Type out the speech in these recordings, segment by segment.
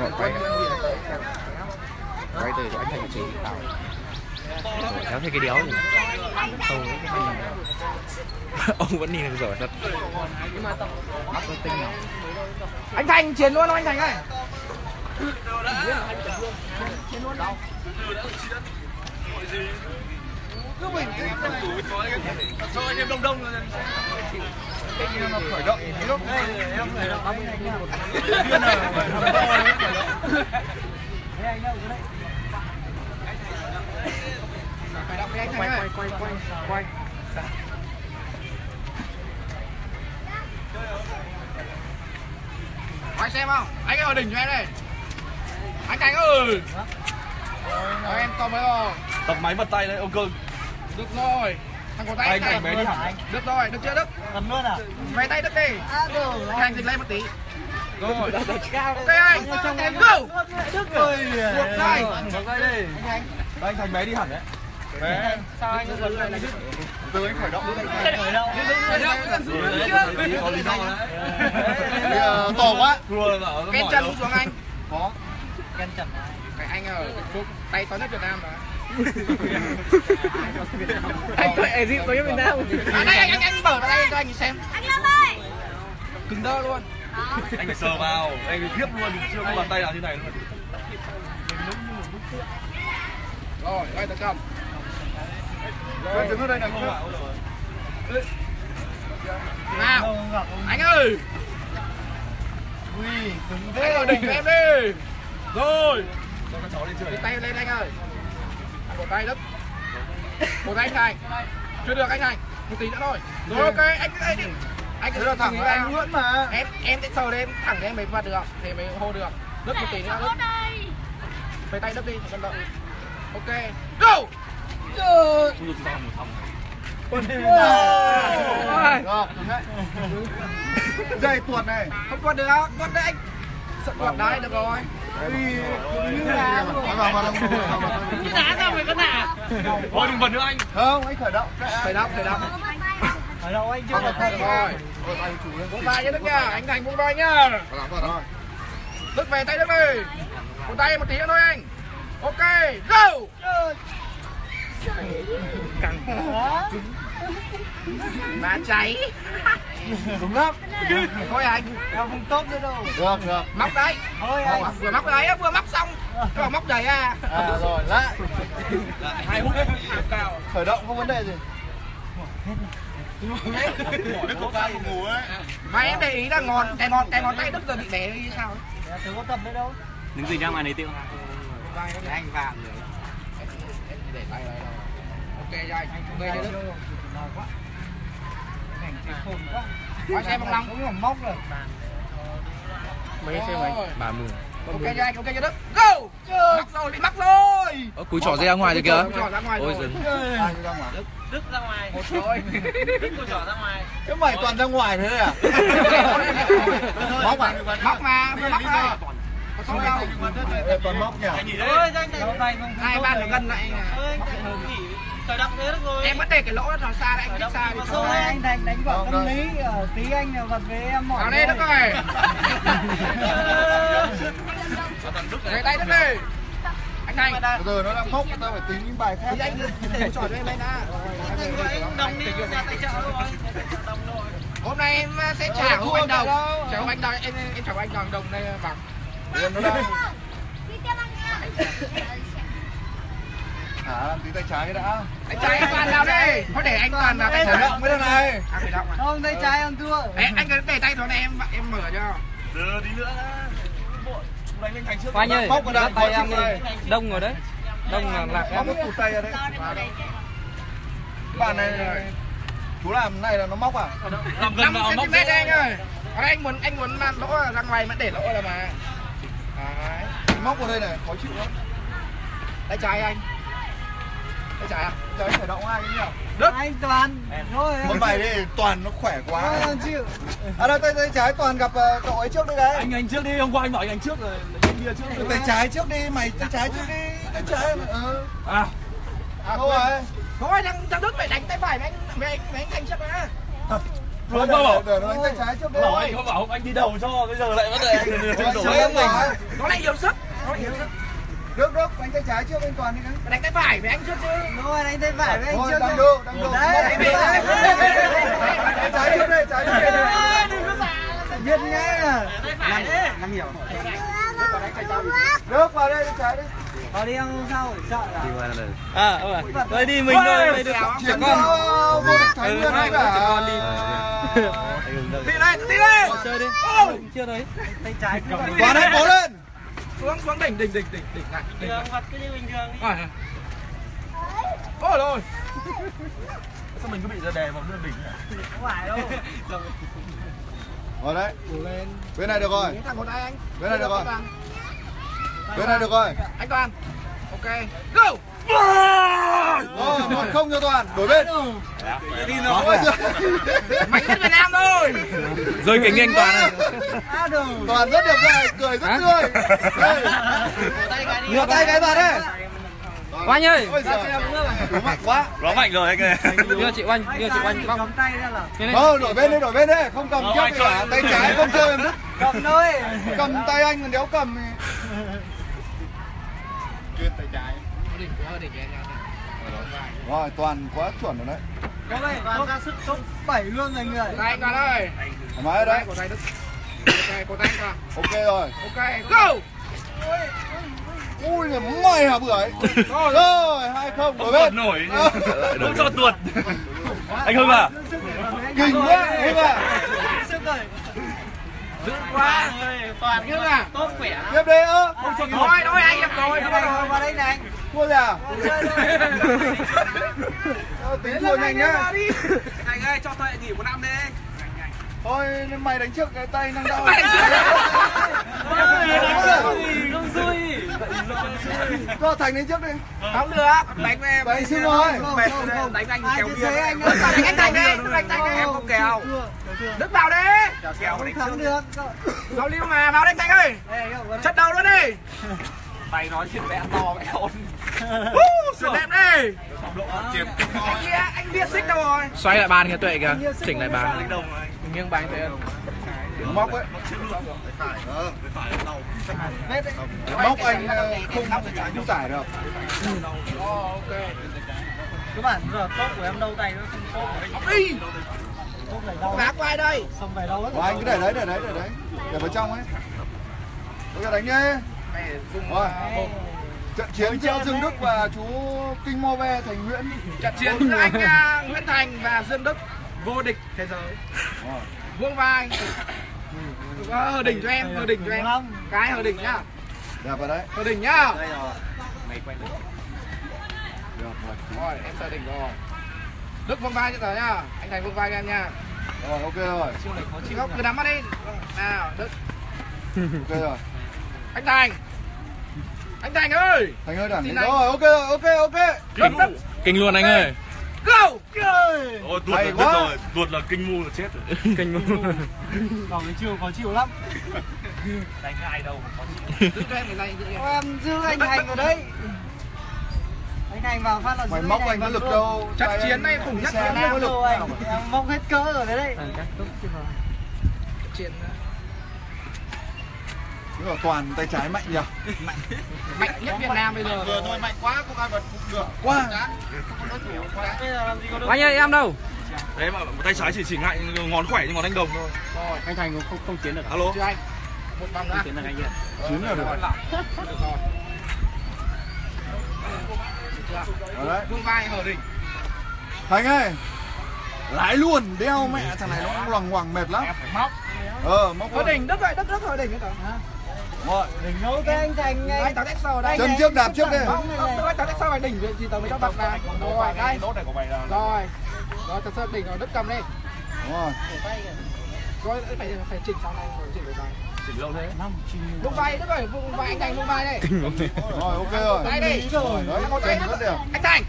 Nội quay từ anh Thành Trì kéo thấy cái đéo gì ông vẫn nhìn được rồi thật. Anh Thành chiến luôn không anh Thành ơi? Chiến luôn đâu? Cứ mình cho anh em đông rồi nó khởi động thế lúc này em khởi động anh quay quay quay quay quay quay xem không anh ở đỉnh cho em đây anh Cánh ơi. Đó, em to mấy không? Tập máy vật tay đấy ông cưng. Được rồi. Thằng có tay Cảnh bé đi hả anh? Được rồi, được chưa Đức? Gần luôn à? Máy tay Đức đi. À, Thành dịch lên một tí. Rồi. Ok anh. Em go. Đức rồi. Được rồi. Anh Thành bé đi hẳn đấy. Bé. Sao anh cứ lại này Đức? Từ anh khởi động đi. Khởi động. To quá. Ken Trần cũng xuống anh. Có. Ken Trần anh ở Trung tay to nhất Việt Nam mà. Anh coi ai gì to nhất Việt Nam. Anh mở tay cho anh xem. Anh Lâm ơi. Cứng đơ luôn. Anh phải sờ vào, anh khiếp luôn, chưa có bàn tay nào như này luôn. Rồi, quay tập cầm. Rồi, đứng ở đây này không ạ? Nào, anh ơi. Ui, cứng thế rồi đỉnh em đi. Rồi. Cho các cháu lên chơi. Tay lên anh ơi. Một tay Đức. Một tay anh Thành. Chưa được anh Thành. Một tí nữa thôi. Rồi ok, anh đi. Anh cứ thẳng vào. Anh Nguyễn mà. Em sẽ sờ lên thẳng cho em mới vặt được không? Thì mới hô được. Đức một tí nữa Đức. Về tay Đức đi, vận động. Ok. Go. Rồi. Dây tuột này. Không tuột được, tuột đấy anh. Sợ tuột đấy được rồi. Như đá sao mày có nả? Thôi đừng bật nữa anh. Không, anh khởi động. Khởi động. Khởi động anh chưa? Rồi. Vỗ vai nhá Đức nha, anh Thành vỗ vai nhá. Đức về tay Đức đi. Vỗ tay một tí nữa thôi anh. Ok, go. Căng quá. Má cháy. Đúng lắm. Thôi anh, em không tốt nữa đâu. Được. Móc đấy. Thôi anh. Vừa móc đấy, vừa móc xong. Các bạn móc đấy à. À rồi, lại. 2 hút cao. Khởi động không vấn đề gì. Đức có tay ngủ ấy. Mà em để ý là ngón, cái ngón tay Đức giờ bị bé đi sao ấy. Tớ có tầm đấy đâu. Đứng gì ra ngoài này tiêu. Anh vàng rồi. Em để tay vào đây rồi. Ok rồi, anh Đức. Quá xe bằng lòng cũng là móc rồi. Mấy xe mày 30. Ok cho anh, ok cho Đức. Go. Mắc rồi, bị mắc rồi. Ơ cúi trỏ ra ngoài rồi kìa. Ôi giời. Đức ra ngoài. Một thôi. Đức cúi trỏ ra ngoài. Cái mày toàn ra ngoài thế à? Móc à? Móc mà, móc à. Có đâu. Toàn móc nhỉ. Ôi anh này. Hai ban nó gần lại. Móc hơn gì? Rồi. Em vẫn để cái lỗ nó xa đấy, anh đánh xa thì anh đánh vào tâm lý, tí anh vật với em mỏi. Vào đây Đức ơi. Đấy tay Đức ơi. Anh Thành. Bây giờ nó đang mốc, tao phải tính những bài khác. Thì anh để trò cho em đây đã. Anh đồng đi ra tay chợ rồi. Hôm nay em sẽ trả hộ anh Đồng. Trả hộ anh Đồng, em trả hộ anh Đồng đây bằng. Đi tiếp anh em. Làm tí tay trái đã. Tay trái toàn vào đi. Có để anh toàn vào tay trái động mới được này. À phải động à. Không tay trái em thua. Anh cứ để tay đó này em mở cho. Đưa tí nữa. Đánh lên Thành trước. Anh ơi. Tay em đông rồi đấy. Đông là lạc em. Móc cụt tay ra đấy. Bạn này chú làm này là nó móc à? Làm gần vào móc đấy anh ơi. Anh muốn lỗ ra ngoài mà để lỗ là mà. Đấy. Móc vào đây này, khó chịu lắm. Tay trái anh. Cái trái à? Trái khởi động ai nhỉ? Đức! Anh Toàn! Thôi! Con bài đi, Toàn nó khỏe quá! Thôi chịu! À đâu, tay trái Toàn gặp cậu ấy trước đấy đấy! Anh trước đi, hôm qua anh bảo anh trước rồi, anh bia trước rồi! Tay trái trước đi, mày tay trái trước đi! Tay trái! À! À thôi! Thôi, thằng Đức phải đánh tay phải với anh Thành trước đã! Không bảo anh đi đầu cho, bây giờ lại bắt đầu anh mình. Nó lại yếu sức. Đức, đánh tay trái trước anh Toàn đi. Đánh tay phải với anh trước chứ. Đúng rồi, đánh tay phải với anh trước. Đang đu, đang đu. Đấy, trái trước đây, trái trước đây. Biết ngay là Nam hiểu. Đức vào đây, trái đi. Vào đi ông sao sợ là. À, ông ạ. Thôi đi mình thôi, mày được. Trẻ con. Thánh Nguyên đấy cả. Trẻ con đi. Đi đây, đi đây. Chơi đi. Chưa đấy. Tay trái. Toàn đấy, cố lên. Xuống xuống đỉnh đỉnh đỉnh đỉnh đỉnh lại đỉnh vật cứ như bình thường đi. Ôi rồi sao mình cứ bị ra đè vào bên đỉnh nhỉ? Không phải đâu. Rồi đấy. Lên. Bên này được rồi. Thằng một ai anh? Bên này được rồi. Bên này được rồi. Anh Toàn. Ok. Go. Rồi 1-0 cho Toàn. Đổi bên. Đi nó. Mạnh nhất Việt Nam thôi. Rồi kính anh Toàn này. Toàn rất đẹp trai, cười rất tươi. Ngửa tay cái vào đây. Oanh ơi. Mạnh quá. Nó mạnh rồi anh ơi. Đưa chị Oanh, đưa chị Oanh. Cầm tay ra là. Không, đổi bên đi, không cầm trước cả tay trái không chơi được. Cầm thôi. Cầm tay anh còn đéo cầm. Chuyên tay trái. Rồi Toàn quá chuẩn rồi đấy. Có đây Toàn ra sức top 7 luôn rồi người. Tay Toàn ơi. Máy đấy. Của tay Đức. Của tay Toàn. Ok rồi. Ok. Go. Ui giời mày hả bưởi. Rồi rồi 2-0 rồi bên. Nổi. Đúng cho tuột. Anh Hưng à. Kinh quá Hưng à. Sức rồi. Dữ quá. Toàn Hưng à. Tốt khỏe. Tiếp đi ơ. Thôi thôi anh em rồi. Vào đây này anh. Thua rồi à? Tính thua nhanh nhá. Thành ơi, cho thầy nghỉ 1 năm đi. Thôi, mày đánh trước cái tay năng đau. Mày đánh trước. Không xui. Cho Thành đánh trước đi. Không được. Đánh em. Đánh xíu thôi. Đánh anh kéo kia. Đánh anh Thành đi. Đánh Thành đi. Em không kéo. Đức vào đi. Kéo đánh trước. Giao lưu mà. Vào đánh Thành ơi. Chất đầu luôn đi. Tay nói chuyện vẽ to vẽ ổn. Sửa đẹp đi. Anh biết xích đâu rồi. Xoay lại bàn kìa Tuệ kìa. Chỉnh lại bàn. Nghiêng bàn Tuệ. Móc ấy. Móc anh không không giải được. Các bạn giờ tốt của em đâu tay nó không tốt. Móc đi. Đá qua đây. Xong về đâu hết. Anh cứ để đấy để vào trong ấy. Bây giờ đánh đi. Rồi. Trận chiến giữa Dương Đức và chú Kinh Mô Ve Thành Nguyễn. Trận chiến giữa anh Nguyễn Thành và Dương Đức vô địch thế giới. Vuông vai. Hờ đỉnh cho em, hờ đỉnh cho em. Cái hờ đỉnh nhá. Đẹp vào đấy. Hờ đỉnh nhá. Đây rồi. Mày quay được. Được rồi. Rồi, em hờ đỉnh rồi. Đức vuông vai cho tớ nhá. Anh Thành vuông vai cho em nha. Rồi, ok rồi. Chị Góc cứ nắm mắt đi. Nào, Đức. Ok rồi. Anh Thành. Anh Thành ơi. Thành ơi đẳng. Rồi, ok rồi, ok. Kinh luôn anh ơi. Go. Ôi tuột rồi, tuột là kinh mu là chết rồi. Kinh mu. Còn cái chiêu khó chịu lắm. Đánh ai đâu mà khó chịu. Giữ em cái này giữ em. Em giữ anh Thành vào đấy. Anh Thành vào phát là giữ. Mày móc anh có lực đâu. Chắc chiến này khủng nhất Việt Nam rồi. Em móc hết cỡ rồi đấy. Chiến ở Toàn tay trái mạnh nhỉ? Mạnh. Mạnh nhất Việt Nam bây giờ. Vừa thôi mạnh quá không ai bật cũng được. Quá. Anh ơi em đâu? Đấy mà tay trái chỉ ngại ngón khỏe như ngón anh Đồng thôi. Rồi, anh Thành không chiến được. Alo. Chưa anh. 1-0 nữa. Chiến được anh ạ. Chiến được rồi. Rồi đấy. Vuông vai hở đỉnh. Thành ơi. Lái luôn, đeo mẹ thằng này nó loằng ngoằng mệt lắm. Móc. Móc. Hở đỉnh đất vậy, đất hở đỉnh cả. Rồi, đỉnh nấu cái anh Thành ngay. Anh tao đét sau đây. Chân trước đạp trước đi. Tao đét sau mày đỉnh thì tao mới cho bật ra. Rồi, đây. Nốt này của mày là. Rồi. Rồi tao sẽ đỉnh rồi, Đức cầm lên. Đúng rồi. Rồi phải chỉnh sau này, chỉnh cái này. Chỉnh lâu thế. Vùng vai Đức ơi, vùng vai anh Thành vùng vai đây. Rồi, ok rồi. Đây đi. Rồi, đấy. Anh Thành.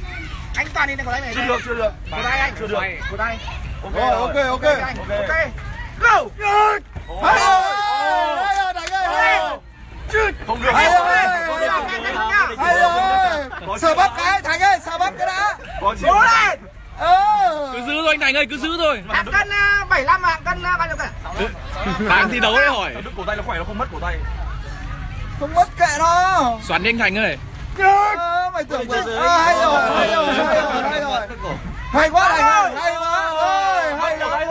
Anh Toàn đi, anh có lấy này. Chưa được. Của đây anh. Chưa được. Của đây. Rồi, ok. Ok. Go. Không được. Hay rồi. Sờ bắp cái Thành ơi, sờ bắp cái đã. Cố lên. Cứ giữ thôi anh Thành ơi, cứ giữ thôi. Hạng cân 75 mà hạng cân bao nhiêu cân? Bạn thi đấu đấy hỏi. Đức cổ tay nó khỏe, nó không mất cổ tay. Không mất kệ nó. Xoắn đi anh Thành ơi. Mày tưởng quá. Hay rồi, hay rồi, hay rồi, hay rồi. Hay quá Thành, hay quá. Ôi, hay rồi.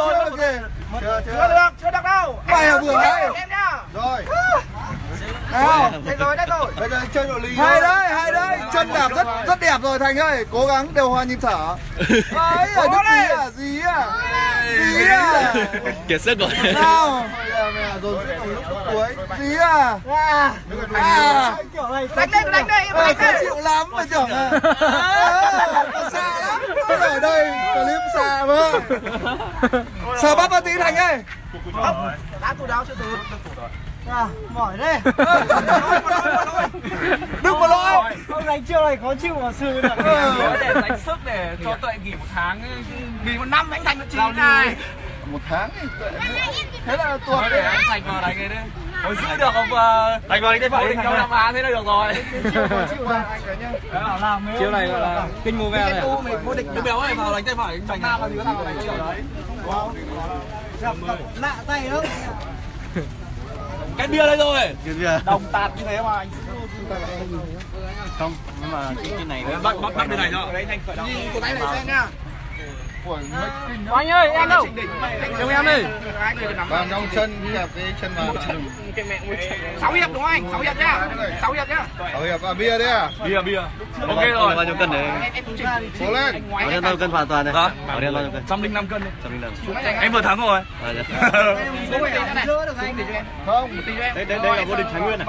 Chưa được, chưa được đâu. Mày vừa hay. Rồi. Nào, thế rồi đấy rồi. Bây giờ chơi nội lý. Hay đấy, hay đấy. Chân đạp rất rất đẹp rồi Thành ơi, cố gắng điều hòa nhịp thở. Đấy, ở nước gì à? Gì à? Gì à? Kiệt sức rồi. Nào. Rồi sẽ còn lúc cuối. Gì à? À. Đánh đây, đánh đây. Mày chịu lắm mà trưởng à. Xa lắm. Ở đây clip xa quá. Sao bắt vào tí Thành ơi. Không, đã tủ đáo chưa tủ. À, mỏi đấy. Đức mà lỗi. Ông đánh chiêu này khó chịu mà sư được. Để đánh sức để cho Tuệ nghỉ một tháng. Nghỉ một năm anh Thành nó chín này. Một tháng thì Tuệ. Thế là tuột đấy. Anh Thành vào đánh cái đấy. Hồi giữ được không? Thành vào đánh cái phải nhau làm án thế là được rồi. Chiêu khó chịu mà anh đấy nhá. Chiêu này gọi là kinh mùa ve này. Vô địch đứa béo này vào đánh tay phải. Thành Nam là đứa nào đánh chiêu đấy. Lạ tay lắm. Cái bia đây rồi. Đồng tạt như thế mà anh không, nhưng mà cái này bắt bên này rồi. Nhìn của tay này cho anh nha. Anh ơi, em đâu? Trong em đi. Vào trong chân, đẹp cái chân vào. 6 hiệp đúng không anh? 6 hiệp nhá. 6 hiệp nhá. 6 hiệp à, bia đấy à? Bia, bia. Ok rồi. Bao nhiêu cân đấy? Em cũng chỉnh. Cố lên. Bao nhiêu cân hoàn toàn đây? Đó. Bao nhiêu cân? 105 cân đấy. 105. Em vừa thắng rồi. Không, một tí cho em. Đây là vô địch Thái Nguyên này.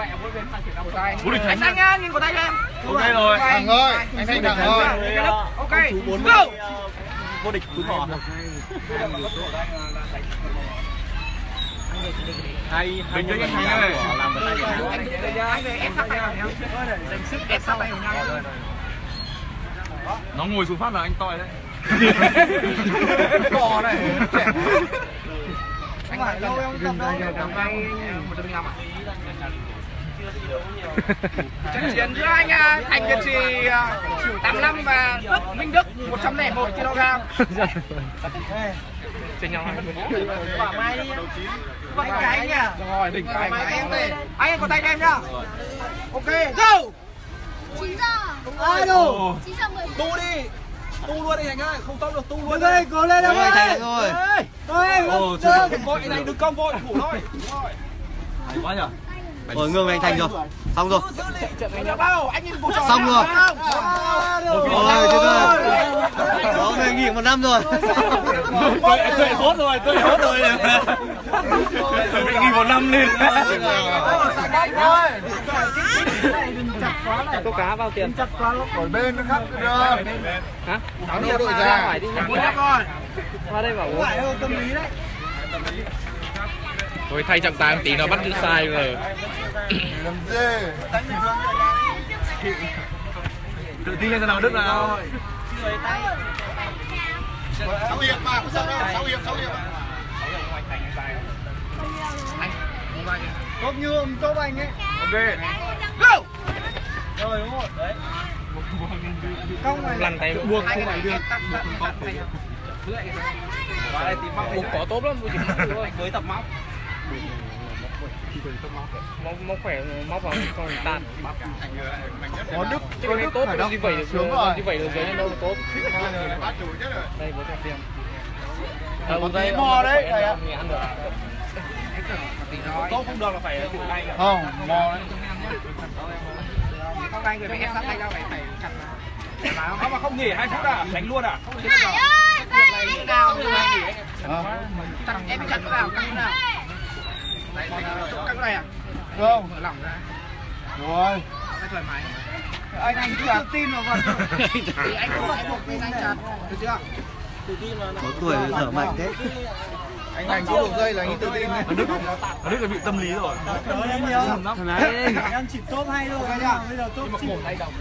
Vô địch Thái Nguyên. Anh nhá, nhìn cổ tay cho em. Ok rồi. Thẳng rồi. Anh Thành thẳng rồi. Ok. Go. Vô địch túi bò. Hay mình chơi nhanh này. Làm vật này. Anh về ép sát tay vào nhau. Dành sức ép sát tay vào nhau. Nó ngồi xuống phát là anh toi đấy. Bò này. Anh hỏi lâu em tập đâu. Năm nay 105 à? Trận chiến giữa anh Thành Việt Trì 85 và Đức Minh Đức 101 kg. Chênh nhau. Quả mai đi. Quả cái anh à. Rồi, đỉnh cái anh. Anh có tay em nhá. Ok, go. 9 giờ. Ai đâu? 9 giờ 10. Tu đi. Tu luôn đi Thành ơi, không tốc được tu luôn. Đây, cố lên em ơi. Thành rồi. Ôi, vội này đừng cong vội, thủ thôi. Đúng rồi. Hay quá nhỉ. Rồi ngưng anh Thành rồi. Xong rồi. Xong rồi. Ôi trời ơi. Đó người nghỉ một năm rồi. Tôi hốt rồi, tôi hốt rồi. Tôi nghỉ một năm lên. Câu cá bao tiền? Chặt quá lắm. Ở bên nó khác rồi. Hả? Thắng đội ra. Phải đi. Qua đây bảo. Phải không tâm lý đấy. Tâm lý. Thôi thay trọng tài tí nó bắt chữ sai rồi. Tự tin lên nào Đức nào. 6 hiệp mà không sao đâu, 6 hiệp, 6 hiệp. Anh tốt như ông tốt anh ấy. Ok. Go. Rồi đúng rồi. Đấy. Lần này buộc không phải được. Buộc có tốt lắm, chỉ móc thôi, mới tập móc. Móc khỏe móc vào còn tàn. Có Đức cho nên tốt đâu. Đi vẩy được xuống rồi. Đi vẩy được dưới đâu tốt. Đây bố cho tiền. Còn tí mò đấy. Tốt không được là phải thử ngay. Không, mò đấy. Con tay người phải ép sát tay ra phải chặt. Không mà không nghỉ 2 phút à, đánh luôn à? Hải ơi, vai anh nào nghỉ anh. Em chặt vào căng nào. Căng này à? Không, mở lỏng ra. Rồi. Thoải mái. Anh cứ tự tin vào vật. Thì anh không phải buộc nên anh chặt, được chưa? Tự tin là có tuổi thở mạnh thế. Anh có đường dây là anh tự tin đấy. Đức là bị tâm lý rồi. Thằng này em chỉ tốt hay thôi nha. Bây giờ tốt chỉ tay đồng.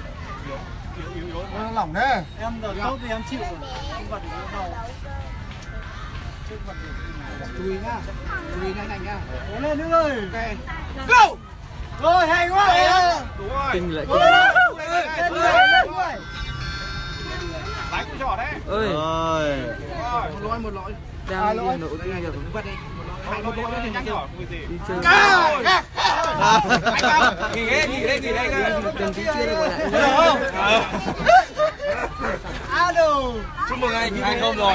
Nó lỏng thế. Em đợt tốt thì em chịu rồi. Không vật thì nó đầu. Trước vật thì chú ý nha Thành nha. Cố lên Đức ơi. Ok. Go. Rồi hay quá. Đúng rồi. Kinh lại. Đúng rồi. Đánh giỏ đấy. Ơi. Rồi, một lỗi. Đang đi Hà Nội đi ngay cũng vắt đi. Một lỗi thì nhắc giỏ cái gì. Cao. Nghỉ đây coi. Chúc mừng anh 2-0 rồi.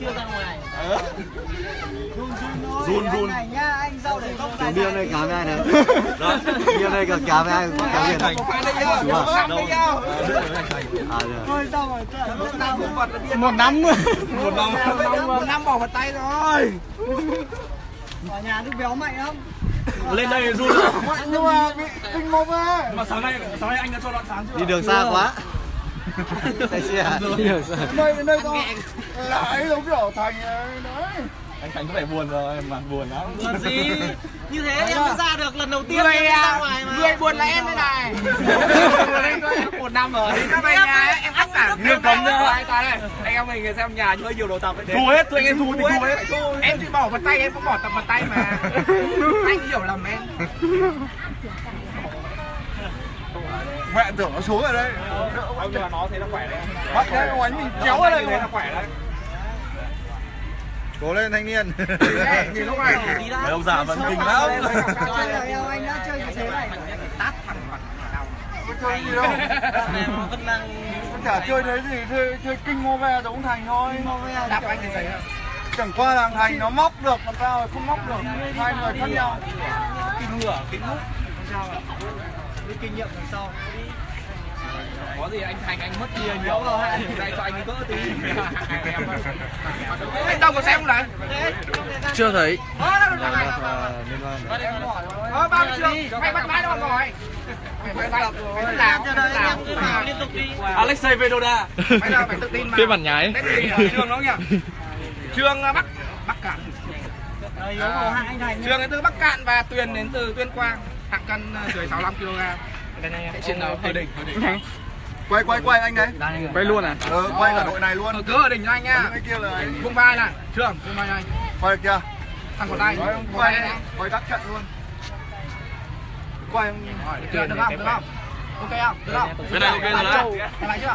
Chưa ra ngoài. Run này nhá, anh dâu để không dài. Điều này cả với ai này? Rồi, điều này cả với ai? Cả Việt. Thành phải đấy nhá. Thôi sao rồi, một năm bỏ vào tay rồi. Ở nhà lúc béo mạnh lắm. Lên đây run. Nhưng mà bị tinh mông ấy. Mà sáng nay anh đã cho đoạn sáng chưa? Đi đường xa quá. Tại nơi to lại giống kiểu Thành đấy. Anh Thành có vẻ buồn rồi, mà buồn lắm. Buồn gì? Như thế em mới ra được lần đầu tiên ra ngoài mà. Người buồn là em thế này. Một năm rồi. Các anh em ác cả nước cấm nữa. Anh em mình xem nhà hơi nhiều đồ tập đấy. Thu hết, anh em thu hết. Em chỉ bỏ vào tay, em cũng bỏ tập vào tay mà. Anh hiểu lầm em. Mẹ tưởng nó xuống rồi đấy. Ông mà nó thấy nó khỏe đấy. Bắt đấy, ông ánh mình kéo ở đây thấy nó khỏe đấy. Cố lên thanh niên. Thì lúc này mấy ông già vẫn kinh lắm. Anh đã chơi như thế này. Tát thẳng mặt đầu. Có chơi gì đâu. Vẫn đang chả chơi đấy gì, chơi kinh ngô ve giống Thành thôi. Đạp anh thì thấy. Chẳng qua là Thành nó móc được, còn tao không móc được. Hai người khác nhau. Kinh ngửa, kinh hút. Sao ạ? Cái kinh nghiệm đằng sau có gì anh Thành anh mất kia nhiều rồi, này cho anh cỡ tí. Anh đâu có xem không này? Chưa thấy. Bao nhiêu? Mày bắt máy đâu mà gọi? Mày làm cho đây làm liên tục đi. Alexei Vedoda. Mày là phải tự tin mà. Cái bản nhái. Trương nó kìa. Trương Bắc Cạn. Trương đến từ Bắc Cạn và Tuyền đến từ Tuyên Quang. Hạng cân dưới 65 kg. Sẽ chiến đấu ở đỉnh. Quay anh đấy. Quay luôn à? Quay cả đội này luôn. Cứ ở đỉnh cho anh nha. Vung vai này. Trường, vung vai anh. Quay được chưa? Thằng của tay. Quay các trận luôn. Quay được không? Được không? Ok không? Được không? Bên này ok rồi đấy. Lại chưa?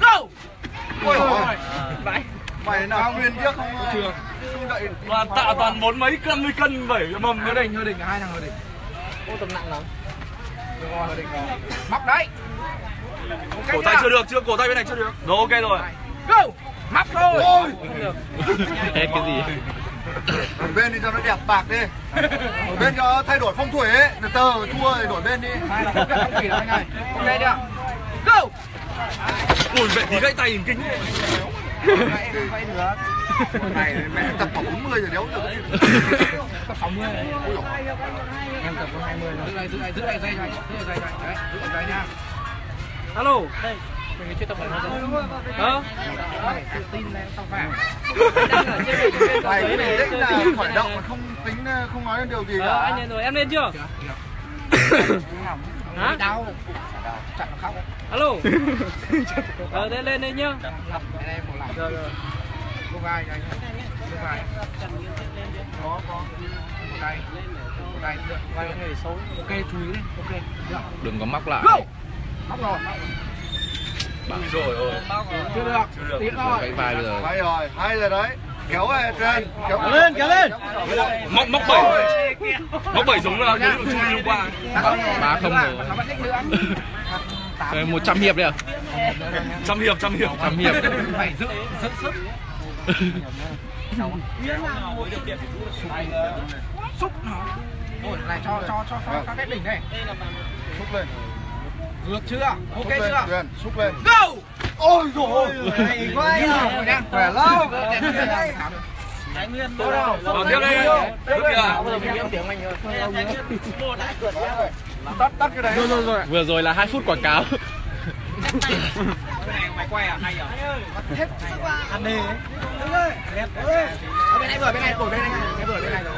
Go! Ôi ôi. Mày nào nguyên điếc không? Trường. Toàn tạ toàn 40 mấy cân vậy mầm cái đỉnh, hơi đỉnh cả hai thằng ở đỉnh. Ô tầm nặng lắm. Móc đấy. Okay, cổ tay chưa được, cổ tay bên này chưa được. Rồi ok rồi. Go. Móc thôi. Ôi. Hết cái gì? Bên đi cho nó đẹp bạc đi. Bên cho thay đổi phong thủy ấy. Từ từ thua rồi đổi bên đi. Hai là không đẹp phong thủy đâu anh ơi. Ok chưa? Go. Ui vậy thì gãy tay hình kính. Quay nữa. Này mẹ tập khoảng 40 rồi đéo được. Tập 60. Em tập khoảng 20 rồi. Giữ lại dây cho anh. Đấy, giữ lại dây nha. Alo. Đây. Mình chưa tập khoảng 20 rồi. Hả? Tự tin lên xong phải. Mày cái này đấy là khởi động mà không nói điều gì cả. Anh lên rồi, em lên chưa? Hả? Đau. Chặn nó khóc đấy. Alo. Thế lên đây nhá. Rồi rồi. Cô vai cho anh. Cô vai. Có. Đây. Vai có thể xấu. Ok, chú ý đấy. Ok. Đừng có móc lại. Móc rồi. Bắn rồi ơi. Chưa được. Tiếng rồi. Vai rồi. Hay rồi đấy. Kéo về trên. Kéo lên. Móc 7. Móc 7 giống là những đội chơi hôm qua. Má không rồi. 100 hiệp đấy à? Trăm hiệp. Phải giữ sức. Xúc nó. Rồi này cho cái đỉnh này. Xúc lên. Được chưa? Ok chưa? Xúc lên. Go! Ôi dồi ôi. Quay à. Khỏe lắm. Thái Nguyên. Còn tiếp đây. Được chưa? Tắt cái đấy. Rồi. Vừa rồi là 2 phút quảng cáo. Cái này mày quay à? Hay à? Hết sức quá. Ăn đi. Đứng ơi. Ở bên này vừa, bên này đổ bên này. Cái vừa bên này rồi.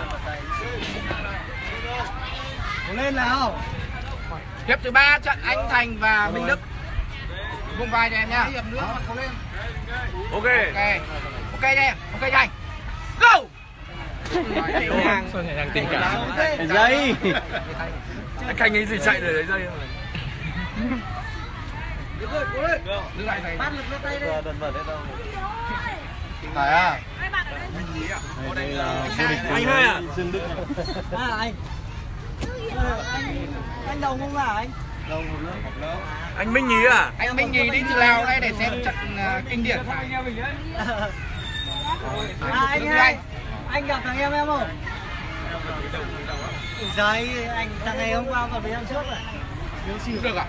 Cố lên nào. Hiệp thứ 3 trận anh Thành và Minh Đức. Vung vai cho em nhá. Hiệp nữa mà cố lên. Ok cho em. Ok cho anh. Go. Hàng tình cảm. Dây. Anh Khanh ấy gì chạy để lấy dây rồi. Được rồi, cố lên. Được này. Bắt lực tay đây. Đần vẩn hết đâu. Phải à? Mình nhí à? Ở đây là anh ơi à? Dương Đức. À anh. Anh đồng không là anh? Đồng một lớp. Anh Minh Nhí à? Anh Minh Nhí đi từ Lào đây để xem trận kinh điển. À anh ơi. Anh gặp thằng em không? Giấy anh thằng này hôm qua còn với em trước rồi. Được à?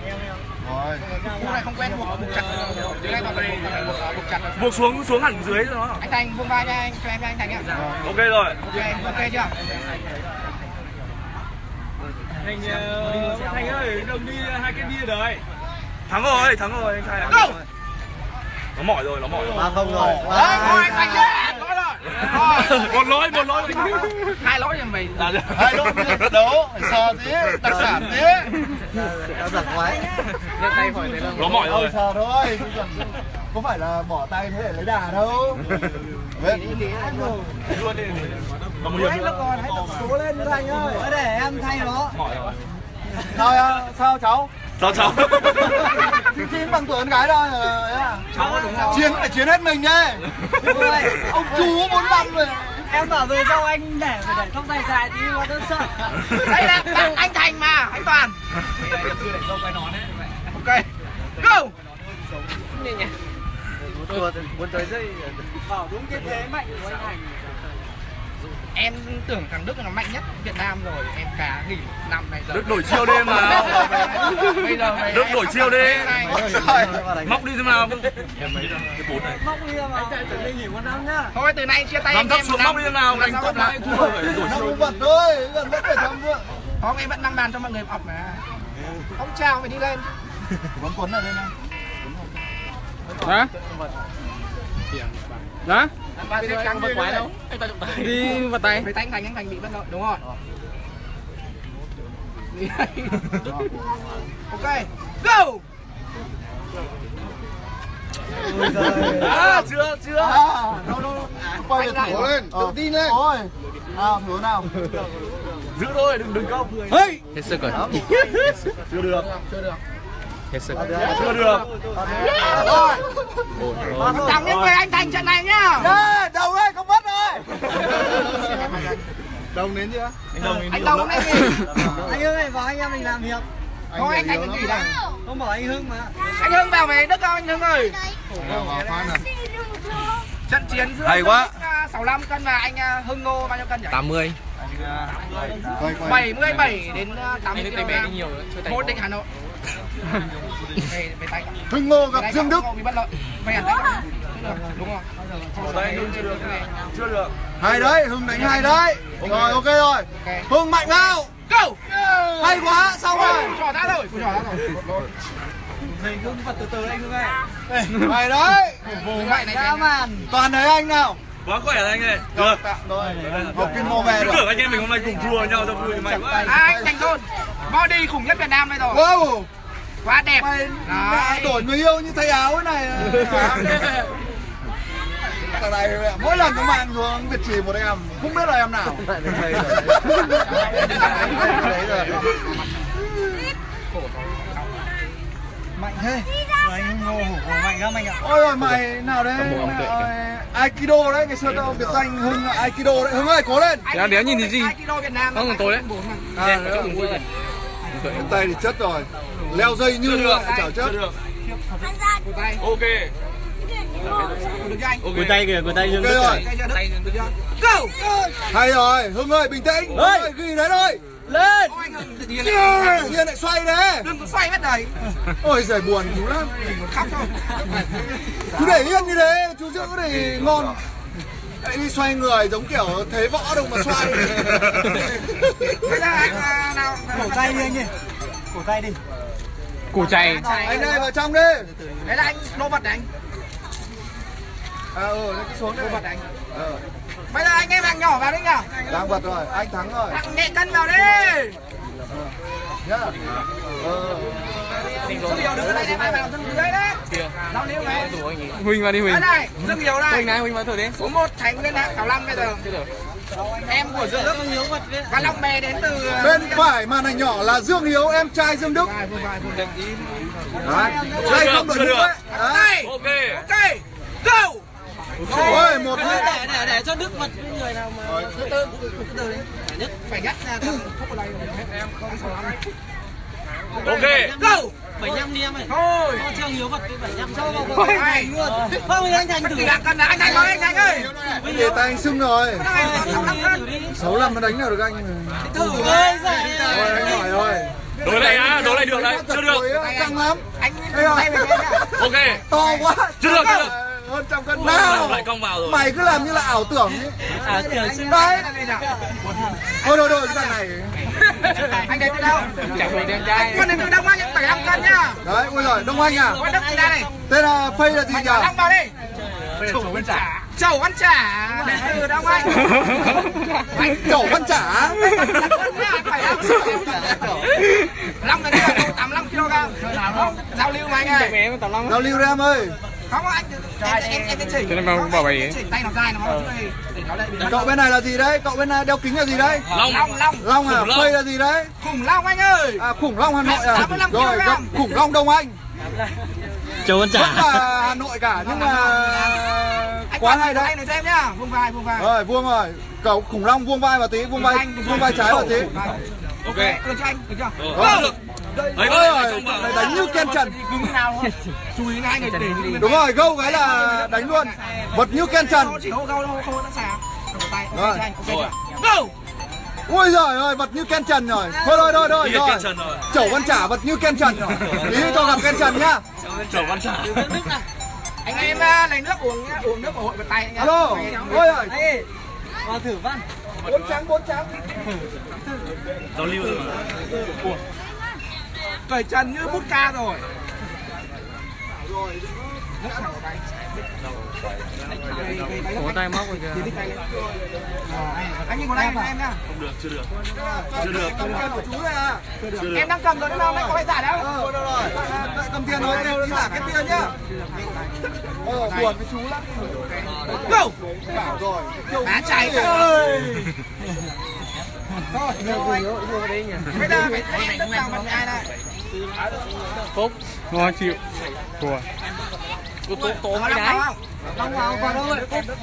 Rồi. Hôm nay không quen buộc chặt. Dưới này toàn là buộc chặt. Buộc xuống hẳn dưới cho nó. Anh Thành buông vai nha anh, cho em với anh Thành ạ. Ok rồi. Ok chưa? Thành ơi, đồng đi hai cái bia rồi. Thắng rồi anh Thành. Go. Nó mỏi rồi. 3-0 rồi. Đấy, Thành lên. một lỗi hai lỗi cho mình hai lỗi đấu sờ tí đặc sản tí tao giật quái nhấc tay khỏi thế nó mỏi rồi sờ thôi có phải là bỏ tay thế để lấy đà đâu luôn đi nó còn hãy tập số lên nữa anh ơi để em thay nó thôi sao cháu chiến bằng tuổi con gái đâu cháu chiến hết mình nhé ông chú muốn băng rồi em bảo rồi sao anh để tóc dài dài tí mà nó sợ đây là bạn anh Thành mà anh Toàn ok go muốn tới dây bảo đúng cái thế mạnh của anh Thành em tưởng thằng Đức là mạnh nhất Việt Nam rồi em cá nghỉ năm này giờ Đức đổi chiêu đi mà bây giờ này Đức đổi chiêu đi móc đi xem nào cái bốn này móc đi mà anh chuẩn bị nghỉ một năm nhá thôi từ nay chia tay làm thấp xuống móc đi xem nào đánh cúp lại nó cũng bật thôi gần vẫn phải thăm nữa có em vẫn đang bàn cho mọi người học mà ông chào phải đi lên vẫn cuốn ở đây này hả đó căng vật quái đâu đi vật tay với tay anh Thành bị bất ngờ đúng rồi ok go chưa quay được thủ lên tự tin lên thôi thủ nào giữ thôi đừng có hey hết sức rồi chưa được Chưa được. Tặng những người anh Thành trận này nhá. Đồng ơi, không mất rồi. Đồng đến chưa? Anh Đồng đến đi. Anh Hưng ơi, vào anh em mình làm việc. Thôi anh Thành nghỉ đã. Không bỏ anh Hưng mà. Anh Hưng vào về Đức không anh Hưng ơi? Trận chiến giữa 65 cân và anh Hưng Ngô bao nhiêu cân nhỉ? 80. 77 đến 80 kg. Một định Hà Nội. Hưng Ngô gặp Dương Đức. Chưa được. Hay đấy, Hưng đánh hay đấy. Rồi ok rồi. Hưng mạnh nào. Go. Hay quá, xong rồi. Trò đã rồi. Mình Hưng vật từ anh Hưng ơi. Hay đấy. Toàn thấy anh nào. Quá khỏe anh ơi. Được. Học kinh mô về rồi. Anh em mình hôm nay cùng đua nhau cho vui mạnh quá. Anh Thành Tôn. Body khủng nhất Việt Nam đây rồi. Wow. Quá đẹp. Mày đổi người yêu như thay áo thế này. Thằng này mỗi lần các bạn xuống Việt Trì một em không biết là em nào. Mạnh thế. Anh Ngô mạnh lắm anh ạ. Ôi rồi mày nào đấy. Aikido đấy, ngày xưa tao biệt danh Hưng Aikido đấy. Hưng ơi, cố lên. Đéo đéo nhìn thấy gì. Aikido Việt Nam. Không còn tối đấy. Tay thì chất rồi. Leo dây như được, chảo chất. Ok. Cùi tay Dương Đức. Go. Hay rồi, Hưng ơi, bình tĩnh. Ơi, ghi đấy thôi. Lên. Nhiên lại xoay đấy. Đừng có xoay hết này. Ôi giời buồn chú lắm. Khóc thôi. Chú để yên như thế, chú giữ cái này ngon. Lại đi xoay người giống kiểu thế võ đâu mà xoay. Thế ra anh nào cổ tay đi anh nhỉ. Cổ tay đi. Cổ chày. Anh đây vào trong đi. Đấy là anh đô vật này anh. Cái xuống đây. Đô vật anh. Bây giờ anh em hàng nhỏ vào đi nhở. Đang vật rồi, anh thắng rồi. Thằng nhẹ cân vào đi. Nhá. Dương Hiểu đứng ở đây này, mày vào Dương Hiểu đấy đấy. Đâu níu này. Huỳnh vào đi Huỳnh. Đây này, Dương Hiểu này. Huỳnh này, Huỳnh vào thử đi. Số 1 Thành lên hạng 65 bây giờ. Em của Dương Đức. Cá Long Bè đến từ bên phải màn ảnh nhỏ là Dương Hiếu, em trai Dương Đức. Đây không đội nước đấy. Đây. Ok. Go. Ôi, một để cho Đức vật người nào mà từ đấy. Nhất phải gắt ra không này em không sao. Ok. Go. 75 đi em ơi. Thôi. Cho Hiếu vật 75 cho vào này luôn. Không anh Thành thử đạp cân đá anh Thành ơi, anh Thành ơi. Để tay anh sưng rồi. 65 nó đánh nào được anh. Thử ơi giời. Anh hỏi rồi. Đối này á, đối này được đấy, chưa được. Căng lắm. Anh tay mình nhá. Ok. To quá. Chưa được. Hơn trăm cân nào. Lại cong vào rồi. Mày cứ làm như là ảo tưởng ấy. Ảo tưởng xinh đấy. Thôi rồi cái thằng này. Anh đến từ đâu? Con đến từ Đông Anh, 75 cân nhá. Đấy, ôi giời, Đông Anh à? Con Đức gì đây? Tên là Phây là gì nhỉ? Đăng vào đi. Chẩu ăn chả. Chẩu ăn chả đến từ Đông Anh. Anh chẩu ăn chả. Long này đây 85 kg. Giao lưu mà anh ơi. Giao lưu đấy em ơi. Không anh em chỉ. Thế mà bỏ bày ấy. Tay nó dài nó không chơi. Cậu bên này là gì đấy? Cậu bên này đeo kính là gì đấy? Long à? Phây là gì đấy? Khủng long anh ơi. À khủng long Hà Nội à? Rồi, khủng long Đông Anh. Châu Ân Trả. Hà Nội cả nhưng mà quá hay đấy. Anh này cho em nhá. Vuông vai. Rồi, vuông rồi. Cậu khủng long vuông vai vào tí, vuông vai trái vào tí. Ok. Được cho anh, được chưa? Được. Đấy rồi, đánh như ken trần. Đúng rồi, gâu cái là đánh luôn. Vật như ken trần. Rồi. Ui giời ơi, vật như ken trần rồi. Thôi rồi. Chẩu ăn chả vật như ken trần rồi. Tí cho gặp ken trần nhá. Chẩu ăn chả. Anh em lấy nước uống nhá, uống nước của hội vật tay nhá. Alo. Ôi giời. Vào thử văn. Bốn trắng. Giao lưu rồi. Cởi trần như bút ca rồi. Có tay móc rồi kìa. Anh nhìn có tay em nha. Không được, chưa được. Chú em đang cầm rồi, nó có phải giả đâu. Cầm tiền rồi, em giả cái tiền nhá. Buồn với chú lắm. Go. Bảo rồi. Má cháy rồi. Thôi, vô đây nhỉ. Bây giờ phải tất cả bằng ai đây. Cốp, ngon chịu. Cùa. Cốp tố cái đấy. Đông vào vào đâu vậy? Cốp.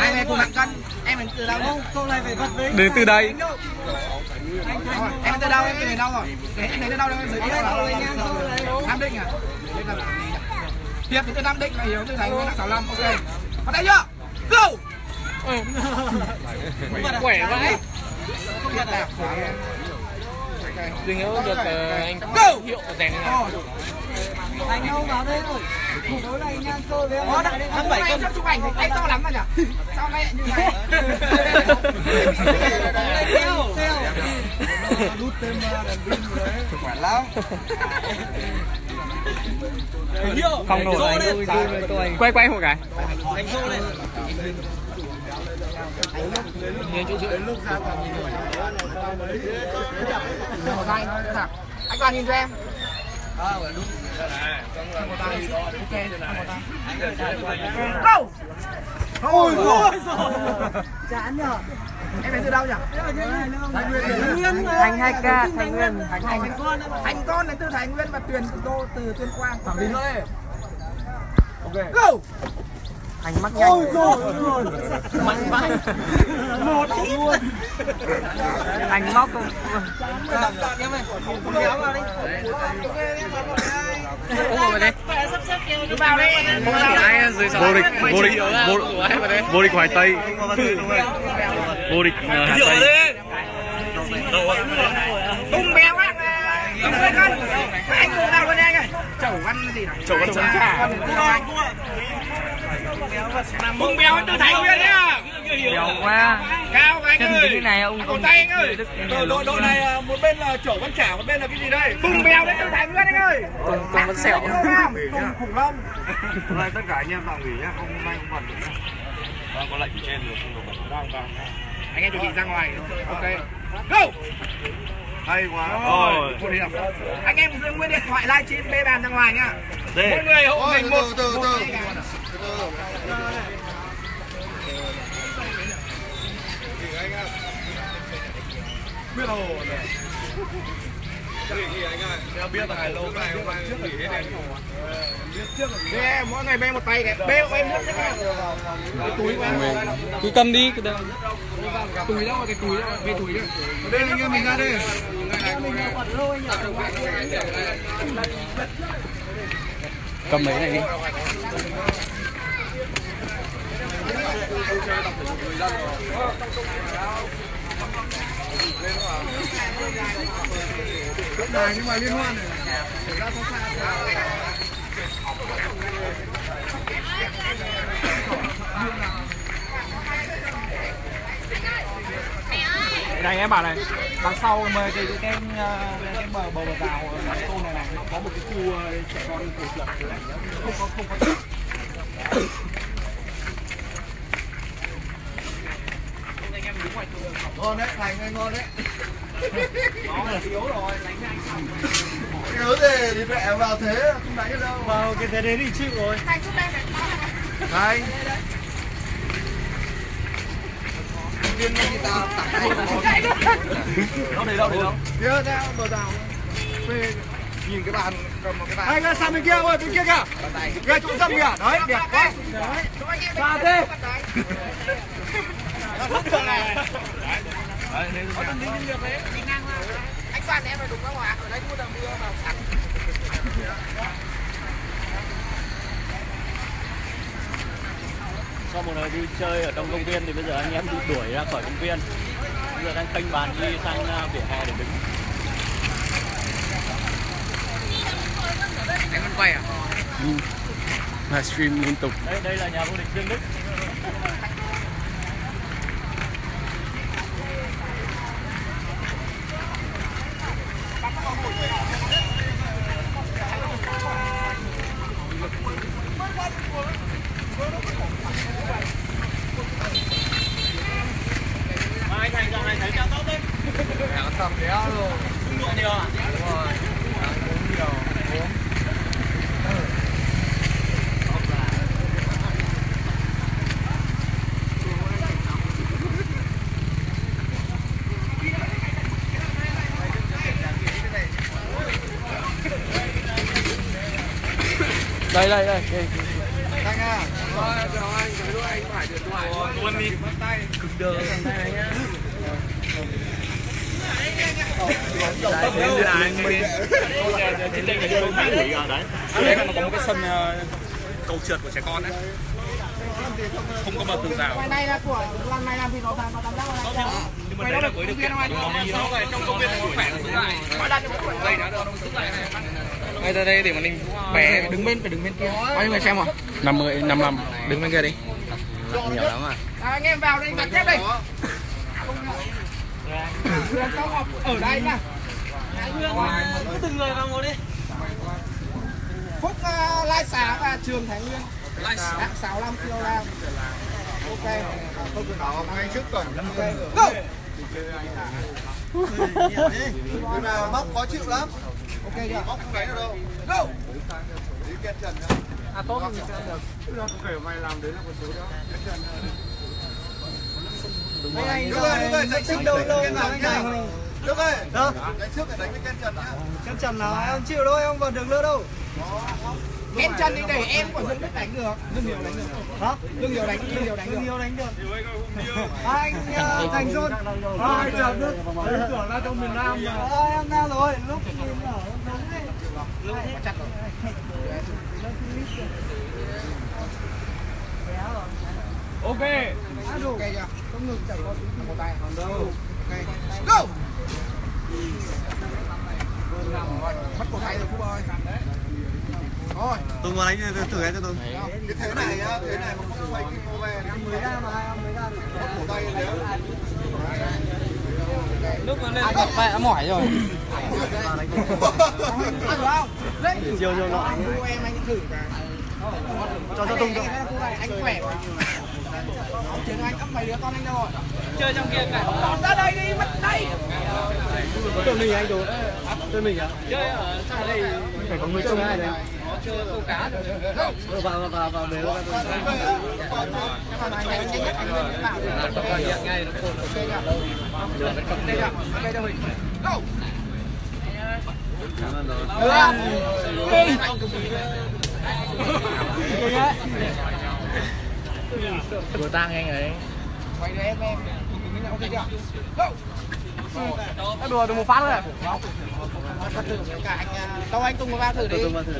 Ai này cùng nặng cân. Em đến từ đâu? Câu này phải vật với. Đến từ đây. Em từ đâu? Em từ đâu rồi? Em đến từ đâu em giới thiệu rồi nha. Nam Định à? Tiếp từ Nam Định là Hiếu từ Thành Nguyễn 65. Ok. Vào đây chưa? Go. Khỏe vãi. Dương Hiếu được anh Cầu hiệu của rèn này. Anh đâu vào đây rồi. Đối này nha, cơ đấy. Có đấy, 7 cân chụp ảnh thấy to lắm mà nhỉ. Sao nay lại như này? Lút thêm đèn pin đấy. Khỏe lắm. Không nổi. Quay một cái. Anh vô lên. Anh Toàn nhìn cho em. Ôi chán nhở. Em đến từ đâu nhỉ? Thành 2K, Thành Nguyên. Thành con đến từ Thành Nguyên và Tuyền Đô từ Tuyên Quang. Thẩm Lý thôi. Ok. Go. Anh mắc nhanh. Ôi rồi. Mạnh vãi. Một ít. Anh móc không. Em ơi. Kéo vào đi. Ôi vào đây. Vào đây. Vô địch Hoài Tây. Vô địch Hà Tây. Tung béo á. Anh mua nào luôn anh ơi. Chẩu ăn gì nào. Chẩu ăn chả. Bông béo từ Thành Nguyên nhá. Béo quá. Cao anh ơi. Cái này ông tay anh ơi. Đội này một bên là chẩu ăn chả, một bên là cái gì đây? Bông béo đến từ Thành Nguyên anh ơi. Tôi vẫn sẹo. Khủng long. Rồi tất cả anh em vào nghỉ nhá, không hôm nay không bận nữa. Vâng có lệnh ở trên rồi không được bận. Anh em chuẩn bị ra ngoài. Ok. Go. Hay quá. Rồi. Anh em giữ nguyên điện thoại livestream bê bàn ra ngoài nhá. Mỗi người hộ mình một. Từ từ. biết hồ này. Thì anh ơi, em biết là lâu nay hôm nay nghỉ hết em. Biết trước rồi. Nè, mỗi ngày bê một tay này, bê em nước thế này. Cái túi của em. Cứ cầm đi, cứ đâm. Túi đâu, cái túi đâu, bê túi đi. Đây là như mình ra đây. Cầm mấy này đi. Đài nhưng mà liên hoan này. Này em bảo này, đằng sau mời cái bờ rào tô này này nó có một cái khu trẻ con tự lập này, không có. Ngon đấy, Thành ơi, ngon đấy. Nó là yếu rồi, đánh anh xong rồi. Yếu thế thì mẹ vào thế, không đánh được đâu. Vào cái thế đấy thì chịu rồi. Thành xuống đây này. Thành. Viên này thì tao tải. Đâu? Kia ra bờ rào. Nhìn cái bàn, cầm một cái bàn. Anh ra sang bên kia ơi, bên kia kìa. Ra chỗ dâm kìa, đấy, đẹp quá. Đấy, chỗ anh kia. Ra thế. Anh Toàn em là đúng không ạ? Ở đây mua tầm mưa vào sẵn. Sau một hồi đi chơi ở trong công viên thì bây giờ anh em đi đuổi ra khỏi công viên. Bây giờ đang kênh bàn đi sang vỉa hè để đứng. Anh vẫn quay à? Ừ. Livestream liên tục. Đây là nhà vô địch Dương Đức. Mai Thành dạo này thấy cao tốc đấy. Đã tầm đéo rồi. Uống rượu nhiều à? Đúng rồi. Uống nhiều. Uống. Đây. Anh à, chào anh, cái đôi anh phải điện thoại luôn đi. Mất tay. Cực đờ thằng này nhá. Đấy là nó có một cái sân cầu trượt của trẻ con đấy. Không có bờ tường rào. Ngoài này là của lần này làm thì nó vào tạm giác rồi. Nhưng mà đấy là cuối được kiện ngoài này trong công viên nó khỏe giữ lại. Ngoài ra trong cái đây nó giữ lại này. Ngay ra đây để mà mình bẻ đứng bên kia. Bao nhiêu người xem rồi? 55 đứng bên kia đi. Nhiều lắm à. Anh em vào đây mặt tiếp đi. Ở đây nha. Cứ từng người vào ngồi đi. Phúc lai xá và Trường Thái Nguyên. Lai xá 65 kg. Ok. Không được đỏ ngay trước cổng. Go. Nhưng mà bóc khó chịu lắm. Ok chưa? Bóc không đánh được đâu. Go. Đi ken trần nhá. À tốt thì sẽ được. Không kể mày làm đấy là con số đó. Ken trần. Đúng rồi, đánh trước đâu nào anh nào. Được rồi. Được. Đánh trước để đánh với ken trần nhá. Ken trần nào ai không chịu đâu, em không vào đường nữa đâu. Ken trần thì để em của Dương Đức đánh được. Dương Hiểu đánh được. Hả? Dương Hiểu đánh được. Anh Thành Dôn. Anh Trần Đức. Anh tưởng là trong miền Nam mà. Em ra rồi, lúc nhìn ở nóng đấy. Lúc này có chặt rồi. Ok. Ok chưa? Không ngừng chảy qua xuống một tay. Còn đâu. Ok. Go! Mất cổ tay rồi Phúc ơi. Thôi, tôi muốn đánh thử em cho tôi. Cái thế này á, thế này mà không quay kim cô về mới ra mà mới ra cổ tay đấy. Lúc nó lên gặp mẹ mỏi rồi. Chiều nó anh thử cả. Cho Tùng cho. Anh khỏe quá. Chứ anh ấp mấy đứa con anh đâu rồi. Chơi trong kia cả. Con ra đây đi, mất đây. Tụi mình anh đồ. Tụi mình à? Chơi ở trong đây phải có người trông này. chơi câu cá rồi. Vào bể luôn. Của ta nghe này. Quay đấy em. Nó đùa được một phát rồi. Đâu anh tung vào thử đi. Vào đi.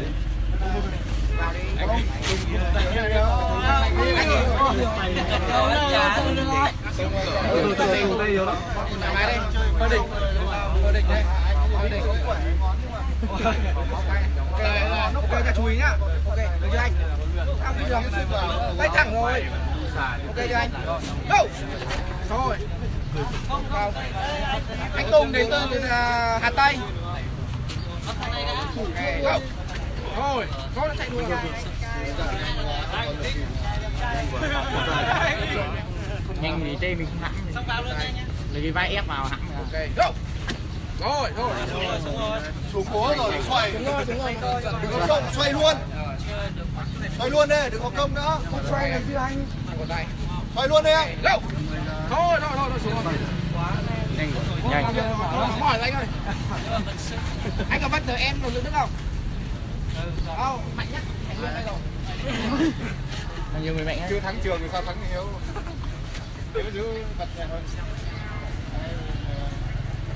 Ok cho chú ý nhá. Ok, được chưa anh? Tay thẳng rồi. Ok cho anh. Go. Rồi. Anh Tùng đến từ Hà Tây. Không. Thôi, nó chạy đua rồi. Nhanh thì tê mình hãng. Xong vào luôn anh nhá. Lấy cái vai ép vào hãng. Ok. Go. Rồi, thôi. Xuống cố rồi, xoay. Đúng rồi. Đừng có công, xoay luôn. Xoay luôn đi, đừng có công nữa. Không xoay làm gì anh. Xoay luôn đi anh. Go. Thôi xuống rồi. Nhanh. Mỏi rồi anh ơi. Anh có bắt được em rồi nữa không? Không, mạnh nhất. Thằng nhiều người mạnh. Chưa thắng Trường thì sao thắng Hiếu? Hiếu giữ vật nhẹ hơn.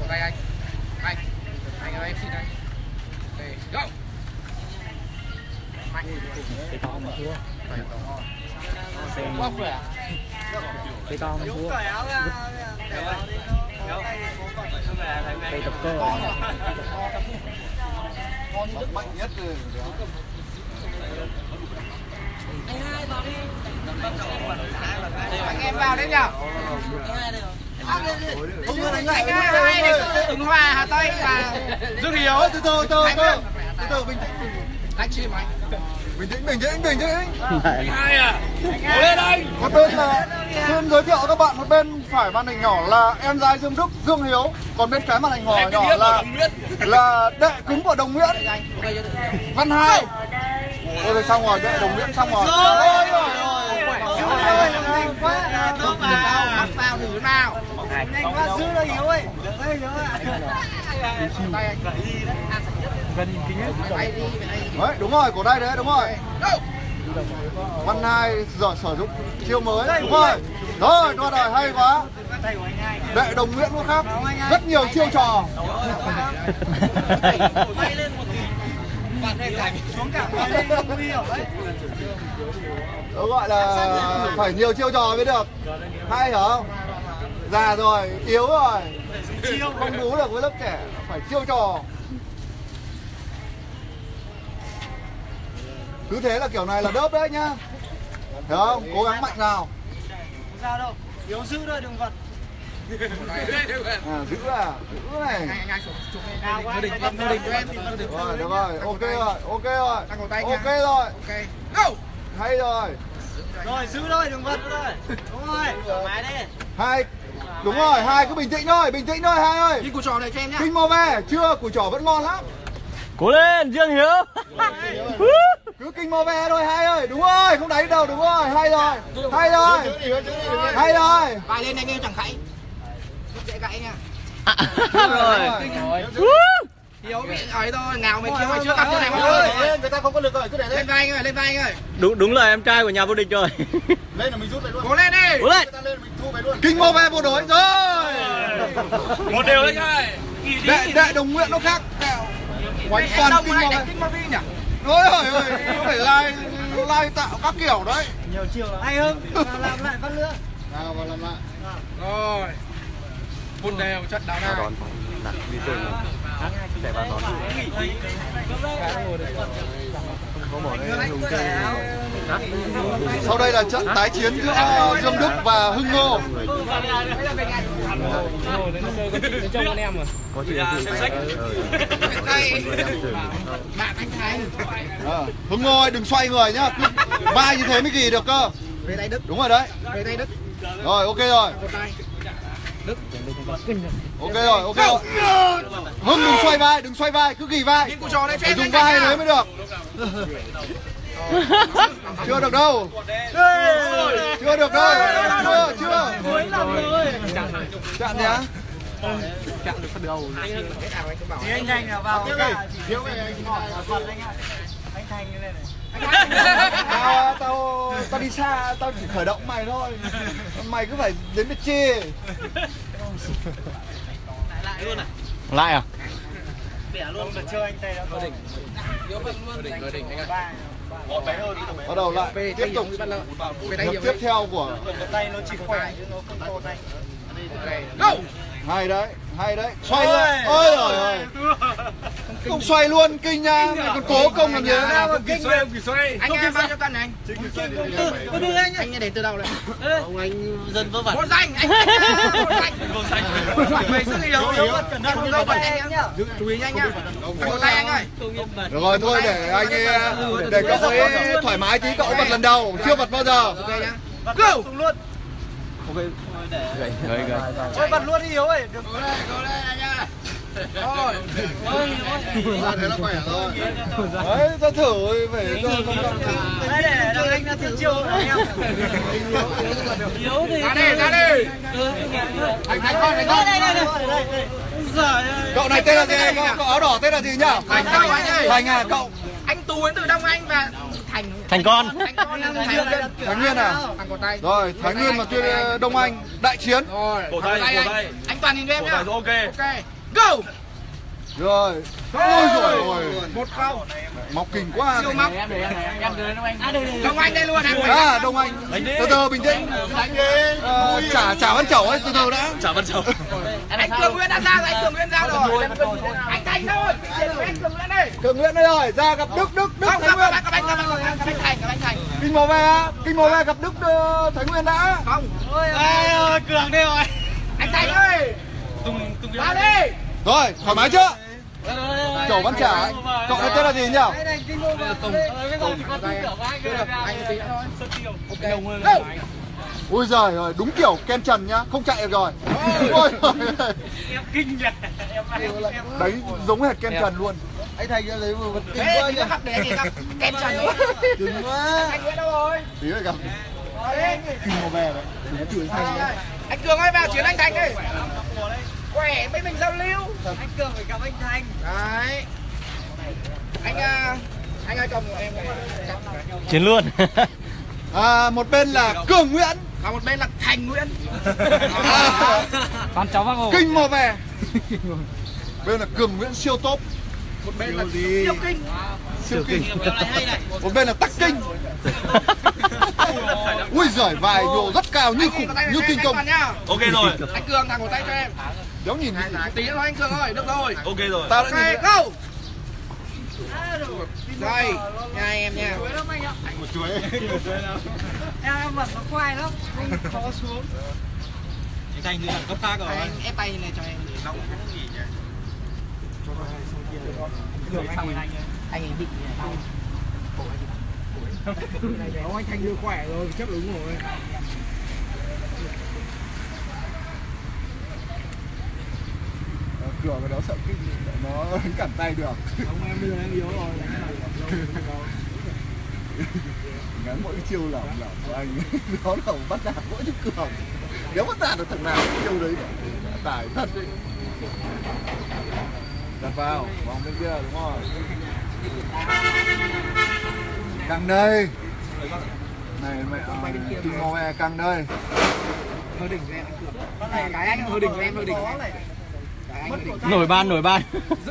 Cổ tay anh. Anh ơi, em xin anh. Đây, go. Mạnh. Cái to mà thua. Bóc rồi à? Cây to mới thua. Cây tập cơ. Con mạnh nhất rồi. Anh hai vào đi. Anh em vào đấy nhở? Anh hai này Ứng Hòa, Hà Tây và Dương Hiếu. Từ từ bình tĩnh. Anh chim anh. Bình tĩnh. Hai à? Cố lên anh. Một bên là xin giới thiệu các bạn, một bên phải màn hình nhỏ là em gái Dương Đức, Dương Hiếu, còn bên trái màn hình nhỏ là đệ cứng của Đồng Nguyễn, Văn Hai. Ôi rồi xong rồi, đệ Đồng Nguyễn xong rồi. Rồi. Tốt vào, bắt vào thử nào. Nhanh quá, giữ đây Hiếu ơi. Tay anh gãy đi đấy. Gần kính ấy. Đấy, đúng rồi, cổ tay đấy, đúng rồi. Văn Hai giờ sử dụng chiêu mới, đúng rồi. Rồi, đua đời hay quá. Đệ Đồng Nguyễn cũng khác, rất nhiều chiêu trò. Đó gọi là phải nhiều chiêu trò mới được. Hay hiểu không? Già rồi, yếu rồi, không bú được với lớp trẻ, phải chiêu trò. Cứ thế là kiểu này là đớp đấy nhá. Thấy không? Cố gắng mạnh nào. Không sao đâu. Yếu giữ thôi, đừng vật. Giữ này. Rồi, được rồi. Ok rồi. Hay rồi. Rồi, giữ thôi, đừng vật thôi. Đúng rồi. Máy đi. Hai. Đúng rồi, Hai cứ bình tĩnh thôi Hai ơi. Đi củ trò này cho em nhá. Kinh mô về, chưa, củ trò vẫn ngon lắm. Cố lên, Dương Hiếu. Cứ kinh mô ve thôi Hai ơi, đúng rồi, không đánh đâu, đúng rồi, hay rồi. Vai lên anh em chẳng gãy, rất dễ gãy nha. Rồi. Hiếu bị ấy thôi, ngào mấy chiêu chưa cặp này thôi. Người ta không có lực rồi, cứ để lên vai anh ơi, Đúng là em trai của nhà vô địch rồi. Lên là mình rút lại luôn. Cố lên đi. Kinh mô ve vô đối rồi. Một điều đấy thôi. Đệ Đồng Nguyễn nó khác. Quánh toàn kinh mô ve nhỉ? Ôi, có phải lai tạo các kiểu đấy. Nhiều chiều lắm. Hay hơn, làm lại phát nữa. Nào, vào làm lại. Rồi. Một đều trận đá này. Đón đặt đi chơi. Để vào đón đi. Sau đây là trận tái chiến giữa Dương Đức và Hưng Ngô. Hưng Ngô ơi, đừng xoay người nhá, vai như thế mới ghi được cơ. Đúng rồi đấy. Rồi, ok rồi. Ok rồi. Hưng đừng xoay vai, cứ ghi vai. Dùng vai đấy mới được. Chưa được đâu. Chưa được đâu. Chưa. Mới làm rồi. Chặn nhá. Chặn được phần đầu. Thì anh Thành là vào cái thiếu này anh Thành như này này. Tao đi xa, tao chỉ khởi động mày thôi. Mày cứ phải đến Việt Trì. Lại luôn à? Lại à? Bẻ luôn mà chơi anh Tây đã có đỉnh. Đỉnh đỉnh anh ạ. Bắt đầu lại tiếp tục. Đợt tiếp theo của tay nó chỉ khỏe chứ nó không to tay. Go! Hay đấy, hay đấy. Xoay ra. Ôi giời ơi. Không xoay luôn, kinh nha. Mày còn cố công làm gì nữa. Không kịp xoay, không kịp xoay. Anh em bao nhiêu cân này anh? Có đưa anh. Anh để từ đầu lại. Ông anh dân vớ vẩn. Vô danh, anh. Vô danh. Mày sức gì đâu. Cẩn thận, không đâu bật em nhá. Chú ý nhanh nhá. Có tay anh ơi. Được rồi, thôi để anh để cậu ấy thoải mái tí. Cậu bật lần đầu, chưa bật bao giờ. Ok nhá. Go! Ok. Gậy, gậy, gậy. Thôi bật luôn đi Hiếu ơi. Đừng cố lên, cố lên anh nha. Thôi. Thế nó khỏe rồi. Đấy, ta thử phải để đâu anh đã thử chiêu anh em. Hiếu thì ra đi, ra đi. Anh con đây. Cậu này tên là gì? Cậu áo đỏ tên là gì nhỉ? Thành à, cậu. Anh Tú đến từ Đông Anh và Thành con. Thái Nguyên à? Rồi, Thái Nguyên và Đông Anh đại chiến. Rồi, cổ tay. Anh toàn nhìn em nhá. Ok. Go. Rồi. Ôi giời ơi. 1-0. Móc kinh quá. Siêu móc. Em đưa Đông Anh. Đông Anh đây luôn em. À, Đông Anh. Từ từ bình tĩnh. Chả văn chẩu ấy, từ từ đã. Chả văn chẩu. Anh Cường Nguyễn đã ra rồi, Anh Thành thôi. Anh Cường Nguyễn đây. Cường Nguyễn đây rồi, ra gặp Đức Thái Nguyên. Các anh Thành. Kinh mò về gặp Đức Thái Nguyên đã. Không. Ôi Cường đây rồi. Anh Thành ơi. Ra đi. Rồi, thoải mái chưa? Chổ bắn trả. Cậu này tên là gì nhỉ? Ui giời ơi, đúng kiểu Ken Trần nhá, không chạy được rồi. Ôi giời. Em kinh nhỉ. Đấy, giống hệt Ken Trần luôn. Anh Thành ra đấy vừa kinh quá nhỉ. Ken Trần luôn. Kinh quá. Anh Nguyễn đâu rồi? Tí rồi gặp. Kinh mò về đấy. Anh Cường ơi, vào chuyến anh Thành đi. Khỏe mấy mình giao lưu. Anh Cường phải gặp anh Thành. Đấy. Anh ơi cầm em này. Chiến luôn. À, một bên là Cường Nguyễn và một bên là Thành Nguyễn. Con cháu bác Hồ. Kinh mò về. Bên là Cường Nguyễn siêu top. Một bên là siêu kinh. Một bên là tắc kinh. Ui giời, vài đồ rất cao như khủng, như kinh công. Ok rồi. Anh Cường thằng một tay cho em. Giống nhìn tí thôi anh Cường ơi, được rồi. Ok rồi. Tao đã nhìn rồi. Đây, nha em nha. Anh một chuối. Em vật nó khoai lắm, anh khó xuống. Anh Thành thì là cấp khác rồi. Anh ép tay này cho em. Nóng cái gì nhỉ? Cho nó hai xong kia rồi. Cường anh ấy bị đau. Cổ anh. Ông anh Thành đưa khỏe rồi, chấp đúng rồi. Cửa vào đó sợ kinh, nó cản tay được. Ông em đưa em yếu rồi. Ngắn mỗi chiêu lỏng của anh. Đó là bắt đạt mỗi chút cửa. Nếu bắt đạt được thằng nào chiêu đấy, tải thật đấy. Đặt vào, vòng bên kia đúng rồi. Căng đây. Này mẹ kinh mò ve căng đây. Hơi đỉnh cho em anh Cường. Cái anh hơi đỉnh cho em hơi đỉnh. Nổi bàn. Giữ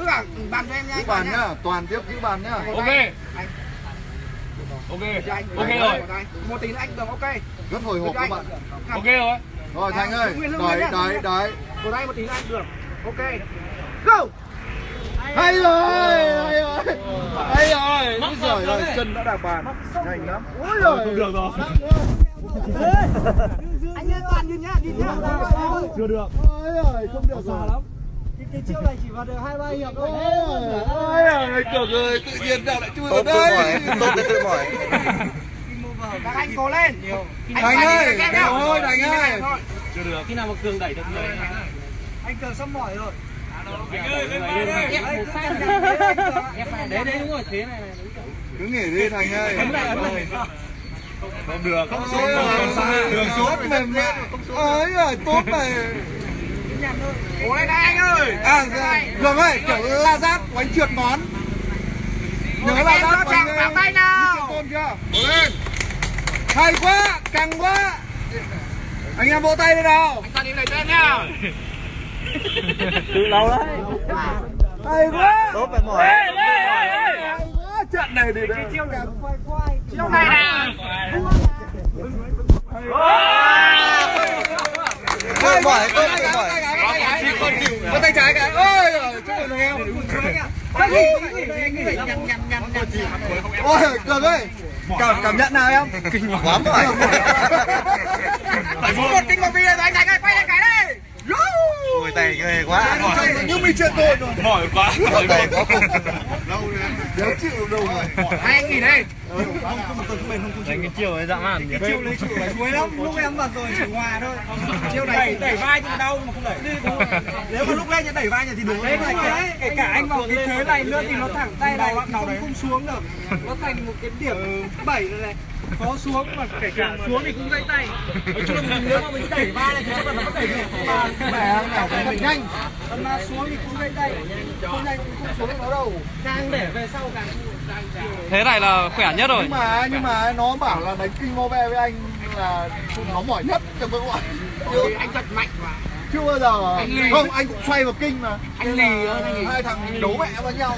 cả bàn cho em nha. Giữ bàn nhá, toàn tiếp giữ bàn nhá. Ok rồi. Một tí nữa anh Cường ok. Rất hồi hộp các bạn. Ok rồi. Rồi Thành ơi, đấy. Một tay một tí nữa anh Cường. Ok. Go. Hay rồi. Mắc rồi, rồi chân đã đạp bàn. Nhanh lắm. Ôi giời. Không được rồi. Anh ơi toàn nhìn nhá. Chưa được. Ôi giời, không được rồi lắm. Cái chiêu này chỉ vào được 2-3 hiệp thôi. Ôi giời, Cường ơi, tự nhiên nào lại chui vào đây. Tôi mỏi. Các anh cố lên. Thành ơi. Chưa được. Khi nào mà Cường đẩy được người. Anh Cường sắp mỏi rồi. Đấy đấy đúng rồi, thế này này. Cứ nghỉ đi Thành ơi. Không được, không xuống đường suốt mềm mẹ. Ôi giời, tốt này. Cố lên anh ơi. À, Cường ơi, kiểu la rác quánh trượt món. Nhớ la rác quánh vào tay nào. Cố lên. Hay quá, căng quá. Anh em vỗ tay lên nào. Anh ta đi lấy cho em nào. Từ lâu đấy. Hay quá. Tốt phải mỏi. Hay quá, trận này thì chiêu này quay quay. Chiêu này nào. Mỏi, mỏi, mỏi. Có tay trái cái. Ôi giời, chúc mừng em. Ôi, Cường ơi. Cảm nhận nào em? Kinh quá mỏi. Một kinh một vi này rồi anh Thành ơi, quay lên cái đây. Ôi tay ghê quá. Nhưng mình chưa tội rồi. Mỏi quá. Mỏi quá. Lâu rồi. Đéo chịu đâu rồi. Hai anh nghỉ đây. Cái chiều ấy dạng làm. Cái chiều lấy chịu đẩy cuối lắm. Lúc em bật rồi chỉ hòa thôi. Chiều này đẩy vai thì đau mà không đẩy. Nếu mà lúc lên đẩy vai thì đúng đấy. Kể cả anh vào cái thế này nữa thì nó thẳng tay này không xuống được. Nó thành một cái điểm 7 rồi này. Có xuống mà kể cả xuống thì cũng dây tay. Nói chung là nếu mà mình đẩy vai này thì chắc là nó có đẩy được. Mà mình nhanh. Còn mà xuống thì cũng dây tay. Không nhanh cũng không xuống được nó đâu. Càng để về sau càng thế này là khỏe nhất rồi. Nhưng mà nó bảo là đánh kinh mô ve với anh là nó mỏi nhất trong các bạn. Chứ anh giật mạnh mà. Chưa bao giờ. Không, anh cũng xoay vào kinh mà. Anh lì hơn. Hai thằng đấu mẹ với nhau.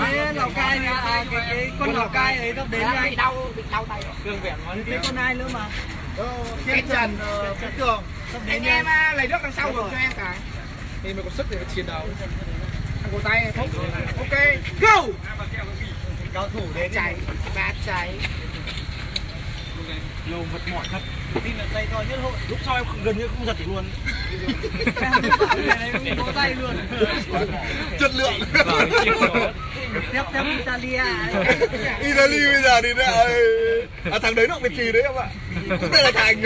Thế Lào Cai nha, cái con Lào Cai ấy nó đến với anh. Bị đau tay. Cường vẹn nó thế con ai nữa mà. Ken Trần, Cường. Anh em lấy nước đằng sau rồi cho em cái. Thì mới có sức để chiến đấu. Anh có tay không? Ok, go! Cao thủ đến cháy, bát cháy. Lâu vật mỏi thật. Tin là tay to nhất hội. Lúc sau em gần như không giật luôn. Em có tay luôn. Chất lượng. Tiếp Italia. Italy bây giờ thì đã... À, thằng đấy nó Việt Trì đấy em ạ. Cũng tên là Thành.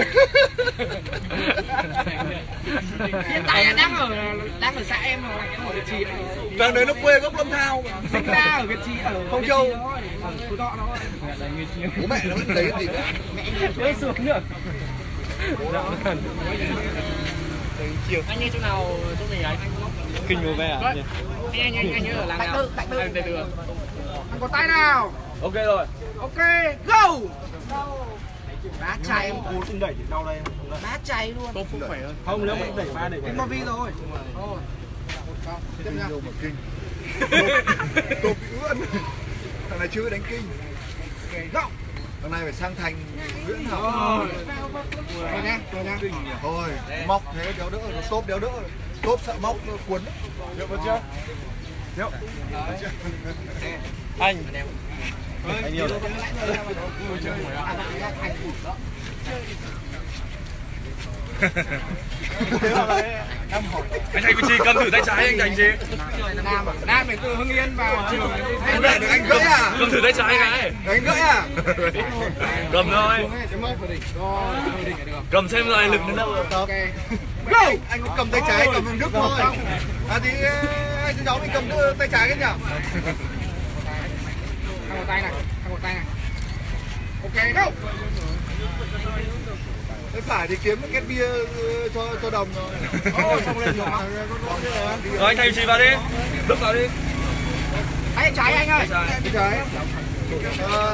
Hiện tại là đang ở xã em rồi. Ở Việt Trì. Thằng đấy nó quê gốc Lâm Thao. Sinh ra ở Việt Trì ở Phong Châu. Bố mẹ nó vẫn đấy gì nữa. Mẹ xuống nữa. Anh như chỗ nào chỗ gì anh? Kinh mùa về à? Anh như ở làng nào? Từ. Anh có tay nào? Ok rồi. Ok, go. Bá cháy em cố xin đẩy thì đau đây. Bá cháy luôn. Không phải hơn. Không nếu mình đẩy ba đẩy. Kinh Mavi rồi. Thôi. Tiếp nha. Kinh. Cục ưỡn. Thằng này chưa đánh kinh. Go. Hôm nay phải sang Thành Nguyễn hả? Thôi nha. Thôi, móc thế đéo đỡ, nó xốp đéo đỡ. Xốp sợ móc cuốn. Được chưa? Được. Anh nhiều. Anh Thành Việt Trì cầm thử tay trái anh Thành gì? Nam này từ Hưng Yên vào. Anh gỡ à? Cầm thử tay trái cái. Anh gỡ à? Cầm thôi. Cầm xem rồi lực đến đâu. Ok. Anh cũng cầm tay trái cầm bằng Đức thôi. À thì anh chú cháu mình cầm tay trái cái nhỉ? Thằng một tay này. Ok đâu? Phải thì kiếm cái bia cho đồng rồi. Xong lên rồi. Rồi anh Thành Trì vào đi. Đức vào đi. Tay trái anh ơi. Tay trái.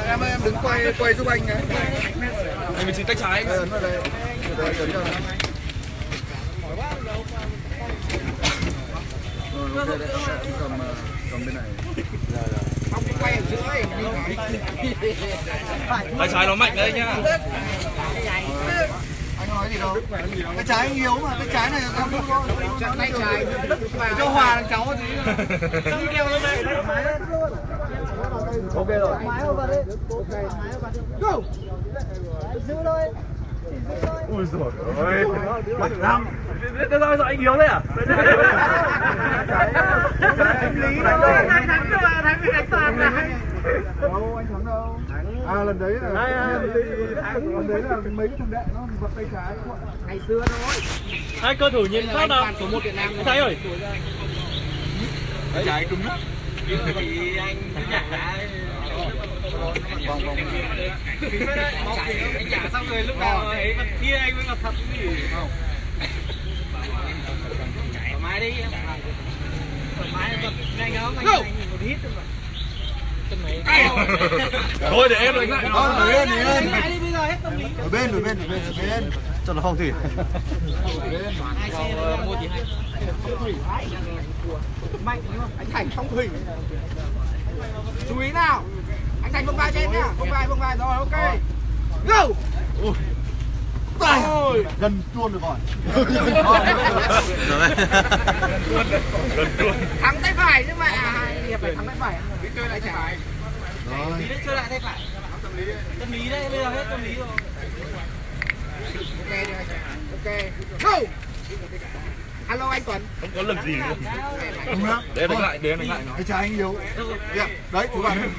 Em đứng quay giúp anh này. Anh Việt Trì tay trái. Ấn vào đây. Cầm bên này. Không quay ở giữa ấy. Tay trái nó mạnh đấy nhá. Anh nói gì đâu. Cái trái anh yếu mà, cái trái này không đúng không? Tay trái cho hòa thằng cháu gì. Không kêu lên đây. Ok rồi. Go. Giữ thôi. Ui giời ơi. Mạnh lắm. Thế sao anh yếu đấy à? Đánh lý đâu. Thắng bị đánh toàn này. Đâu anh thắng đâu. À lần đấy là mấy cái thằng đệ nó vật tay trái. Ngày xưa thôi. Hai cơ thủ nhìn phát nào. Số 1 Việt Nam. Trái ơi. Trái trúng lắm. Thì anh trả xong rồi lúc nào ấy vật kia anh mới là thật chứ không. Thoải mái đi em. Thoải mái em nhanh không? Anh một hít thôi mà. Thôi để em đánh lại. Thôi để em đánh đi bây giờ hết tâm lý. Ở bên. Cho nó phong thủy. Hai xe mua thì hay. Phong thủy đấy. Mạnh đúng không? Anh Thành phong thủy. Chú ý nào. Anh Thành bông vai trên nhá. Bông vai rồi, ok. Go. Ôi. Gần tuôn được rồi. Gần tuôn. Thắng tay phải chứ mẹ. Hiệp phải thắng tay phải. Đi chơi lại tay phải. Rồi. Đi đấy chơi lại tay phải. Tâm lý đấy, bây giờ hết tâm lý rồi. Ok. Go. Alo anh Tuấn. Không có làm gì nữa. Để đánh lại, nó. Cái trái anh yếu. Đấy, chú bạn.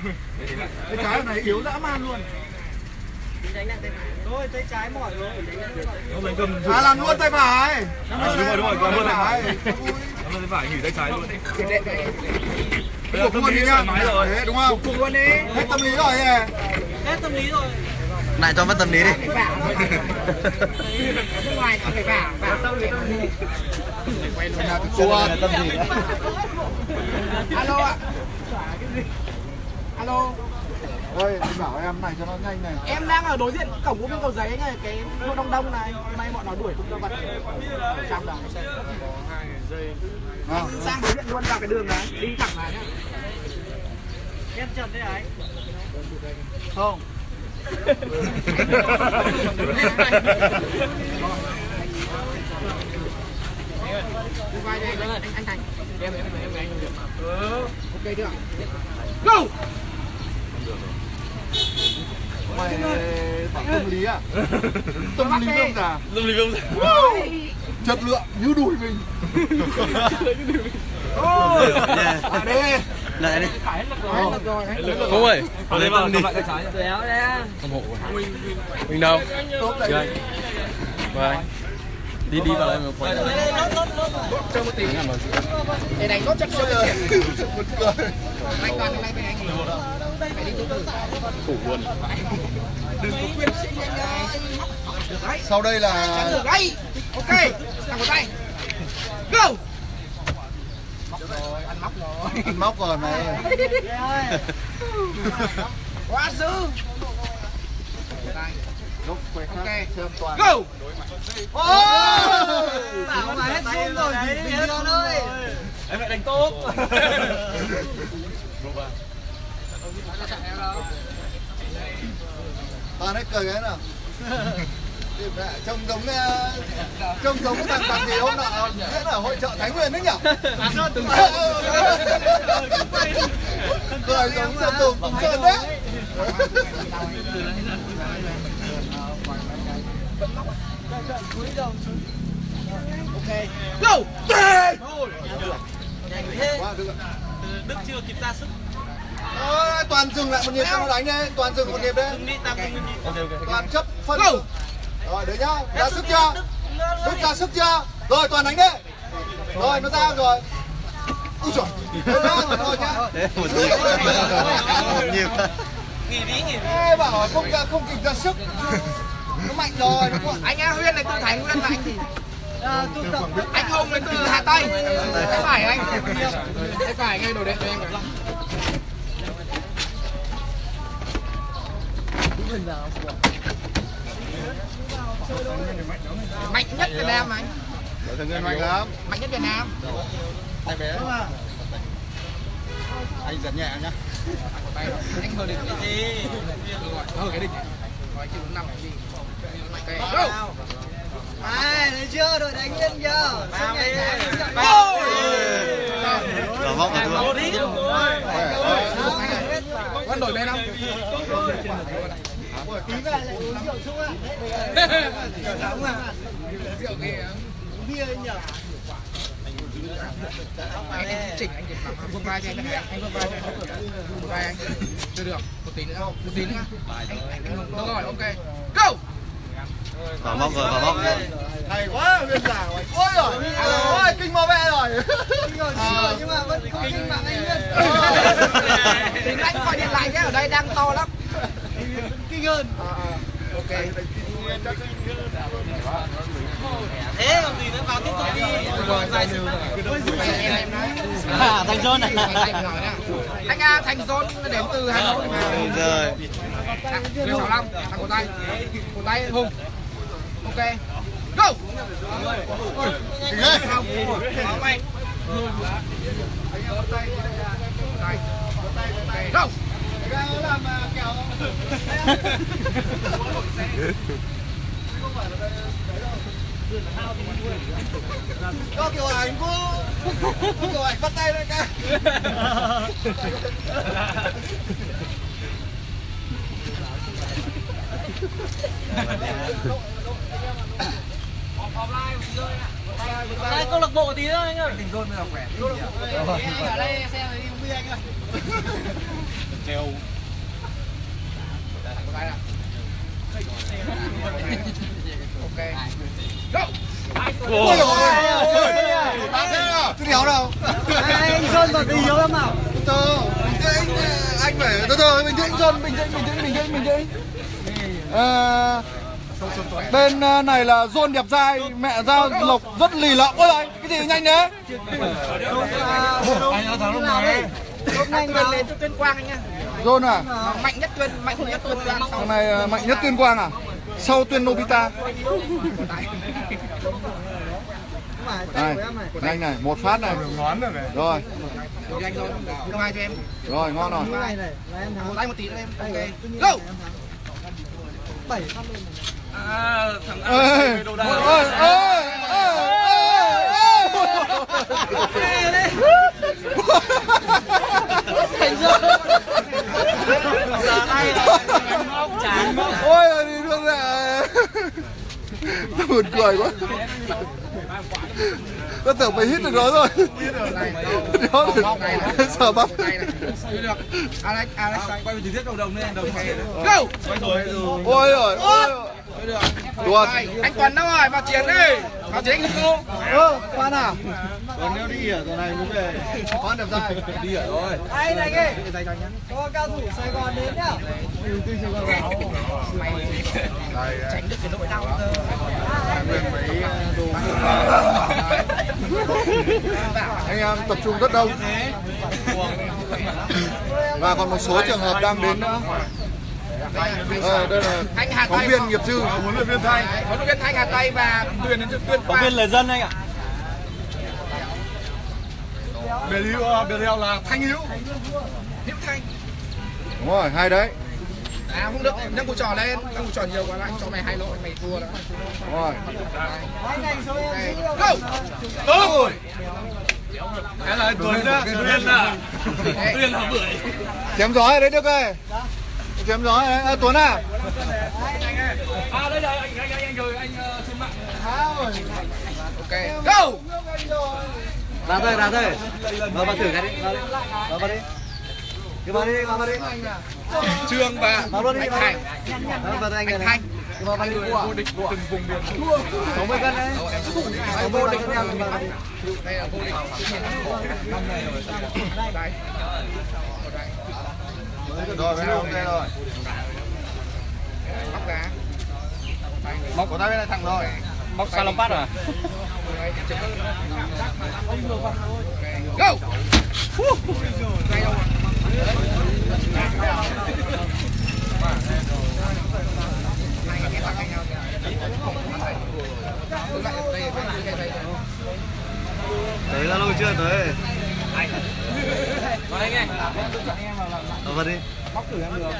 Cái trái này yếu dã man luôn. Đánh lại tay phải. Thôi, tay trái mỏi rồi. Đánh cầm. À làm luôn tay phải. Đúng rồi, cầm luôn tay phải. Cầm luôn tay phải, nghỉ tay trái luôn. Cục luôn đi nhá. Đấy, đúng không? Cục luôn đi. Hết tâm lý rồi. Hết tâm lý rồi. Lại cho mất tâm lý đi. Ngoài phải vào sâu đi. Alo ạ. Alo. Ơi, bảo em này cho nó nhanh này. Em đang ở đối diện cổng của bên Cầu Giấy này, cái lô đông này, hôm nay bọn nó đuổi cũng ra vật. Sang đó. Sang đối diện luôn vào cái đường đấy, đi thẳng vào nhá. Ken Trần đấy anh. Không. Anh Thành em ok chưa? Go. Mày tâm lý à? Tâm lý không giả. Chất lượng như đùi mình. Lại đi. Không ơi, lấy vào đi. Không hộ rồi. Mình đâu? Vâng. Đi vào đây mà quay. Lốt cho một tí. Để đánh lốt chắc rồi. Anh toàn hôm nay bên anh nghỉ. Phải đi tốt thủ luôn. Sau đây là ok, thằng một tay. Go. Rồi, ăn móc rồi mày. Quá dữ. Okay. Go. Bảo mà hết run rồi. Bình ơi. Em lại đánh tốt. Toàn hết cười cái nào. Trông giống cái thằng gì hôm nọ diễn ở hội chợ Thái Nguyên đấy nhỉ? Cười giống Sơn Tùng, Tùng Sơn đấy. Ok. Go. Đức chưa kịp ra sức. Toàn dừng lại một nhịp cho nó đánh đấy, toàn dừng một nhịp đấy. Toàn chấp phân. Rồi đấy nhá, ra sức chưa? Đức ra sức chưa? Rồi toàn đánh đấy. Rồi nó ra rồi. Úi giời. Rồi nhá. Một nhịp. Nghỉ đi. Ê, bảo không kịp ra sức. Nó mạnh rồi, nó anh A Huyên này tôi Thành Nguyên là anh gì? Anh Hồng đến từ Hà Tây. Thế phải anh. Thế phải ngay đồ đệm cho em cái lòng. Mạnh nhất Việt Nam anh. Mạnh nhất Việt Nam. Tay bé. Anh giật nhẹ nhá. Anh vừa định đi. Cái định. Ai đấy chưa đội đánh lên giờ. Vẫn đổi bên không? Tí về rượu chung ạ. Rượu kìa. Bia nhở. Anh chỉnh anh vương vai cho anh vương vai anh chưa được một tí nữa anh rồi ok go vào móc rồi hay quá viên giả ôi rồi kinh mò vẽ rồi nhưng mà vẫn Kính bạn anh Nguyên. Kính anh gọi điện lại nhé, ở đây đang to lắm. Kinh hơn. Ok. Thế còn gì nữa, vào tiếp tục đi. À, Thành Dôn này. Anh A, Thành Dôn đến từ Hà Nội mà. Rồi. Thằng cổ tay Hùng. Ok. Go. Go. Làm kéo. Có kiểu ảnh kiểu ảnh bắt tay lên cả. Đây câu lạc bộ tí nữa anh ơi. Tình Dôn bây giờ khỏe. Anh ở đây xem đi không biết anh ơi. Treo. Ok. Go. Ôi tôi đéo đâu. Anh Dôn mà tôi yếu lắm nào. Từ anh phải từ bình tĩnh Dôn, bình tĩnh. Bên này là Dôn đẹp trai, mẹ ra Lộc rất lì lợm. Ôi anh, cái gì nhanh thế? Anh đã thắng lúc nào đấy? Lúc này Tuyên lên Tuyên Quang anh nha. Dôn à? Mạnh nhất Tuyên Quang. Thằng này mạnh nhất Tuyên Quang à? Sau Tuyên Nobita. Này, nhanh này, một phát này. Rồi. Rồi, ngon rồi. Một tay một tí nữa em. Go! 7 phát luôn. À, thằng ơi, đồ đạc. Thành Dôn. Giờ này chán. Ôi giời đi luôn ạ. Buồn cười quá. Tôi tưởng mày hít được đó rồi. Sợ bắp. Alex quay về tiết đồng lên. Go. Ôi rồi. Tuột. Anh Tuấn đâu rồi? Vào chiến đi. Vào chiến anh Tuấn. Tuấn à? Tuấn nếu đi ở giờ này cũng về. Tuấn đẹp trai. Đi ở rồi. Anh này ơi. Có cao thủ Sài Gòn đến nhá. Tránh được cái nỗi đau. Anh em tập trung rất đông. Và còn một số trường hợp đang đến nữa. Đây là phóng viên nghiệp dư, huấn luyện viên Thanh, Hà Tây và Tuyền đến từ Tuyên Quang. Phóng viên là dân anh ạ. Belial là Thanh Hữu Thanh. Đúng rồi, hai đấy. À không được, nâng củ trò lên, nâng củ trò nhiều quá lại, cho mày hai lỗi, mày thua đó. Rồi. Go! Đúng rồi! Cái là Tuấn ra, Tuấn là bưởi. Chém gió ở đấy Đức ơi. Chém gió ở đấy, Tuấn à. Anh ơi. À đây là anh gửi anh trên mạng. Ok, go! Ra thôi. Vào thử cái đi, vào đi. Vào đi. Trương và anh Thành. Anh Thanh. Vô địch từng vùng miền. 60 cân đấy. Vô địch. Đây là vô địch. Rồi, bên này đây rồi. Móc ra. Móc của ta bên này thẳng rồi. Móc salon pass à? Go! Đấy là lâu chưa tới. Vào đây nghe. Vào đi. Bóc thử em được.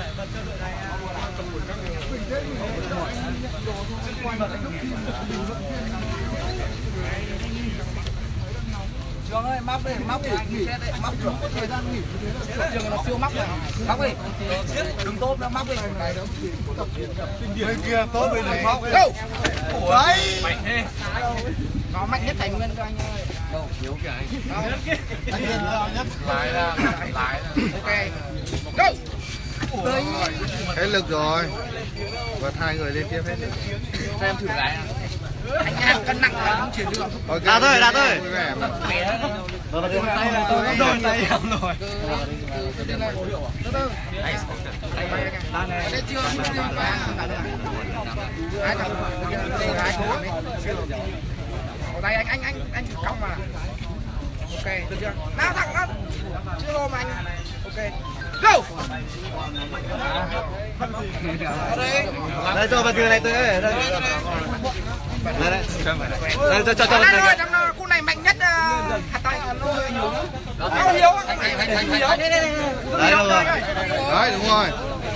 Trường ơi, móc đi, móc đi, nghỉ, móc trường có thời gian nghỉ. Trường nó siêu móc rồi, móc đi. Đừng tốt nữa, móc đi. Bên kia tốt bên này móc đi. Đâu? Đấy. Mạnh thế. Nó mạnh nhất Thành Nguyên cho anh ơi. Đâu, yếu kìa anh. Anh Nguyên lo nhất. Lái ra. Ok. Đâu? Đấy. Hết lực rồi. Và hai người lên tiếp hết. Em thử lái à? Anh ăn cân nặng là không chuyển được. Đạt ơi, Đạt ơi. Tay là tôi không đôi tay em rồi. Đây anh cong mà. Ok, được chưa? Nào thẳng đó. Chưa lô mà anh. Ok. Go. Đây cho vật này tôi đây. Đây. Đây cho cô này mạnh nhất hạt tay nó hơi yếu. Nó yếu. Đấy đúng rồi. Đấy đúng rồi.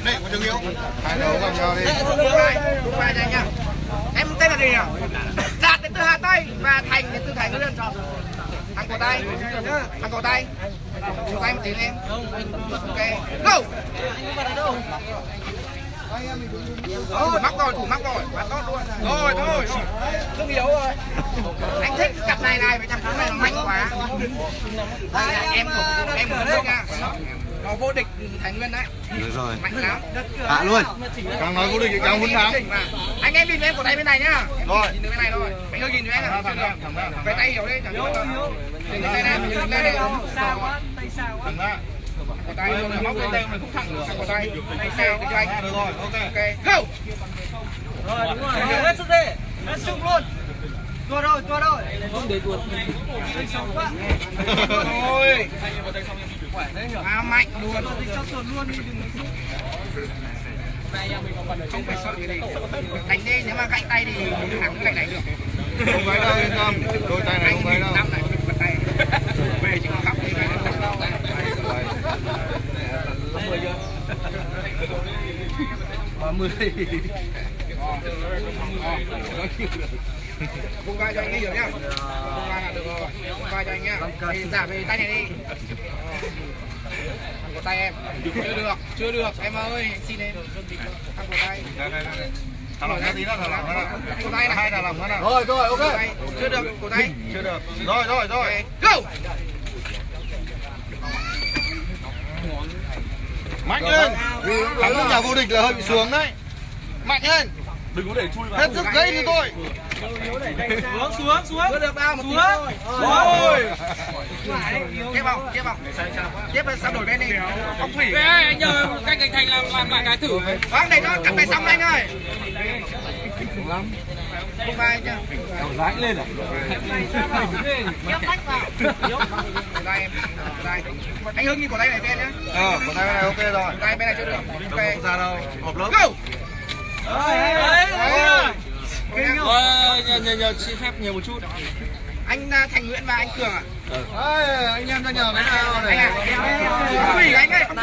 Đấy có Trương Hiếu. Hai đấu gặp nhau đi. Đúng rồi anh nhá. Em tên là gì nhỉ? Đạt đến từ Hà Tây và Thành đến từ Thành nó lên tròn. Thằng cổ tay, thằng cổ tay. Chúng tay một tí lên. Ok, go. Ôi, mắc rồi, thủ mắc rồi. Quá tốt luôn. Rồi, thôi. Không hiểu rồi. Anh thích cặp này này, với cặp này nó mạnh quá. Em của nước nha. Nó vô địch Thái Nguyên đấy. Được rồi. Mạnh lắm. Hạ luôn. Càng nói vô địch thì càng muốn thắng. Anh em nhìn em của tay bên này nhá. Rồi. Nhìn bên này rồi. Mày hơi nhìn cho em nào. Về tay hiểu đi. Nhìn tay này, nhìn tay này. Sao quá, tay sao quá. Của tay luôn này, móc cái tay này cũng thẳng được. Của tay, tay sao cho anh. Được rồi, ok. Go. Rồi, đúng rồi. Hết sức đi. Hết sức luôn. Tua rồi, tua rồi. Không để tuột. Tay sao quá. Thôi. À, mạnh luôn. Không phải sợ cái này. Đánh đi, nếu mà gãy tay thì thằng cứ gãy này được. Không phải đâu, yên tâm. Đôi tay này không phải đâu. Năm này mình bật tay. Về chứ không khóc đi. Vung vai cho anh hiểu nhá. Vung vai là được rồi. Vung vai cho anh nhá. Thì giả về tay này đi. Thằng của tay em. Chưa được em ơi, xin em. Thằng của tay. Thằng lỏng ra tí nữa, thằng lỏng ra. Của tay này. Hai thằng lỏng ra nào. Rồi, rồi, ok. Chưa được, của tay. Chưa được. Rồi, rồi, rồi. Go. Mạnh lên. Thằng của nhà vô địch là hơi bị xuống đấy. Mạnh lên. Đừng có để chui vào. Hết sức gây như tôi. Xuống, xuống, xuống. Đưa được bao một tí thôi. Rồi. Tiếp vào. Tiếp vào, xong đổi bên đi. Ông Thủy. Ê, anh nhờ canh anh Thành làm lại cái thử. Vâng, để nó cặp này xong anh ơi. Đúng lắm. Không ai chưa? Cậu rãi lên à? Nhớ khách vào. Anh Hưng nhìn của tay này bên nhé. Ờ, của tay bên này ok rồi. Của tay bên này chưa được. Ok. Không ra đâu. Hộp lớp. Go! Nhờ xin phép nhiều một chút. Anh Thành Nguyễn và anh Cường à? Anh em ra nhờ cái nào này. Anh ơi, con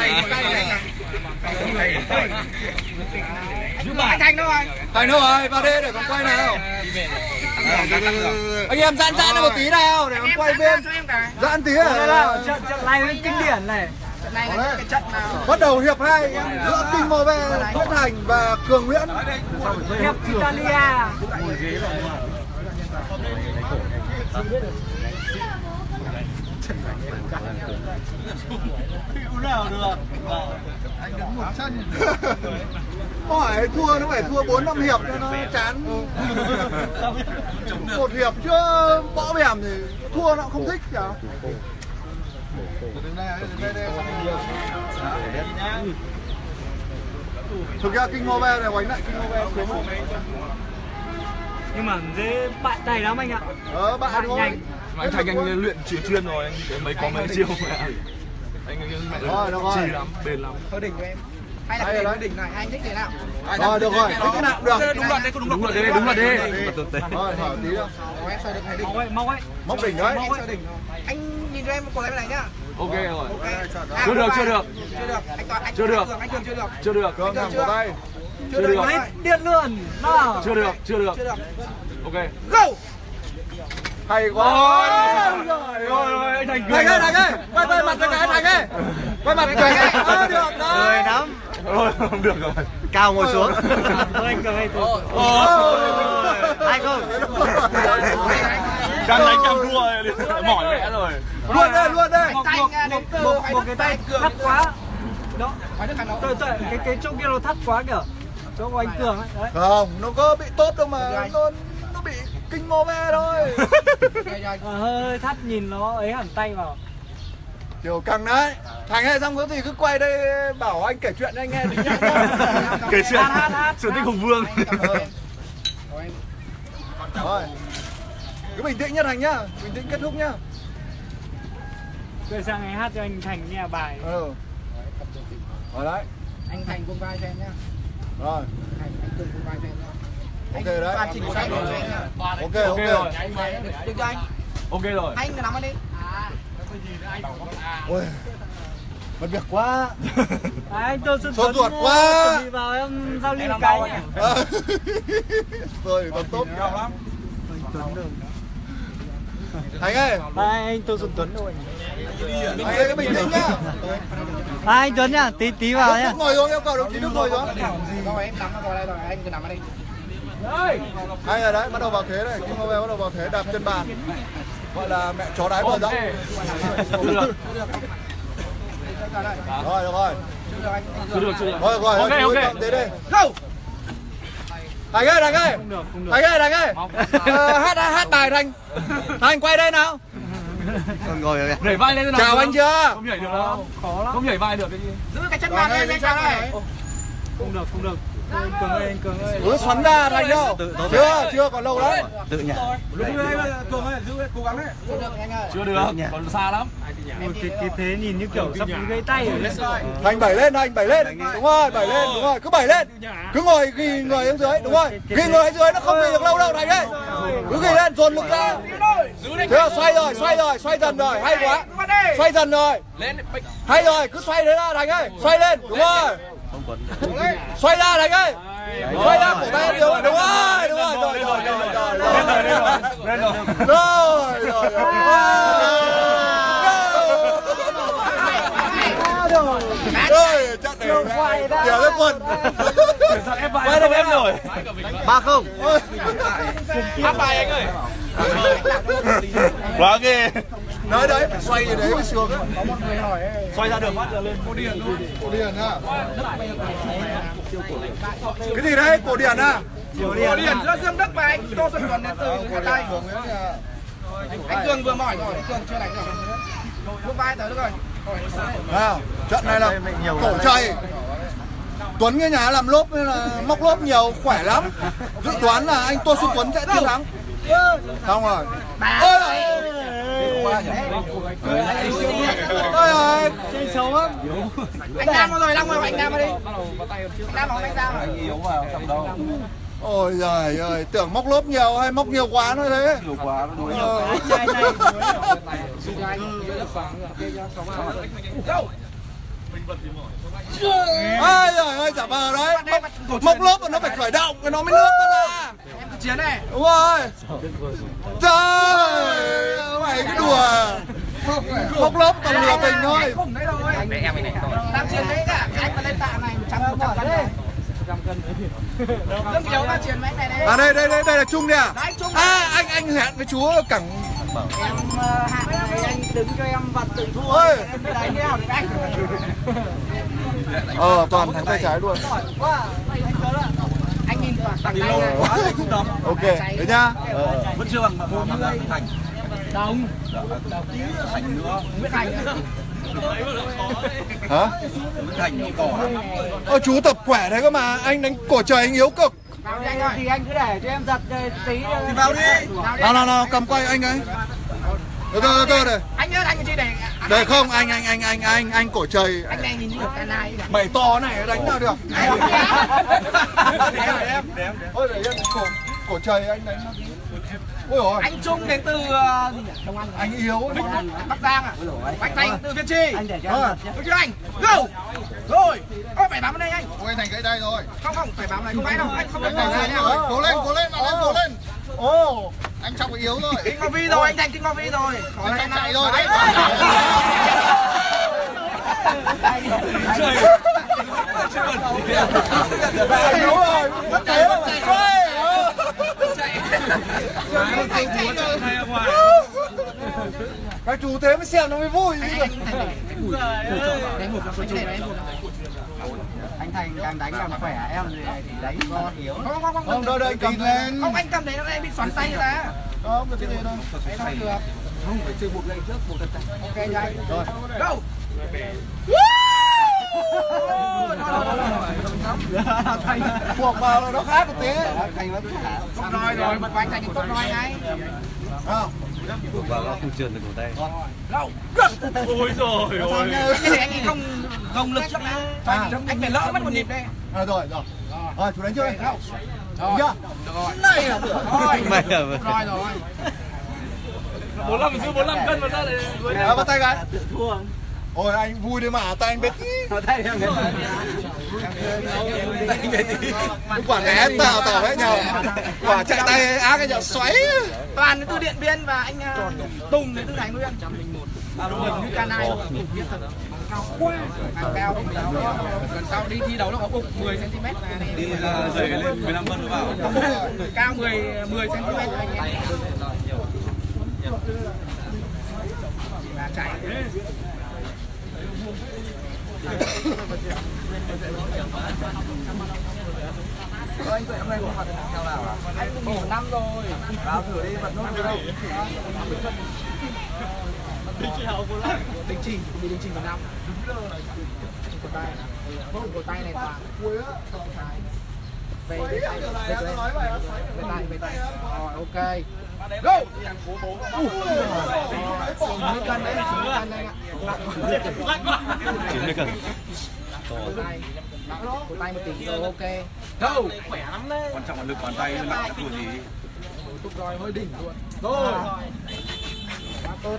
này anh Thành đâu rồi? Thành đâu rồi? Vào đây để con quay nào. Anh em giãn giãn một tí nào để con quay bên. Giãn tí à? Trận này lên kinh điển này. Này, cái trận nào? Bắt đầu hiệp 2 giữa Kinh Mô Bê, Quốc Thành và Cường Nguyễn. Hiệp Italia. Hữu nào được. Anh đứng một chân. Hỏi thua nó phải thua 4-5 hiệp cho nó chán. Một hiệp chứ bỏ bèm thì thua nó không thích cả. Thực ra Kinh Mô Bê này quánh lại Kinh Mô Bê xuống không? Nhưng mà dễ bại tay lắm anh ạ. Bại thôi. Anh Thành anh luyện chuyên rồi, anh mấy có mấy chiêu rồi. Anh trì lắm, bền lắm. Thôi đỉnh của em. Hay là nói đỉnh này, anh thích thế nào? Rồi được rồi, thích thế nào được. Đúng luật đấy, đúng luật đấy, đúng luật đấy. Rồi, hỏi tí đâu. Móc đỉnh đấy. Anh nhìn cho em một cổ tay bên này nhá. Ok rồi. Chưa được, chưa được. Chưa được. Anh Cường chưa được. Chưa được. Cường thẳng cổ tay. Chưa được. Điện luôn. Chưa được, chưa được. Ok. Go. Hay quá. Rồi, anh Thành Cường. Thành ơi, quay mặt cho cái Thành ơi. Quay mặt cho cái. Được rồi. Rồi lắm. Rồi, không được rồi. Cao ngồi xuống. Anh Cường hay thôi. Hay không? Đang đánh cam đua mỏi mẹ rồi. Luôn đây, luôn đây. Một cái tay thắt quá. Đó. Cái chỗ kia nó thắt quá kìa. Chỗ của anh Cường ấy. Không, nó có bị tốt đâu mà. Nó bị kinh mô mê thôi. Thắt nhìn nó ấy hẳn tay vào. Điều căng đấy. Thành ơi, xong có gì cứ quay đây bảo anh kể chuyện anh nghe thì nhá. Kể chuyện sự tích Hùng Vương. Thôi, cứ bình tĩnh nhá Thành nhá, bình tĩnh kết thúc nhá. Tôi sang ngày hát cho anh Thành nghe bài. Ừ. Rồi đấy. Anh Thành vung vai cho em nhá. Rồi. Anh Cường vung vai cho em nhá. Ok đấy. Ok rồi. Được cho anh. Ok rồi. Anh cứ nắm anh đi. Ôi, mất việc quá. Anh tôi sốt ruột quá. Chuẩn bị vào em giao liên cái nhỉ. Rồi, còn tốt nhau lắm. Thành ơi. Đây anh tôi Xuân Tuấn rồi. Anh ơi cái bình tĩnh nhá. Anh Tuấn nhá, tí vào nhá. Ngồi xuống em, cậu đồng chí Đức ngồi xuống. Không em nắm nó vào đây rồi, anh cứ nằm ở đây. Đây rồi đấy, bắt đầu vào thế này, Kim Mobile bắt đầu vào thế, đạp chân bàn. Gọi là mẹ chó đái bò rỗng. Rồi được rồi. Rồi ok. Thành ơi. Thành ơi. Hát bài Thành. Thành quay đây nào. Ngồi nhảy vai lên. Chào anh chưa? Không nhảy được đâu. Khó lắm. Không nhảy vai được cái gì. Giữ cái chân bàn lên anh chàng này. Không được. Cường ơi. Cứ xoắn ra Thành đâu. Chưa còn lâu đấy. Tự nhảy. Lúc đấy Cường ơi, giữ cố gắng đấy. Chưa được. Còn xa lắm. Cái thế nhìn như kiểu sắp gãy tay rồi. Thành bẩy lên. Đúng rồi, cứ bẩy lên. Cứ ngồi ghi người ở dưới, đúng rồi. Ghi người ở dưới nó không bị được lâu đâu Thành đấy. Cứ ghi lên dồn lực ra. Chưa, xoay rồi, xoay dần rồi, hay quá. Xoay dần rồi. Hay rồi, cứ xoay thế ra Thành ơi. Xoay lên, đúng rồi. Xoay ra Thành ơi. Xoay ra cổ tay yếu. Đúng rồi. Nói đấy, phải xoay như đấy mới sướng. Có một người hỏi xoay ra được mắt là lên cổ điển thôi. Cổ điển à? Cái gì đấy? Cổ điển à? Cổ điển giữa Dương Đức và anh Tô Xuân Tuấn đến từ Hà Tây. Anh Cường vừa mỏi rồi, anh Cường chưa đánh rồi. Bước vai tới được rồi. Nào, trận này là cổ chay. Tuấn cái nhà làm lốp nên là móc lốp nhiều, khỏe lắm. Dự đoán là anh Tô Xuân Tuấn sẽ chiến thắng. Xong rồi. Ôi chơi xấu lắm. Anh Nam rồi, Long ơi, anh Nam đi. Anh Nam không đánh ra rồi. Yếu vào trong đâu. Ôi giời ơi, tưởng móc lốp nhiều hay móc nhiều quá nó thế. Nhiều quá nó đuối. Ôi giời ơi, giả vờ đấy. Móc lốp mà nó phải khởi động nó mới nước ra. Chiến này. Đúng rồi. Trời mày cái đùa. Móc lớp còn lừa mình thôi. Anh em này. Tạm chiến đấy cả. Anh mà lên tạ này 100 cân đấy. 100 cân đấy. Đừng nhiều mà chiến mấy này đấy. À đây là Trung đây à? À anh hẹn với chú ở cảng. Em hẹn anh đứng cho em vặt từng thua. Ơi. Đánh nhau được anh. Toàn thằng tay trái luôn. Anh nhìn vào tặng tay này quá là cung cấp. Ok, đấy nhá. Vẫn chưa bằng Thành. Đồng. Nguyễn Thành. Hả? Nguyễn Thành cổ. Chú tập khỏe đấy cơ mà, anh đánh cổ trời anh yếu cực. Vào đi anh ơi. Thì anh cứ để cho em giật tí. Thì vào đi. Nào, cầm quay anh ấy. Được rồi. Anh ơi, anh chỉ để. Đây không, anh cổ trời. Anh này nhìn như cái này. Mày to này đánh nào được. Để em. Ôi để em cổ trời anh đánh nó. Ôi giời. Anh Trung đến từ anh yếu Bắc Giang à? Anh Thành từ Việt Trì. Anh để cho anh. Được anh. Go. Rồi. Ôi phải bám vào đây anh. Ôi Thành gãy đây rồi. Không phải bám này không phải đâu. Anh không được này nha. Cố lên. Ô. Anh Trọng yếu rồi. Kinh Ngovi rồi, anh Thành kinh Ngovi rồi. Còn anh này rồi. Chạy. Phải chú thế mới xem nó mới vui. Anh Thành càng đánh càng khỏe, em thì đánh ngon yếu. Không, đâu đây cầm lên. Không, anh cầm đấy nó em bị xoắn tay ra. Không, được thế này đâu. Đấy không được. Không, phải chơi một lệnh trước, một lần tay. Ok, nhanh. Rồi. Go! Buộc vào nó khác một tí. Thành nó cứ thả. Không nói rồi, bật bánh Thành cũng không nói ngay. Không. Buộc vào nó không trườn được cổ tay. Đâu. Ôi giời ơi. Anh ấy không gồng lực chắc nào. Anh phải lỡ mất một nhịp đây. Rồi, rồi. Rồi, chú đánh trước đây. Rồi. Này là được. Rồi, rồi. 45 giữ 45 cân mà ra đây. Đó, bắt tay cái. Thua. Ôi anh vui đấy mà, tay anh biết tí. Tay em biết tí. Quả này em tỏ với nhau. Quả chạy tay á cái nhậu xoáy. Toàn cái từ Điện Biên và anh Tùng đến từ Thái Nguyên. À đúng rồi, như Canai luôn. Cao quá. Cao gần sau đi thi đấu nó có bụng 10 cm. Đi dày cái lên 15 phân nó vào. Cao 10 cm anh em. Là chạy. Anh dậy hôm nay có hoạt theo nào à? Anh cũng nghỉ năm rồi. Vào thử đi bật nốt đi. Đình chỉ, đình chỉ 1 năm. Cổ tay này, cổ tay này toàn. Về tay. Rồi ok. Go! Cân đấy, cân đây ạ. Tay một tí rồi, ok. Go! Khỏe lắm đấy. Quan trọng là lực bàn tay lên mạng của gì. Tụt rồi hơi đỉnh luôn. Rồi. Quá tốt.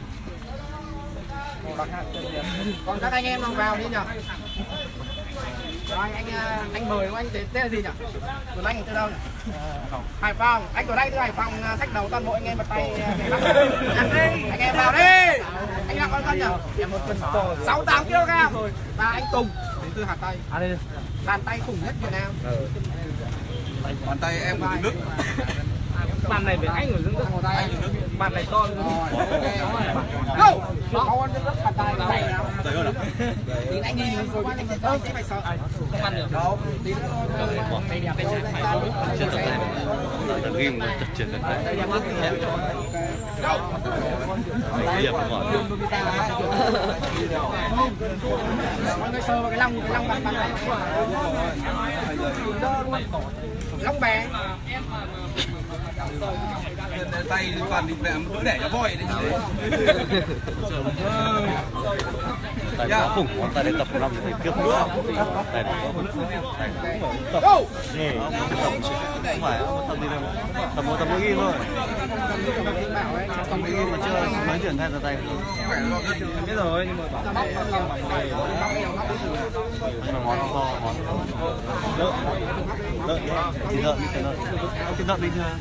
Còn các anh em vào đi nhỉ. Rồi anh mời anh tên là gì nhỉ? Tuấn Anh từ đâu nhỉ? Hải Phòng, anh Tuấn Anh từ Hải Phòng sách đầu toàn bộ anh em bật tay. Anh em vào đi. Anh nặng con cân nhỉ? 68 kg. Và anh Tùng đến từ Hà Tây. Bàn tay khủng nhất Việt Nam. Bàn tay em của Đức. Bàn này phải anh của Dương Đức. Bàn này to. Go! Không ăn rất bàn tay. Đấy rồi đó. Anh nhìn rồi anh sẽ phải sợ. Không ăn được. Đâu, tí nữa thôi. Bỏ tay đẹp bên trái phải thôi. Chân tay. Tao ghim nó chật chật lên đấy. Go! Điệp ngọt. Mọi người sờ vào cái lông bàn tay. Lông bé. Tay toàn định mẹ cứ để cho voi đấy chứ. Tại nó khủng quá, tại đây tập 5 thì kiếp nữa. Tại nó tập này, tập không phải tập gì đâu. Tập 1 tập mới ghi thôi. Tập mới ghi mà chưa mới chuyển thay ra tay. Biết rồi nhưng mà bảo nhưng mà món to món lợn lợn thịt lợn thịt lợn bình thường.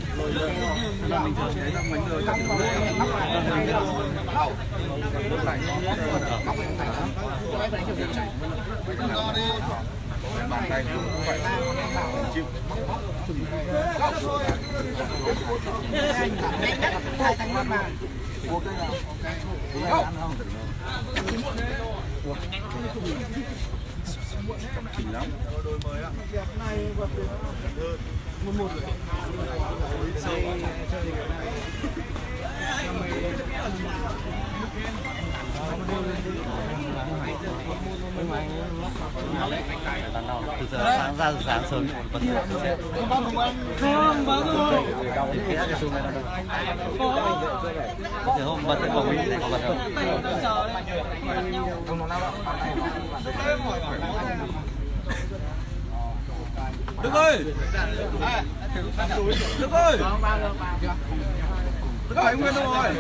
Chỉnh lắm. Đôi mới ạ. Này vật hơn. 1-1 rồi. Từ giờ sáng ra sáng sớm vẫn hôm bật cái bóng này có bật không? Đức ơi! Đức ơi! Đức ơi, Nguyên đâu rồi?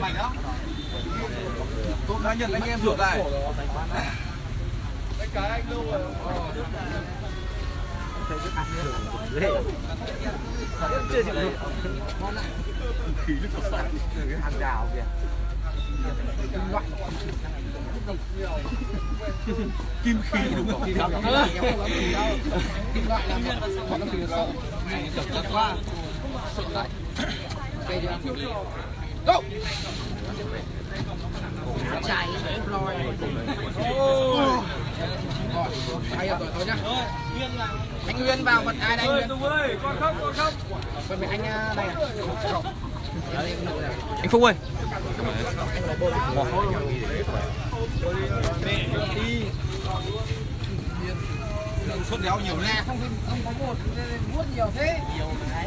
Tôi đã nhận anh em ruột này. Cái anh đâu rồi? Chưa chịu được. Khí Đức có sẵn. Cái hàng rào kìa. Kim khí đúng không? Kim loại là sợ. Tập qua. Sợ lại. Go! chạy rồi. Ai rồi thôi nhá. Anh Nguyên vào vật ai đây Nguyên? Tùng ơi, con khóc. Phần anh đây à? Anh Phúc ơi. Suốt đéo nhiều nè, không có bột, muốt nhiều thế. Nhiều đấy.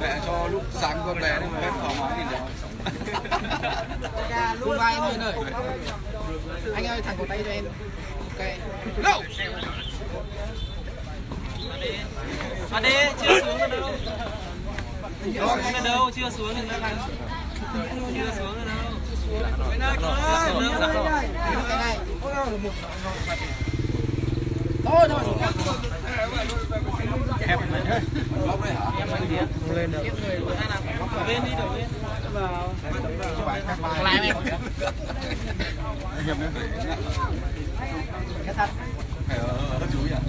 Mẹ cho lúc sáng con bé đấy, con khó mỏi thì rồi. Vai anh ơi. Anh ơi, thẳng cổ tay cho em. Ok. Go. Mà đi, chưa xuống được đâu. Chưa xuống được đâu. Bên đây con ơi, cái này. Thôi thôi. Em không lên được. Lên đi đổi lên. Lại này. Cái thật. Nó chú nhỉ.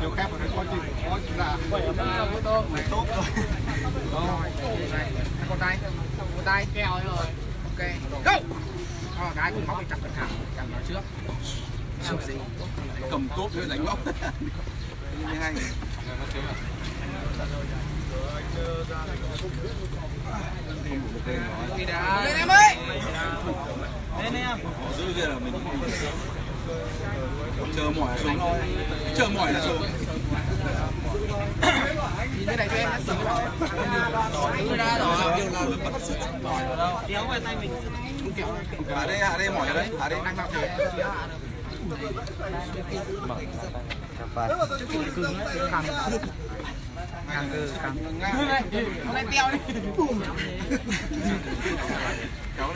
Điều khác của nó có chính là tốt rồi. Con tay. Tay kèo rồi. Ok. Go. Con gái cũng móc cái cặp thẳng, cặp nó trước. Làm gì? Cầm cốp thôi đánh móc. Như hai người. Nó thiếu à. Lên em ơi. Lên em. Giữ kia là mình chờ mỏi xuống thôi. Chờ mỏi là xuống. Nhìn cái này cho em đã sướng rồi. Anh ra rồi. Điều nào được bắt sức mỏi vào đâu. Đéo về tay mình. Không kiểu. Hạ đây mỏi ở đấy. Hạ đây đang mặc thế.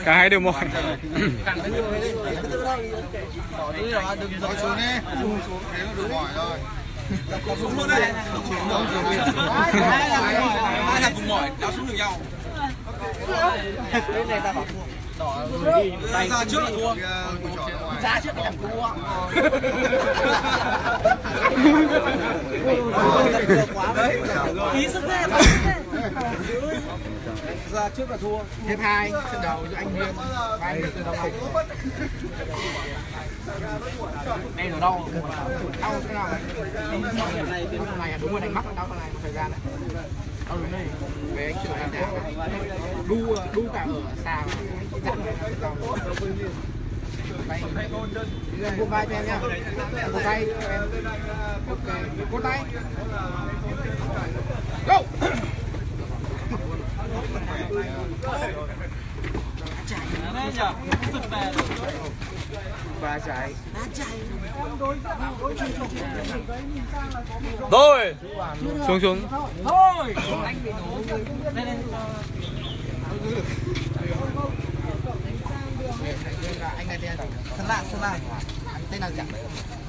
Cả hai đều mỏi. Đừng nói xuống đi. Thế là đủ mỏi rồi. Có súng luôn đấy. Hai thằng cùng mỏi, đéo súng được nhau. Bên này ta bảo thua. Ra trước là thua. Ra trước là thua. Ý sức thế, ý sức thế. Ra trước là thua. Hiệp 2, trận đầu giữa anh Nguyên và anh Việt từ đầu cục. Đây là đau. Đau thế nào đấy? Hôm nay đúng rồi đánh mắc đau hôm nay một thời gian đấy. Đau đúng đây. Về anh trưởng anh đu cả ở xa. Một vai cho em nha. Một tay cho em. Ok, một tay. Go! Rồi xuống thôi anh là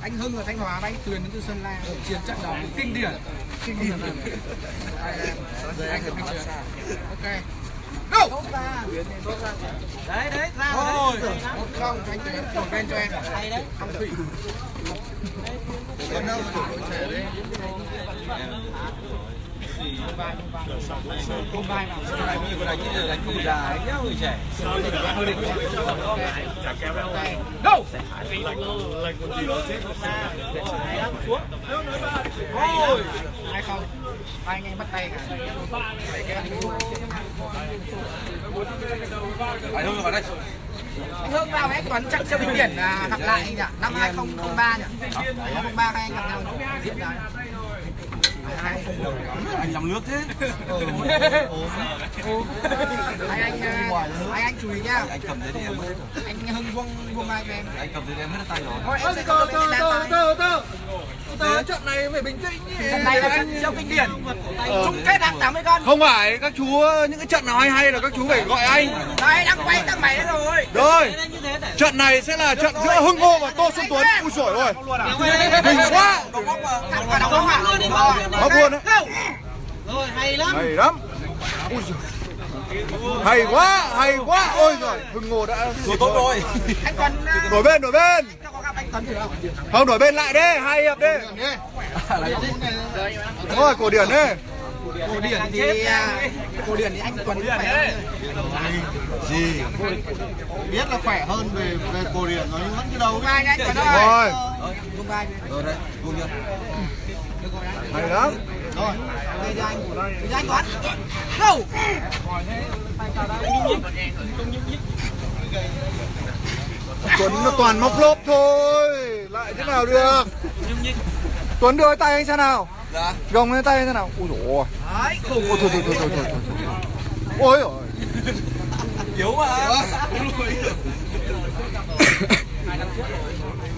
anh Hưng ở Thanh Hóa, anh Tuyền đến từ Sơn La, chiến trận đó kinh điển, anh ở Thanh Hóa. Ok. Go! Đấy, đấy, ra rồi. Không, anh Tuyền đổ bên cho em. Hay đấy. Không thủy. Còn đâu mà đổi trẻ đấy. Combine vào. Sao này bây giờ đánh như là đánh cụ già, đánh nhau người trẻ. Go! Ôi! Hay không? Hai anh em bắt tay cả. Để cái anh Hưng. Anh Hưng vào đây. Anh Hưng vào với Tuấn chắc siêu kinh điển gặp lại anh nhỉ? Năm 2003 nhỉ? 2003 hay anh gặp nhau diễn ra. Anh làm nước thế. Anh chú ý nha. Anh cầm giấy để em. Anh Hưng vuông ai cho em. Anh cầm giấy để em hết tay rồi. Từ trận này phải bình tĩnh. Trận này là trận kinh điển. Chung kết hạng 80 con. Không phải các chú những cái trận nào hay là các chú phải gọi anh. Đấy đang quay các máy rồi. Rồi. Trận này sẽ là trận giữa Hưng Ngô và Tô Xuân Tuấn. Ui giời ơi. Đỉnh quá. Bóc luôn đấy. Rồi hay lắm. Hay lắm. Ui giời. Hay quá, hay quá. Ôi giời, Hưng Ngô đã rồi tốt rồi. Anh Tuấn đổi bên. Không đổi bên lại đi, hai hiệp đi. Đúng rồi, cổ điển đi. Cổ điển thì anh Tuấn khỏe gì biết là khỏe hơn về cổ điển rồi nhưng vẫn cái đầu ngay anh Tuấn rồi rồi đấy buông chưa hay lắm rồi đây cho anh Tuấn đâu Tuấn nó toàn móc lốp thôi lại thế nào được. Tuấn đưa tay anh sao nào? Dạ. Gồng lên tay anh sao nào? Ui dồi ôi. Thôi. Ôi giời. Yếu mà.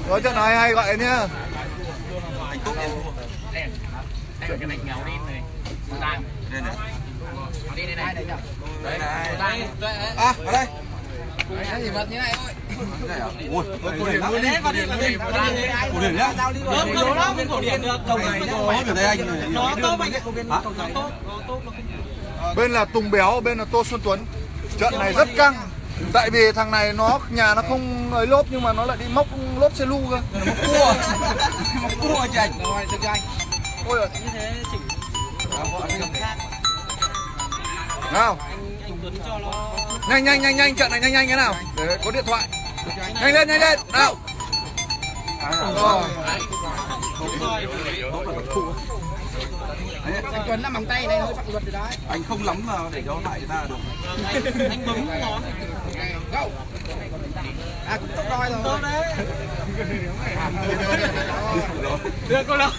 Có trận này hay gọi nhá. Anh Túc đi. Đây cái này nghèo đi này. Đây này. Đi đây này. Đây này. À, vào đây. Cái gì vật như này thôi. Ôi, cổ điển luôn đi. Cổ điển nhá. Không lắm, cổ điển được. Đồng này ở đây anh. Nó tốt anh ạ. Bên là Tùng Béo, bên là Tô Xuân Tuấn. Trận này rất căng. Tại vì thằng này nó nhà nó không ấy lốp nhưng mà nó lại đi móc lốp xe lu cơ. Móc cua. Móc cua chảnh. Rồi, được cho anh. Ôi giời. Như thế chỉnh. Nào. Anh Tuấn cho nó nhanh trận này nhanh thế nào để có điện thoại nhanh lên nào rồi anh Tuấn nắm bằng tay này hơi phạm luật rồi đấy anh không lắm mà để cho lại ra được anh bấm nó đâu à cũng tốc đòi rồi tốt đấy đưa cô đâu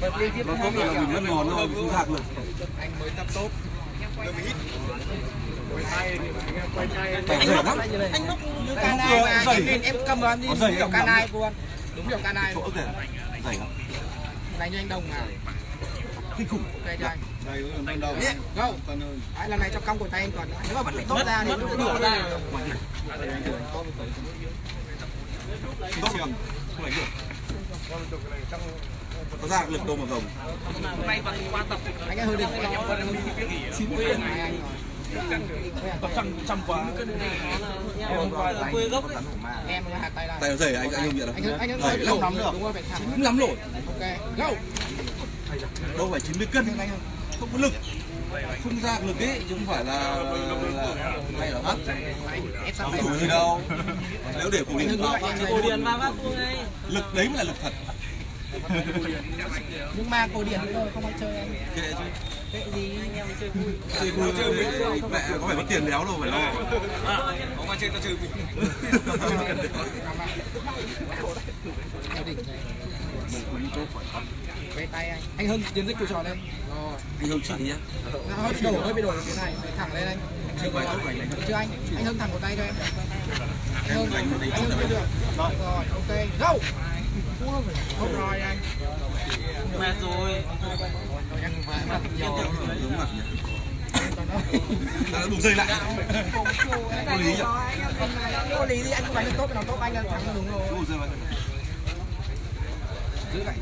đấy nó tốt là mình mất ngon rồi cũng sạc rồi anh mới tập tốt. Anh móc như canai mà em cầm vào đi kiểu canai luôn. Đúng kiểu canai. Này như anh Đồng mà. Kinh khủng. Đây cho anh. Đây Đồng. Đâu? Đấy lần này cho cong cổ tay anh còn. Nếu mà vẫn bị tốt ra thì nó đổ ra. Tốt không? Không ảnh hưởng. Có ra lực đâu mà rồng. Hôm nay vẫn qua tập anh ấy hơi đỉnh quá. 90 này anh tập trăm quá. Quê gốc đấy. Em ra tay ra. Tay nó dày anh không nhận đâu. Anh ấy lâu lắm rồi. Chín lắm rồi. Ok. Lâu. Đâu phải 90 cân anh không? Không có lực. Không ra lực ấy chứ không phải là hay là hấp. Không đủ gì đâu. Nếu để cổ điển vào vác vuông ấy. Lực đấy mới là lực thật. Nhưng mà cổ điển thôi không ai chơi anh. Kệ gì anh em chơi vui. Chơi vui chơi mẹ có phải mất tiền đéo đâu phải lo. Không ai chơi tao chơi mình. Về tay anh. Anh Hưng tiến dịch cùi tròn lên. Anh Hưng chỉ nhá. Đổ hơi bị đổ cái này thẳng lên anh. Chưa anh. Anh Hưng thẳng cổ tay cho em. Anh Hưng chưa được. Rồi ok go. Không rồi anh. Mệt rồi. Đúng mặt nhỉ. Đã đủ dây lại. Có lý nhỉ? Có lý thì anh cũng đánh được tốt cái nào tốt anh là thắng đúng rồi. Đủ dây lại. Giữ lại.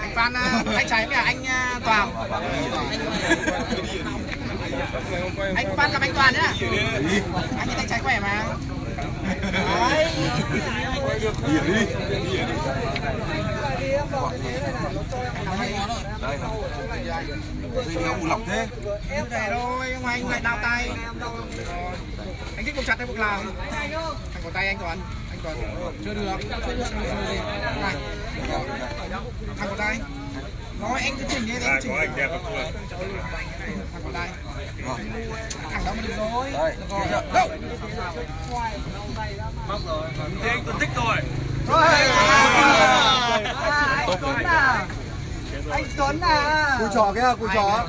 Anh Phan, anh Cháy với anh Toàn. Anh Phan gặp anh Toàn nhá. Anh thấy anh Cháy khỏe mà. Đấy. Thế. Em để thôi, không anh lại đau tay. Anh thích buộc chặt hay buộc làm? Anh có tay anh Toàn. Anh Toàn chưa được. Này. Thằng có tay. Nói anh cứ chỉnh như thế chỉnh. Có anh đẹp lắm rồi. Thằng có tay. Thằng đó mà được rồi. Đâu. Móc rồi. Thế anh Tuấn thích rồi. Anh Tuấn à. Anh Tuấn à. Cùi trò kia, cùi trò.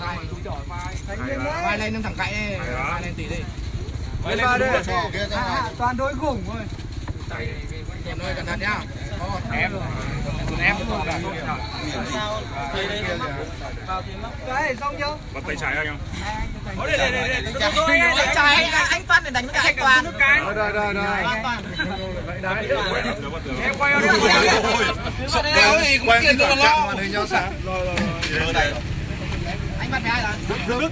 Vai lên nâng thẳng cạnh đi. Vai lên tí đi. Vai lên cùi trò kia. Toàn đối khủng thôi. Em ơi cẩn thận nhá. Em rồi. Em cũng được. Đấy, xong chưa? Bật tay trái anh không? Thôi anh Phan để đánh cả anh Toàn. Rồi. Em quay vào đi. Sắp đéo thì cũng tiền tôi mà lo. Rồi. Anh Anh bắt ai rồi? Nước.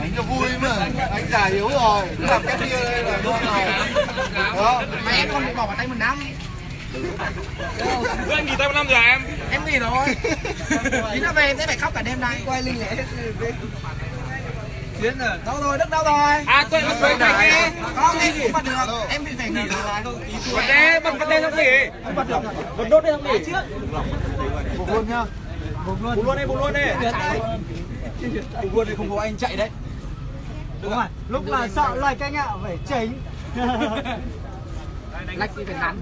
Anh cho vui mà. Anh già yếu rồi. Làm cái kia đây là đúng rồi. Mày em không bỏ vào tay mình năm. Với anh gì tay 15 giờ em? Em gì rồi. Thì nó về em sẽ phải khóc cả đêm nay. Quay linh lẽ. Tiến rồi. Đâu rồi, Đức đâu rồi? À tôi bắt về này. Không em cũng bắt được. Em bị phải nghỉ rồi. Bật đê, bật đê không nghỉ. Không bật được. Bật đốt đê không nghỉ. Bụng luôn nhá. Bụng luôn đi. Bụng luôn đi không có anh chạy đấy. Đúng rồi. Lúc mà sợ lệch anh ạ phải tránh. Lách đi phải hắn.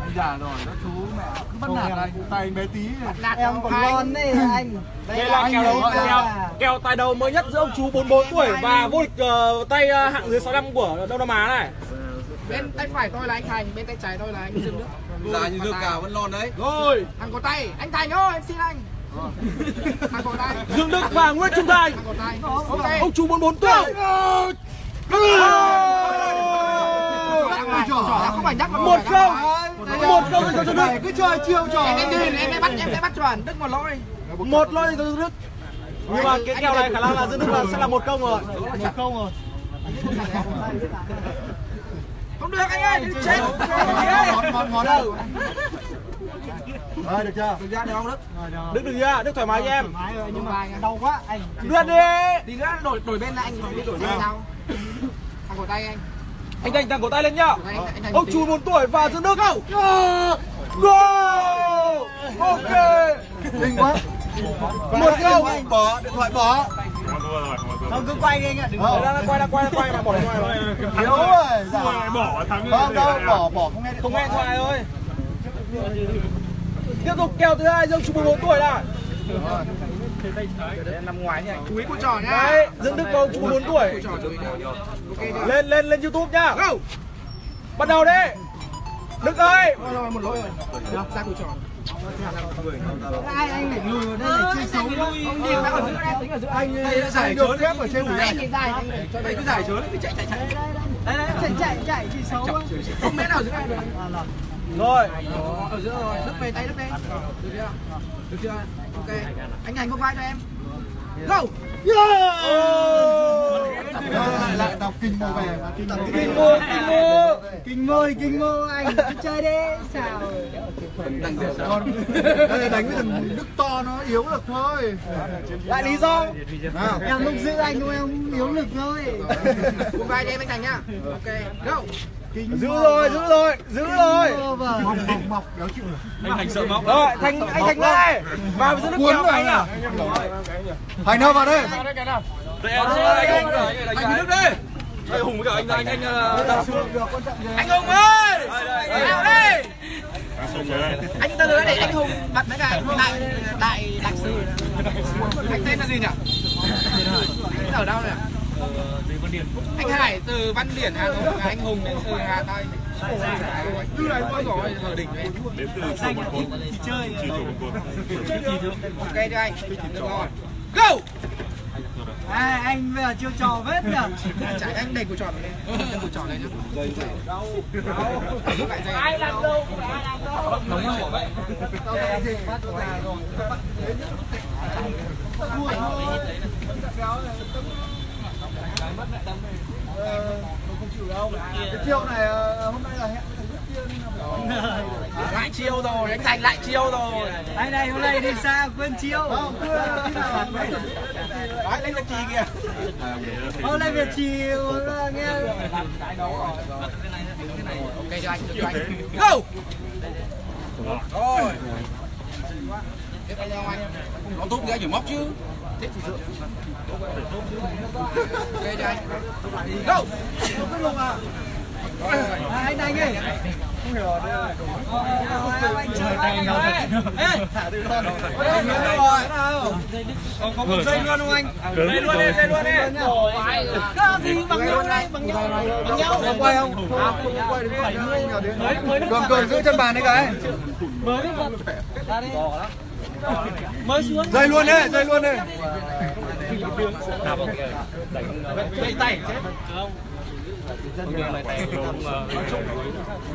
Anh già rồi, các chú mẹ cứ bắt nạt anh, tay bé tí em còn non đấy anh. Đây là anh kèo tài đầu mới nhất giữa ông chú 44 tuổi và vô địch tay hạng dưới 65 của Đông Nam Á này. Bên tay phải tôi là anh Thành, bên tay trái tôi là anh Dương Đức. Già như Dương cả vẫn non đấy. Rồi, thằng có tay, anh Thành ơi, em xin anh. Thằng có tay. Dương Đức và Nguyễn Trung Thành. Ông chú 44 tuổi. Không phải nhắc 1-0 cho Đức. Cứ chơi chiêu trò. Em sẽ bắt chuẩn Đức một lỗi. Một lỗi cho Đức. Nhưng mà cái kèo này khả năng là Dương Đức là sẽ là 1-0 rồi. 1-0 rồi. Không được anh ơi, chết. Rồi được chưa? Được ra được không Đức? Đức được ra, Đức thoải mái cho em. Nhưng mà đau quá anh. Đưa đi. Tí nữa đổi bên là anh đổi bên nào. Thằng cổ tay anh. Anh Thành thẳng cổ tay lên nhá. Ông chú 4 tuổi và Dương Đức không? Go! Ok. Kinh quá. 1-0. Bỏ điện thoại bỏ. Không cứ quay đi anh ạ. Quay mà bỏ điện thoại rồi. Yếu rồi. Bỏ thắng rồi. Bỏ không nghe điện thoại. Không nghe điện thoại thôi. Tiếp tục kèo thứ hai Dương chú 4 tuổi này. Nằm ngoài nhỉ. Chú ý của trò nhá. Dương Đức và ông chú 4 tuổi. Lên YouTube nhá. Bắt đầu đi. Đức ơi. Một lỗi rồi. Ra của trò. Ai anh lại lùi vào đây để chơi xấu lắm. Ông đi đang ở giữa em tính ở giữa anh. Giải được phép ở trên này. Anh cứ giải chớn cứ chạy. Đây. Chạy chơi xấu quá. Không biết nào giữa em được. Rồi. Ở giữa rồi. Đức về tay Đức đây. Được chưa? Ok. Anh Hành có vai cho em. Go. Lại đọc kinh mô về. Kinh mô anh cứ chơi đi. Sao? Đánh với thằng Đức to nó yếu lực thôi. Lại lý do. Em lúc giữ anh thôi em yếu lực thôi. Cùng vai cho em anh Thành nhá. Ok. Go. Giữ rồi. Mọc đéo chịu rồi. Anh Thành sợ mọc. Rồi, anh Thành đây. Vào giữa nước kéo anh à. Thành đâu vào đây. Anh Đức đi. Đây Hùng với cả anh Hùng ơi. Nào đi. Anh ta nữa để anh Hùng bật mấy cái đại đặc sư. Anh tên là gì nhỉ? Anh ở đâu nhỉ? Anh Hải từ Văn Điển Hà Nội, anh Hùng đến từ Hà Tây. Như này tôi rồi ở đỉnh đấy. Đến từ chỗ một cột. Chơi. Ok cho anh. Được rồi. Go. À, anh bây giờ chiêu trò vết nhỉ? Chạy anh đẩy của trò này lên. Đẩy của trò này nhá. Đâu. Ai làm đâu? Đúng rồi. Tao đây thì bắt rồi. Không chịu đâu. Cái chiêu này hôm nay là hẹn thằng Đức kia nên là lại chiêu rồi, anh Thành lại chiêu rồi. Anh này hôm nay đi xa quên chiêu. Không, khi nào nói lên Việt Trì kìa. Hôm nay Việt Trì nghe. Ok cho anh, được cho anh. Go. Rồi. Tiếp theo anh. Nó tốt nữa chỉ móc chứ. Thế thì được. Đây đây. Go. Anh ơi. Không hiểu rồi. Anh chơi anh ơi. Ê, thả từ con. Có một dây luôn không anh? Dây luôn đi. Có gì bằng nhau đây, bằng nhau. Có quay không? Không quay đến 70 nhờ đến. Cường giữ chân bàn đấy cái. Mới đi. Ra đi. Dây luôn đấy. Đẩy tay.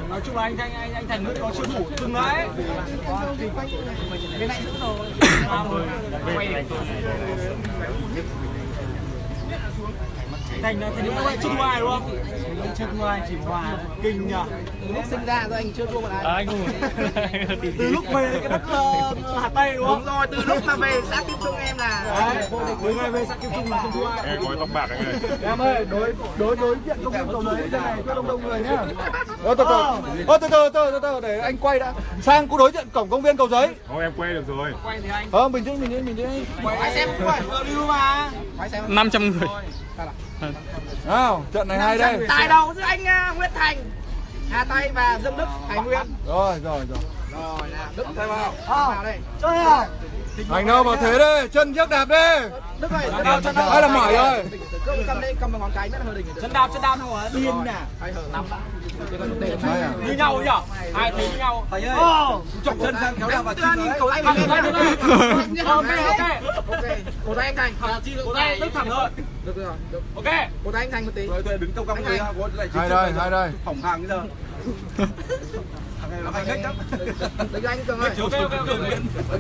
Nói chung là anh Thành mới có chưa đủ từng đấy. Bên này nữa rồi. Thành đúng là trước ngoài đúng không? Trước ngoài chỉ hòa kinh nhỉ. Từ lúc sinh ra rồi anh chưa thua một ai. Anh từ lúc về cái đất Hà Tây đúng không? Đúng rồi, từ lúc mà về xã Kim Trung em là cuối ngày về xã Kim Trung là không thua ai. Gói tóc bạc anh ơi. Em ơi, đối diện công viên Cầu Giấy đây này có đông người nhá. Từ từ để anh quay đã. Sang cũng đối diện cổng công viên Cầu Giấy. Thôi em quay được rồi. Quay thì anh. Không, mình đi. Quay xem cũng phải lưu mà. 500 người. Nào, trận này hay đây. Tài đầu giữa anh Nguyễn Thành, Hà Tây và Dương Đức, Thành Nguyễn. Rồi nào, Đức tay vào. Đây. Chơi à? Anh đâu mà thế đấy, chân trước đạp đi. Đức ơi, chân đạp. Hay là mỏi rồi. Cầm bằng ngón cái rất hơi đỉnh. Chân đạp không hả? Điên à. Như nhau nhỉ? Ai thấy như nhau? Thầy ơi. Chọc chân sang kéo đạp vào chân đấy. Cổ tay em Thành. Cổ tay Đức thẳng hơn. Được rồi. Ok. Cổ tay anh Thành một tí. Rồi đứng trong cong người ha. Hai đây. Phỏng hàng bây giờ. Làm anh lắm. Đánh anh Cường ơi.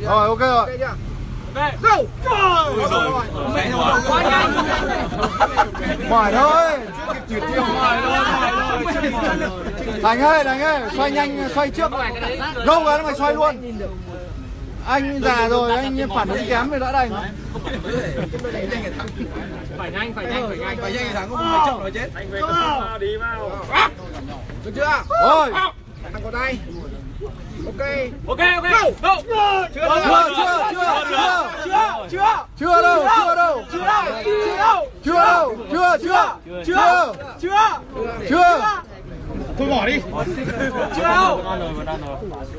Rồi ok rồi. Ok. Go. Rồi. Quá nhanh. Mỏi thôi. Thành ơi, xoay nhanh, xoay trước. Go rồi nó mày xoay luôn. Anh già rồi, anh phản ứng kém rồi đã đành. Phải nhanh thắng không phải chậm rồi chết. Anh về tập đi vào. Được chưa? Rồi. Thằng có tay. Ok. Chưa đâu. Thôi bỏ đi. Chưa đâu.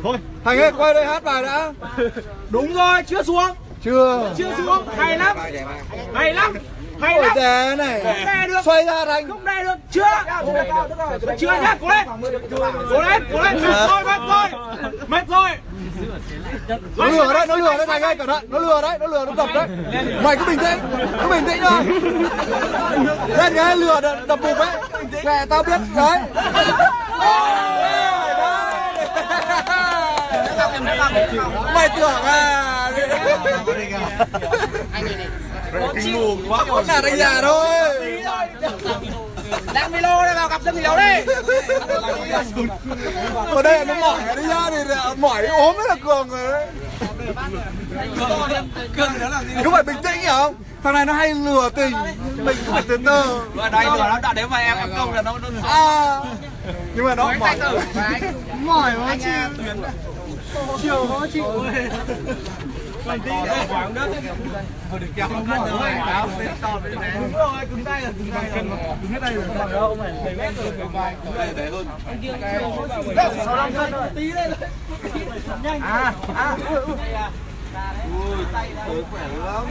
Thôi. Thành ơi quay đây hát bài đã. Đúng rồi, chưa xuống. Hay lắm. Đè này. Được. Xoay ra Thành. Không đè được. Chưa nhá, cố lên. Mệt rồi. Nó lừa đấy Thành ơi, cẩn thận. Nó lừa, nó đập đấy. Mày cứ bình tĩnh thôi. Lên cái lừa đập bụng ấy. Mẹ tao biết đấy. Mày tưởng à. Có cả đánh già thôi. Đang Milo đây vào gặp dân thì đấu đi. Ở đây nó mỏi đi ra thì mỏi ốm rất là Cường rồi đấy. Cường đó là gì? Cứ phải bình tĩnh hiểu không? Thằng này nó hay lừa tình. Mình cũng phải từ từ. Đây nó đã đến mà em công là nó nhưng mà nó mỏi. Mỏi quá chị. Chiều quá chị. Còn tí đấy, khoảng đất đấy. Vừa được kéo không ăn rồi. Đúng rồi, cứng hết tay rồi. Đâu mày, mấy mét rồi. Cứng đây để hơn. Đâu, 65 cân rồi. Tí đây rồi. Nhanh. Ui, tớ khỏe lắm.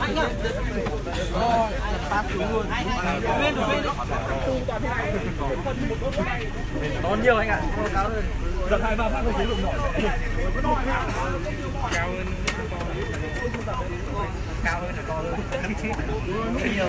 Anh ạ. Rồi, tát xuống luôn. Nó nhiều anh ạ. Đợt 2-3 phát không thấy lụng nổi. Cao hơn là to hơn. Nhiều.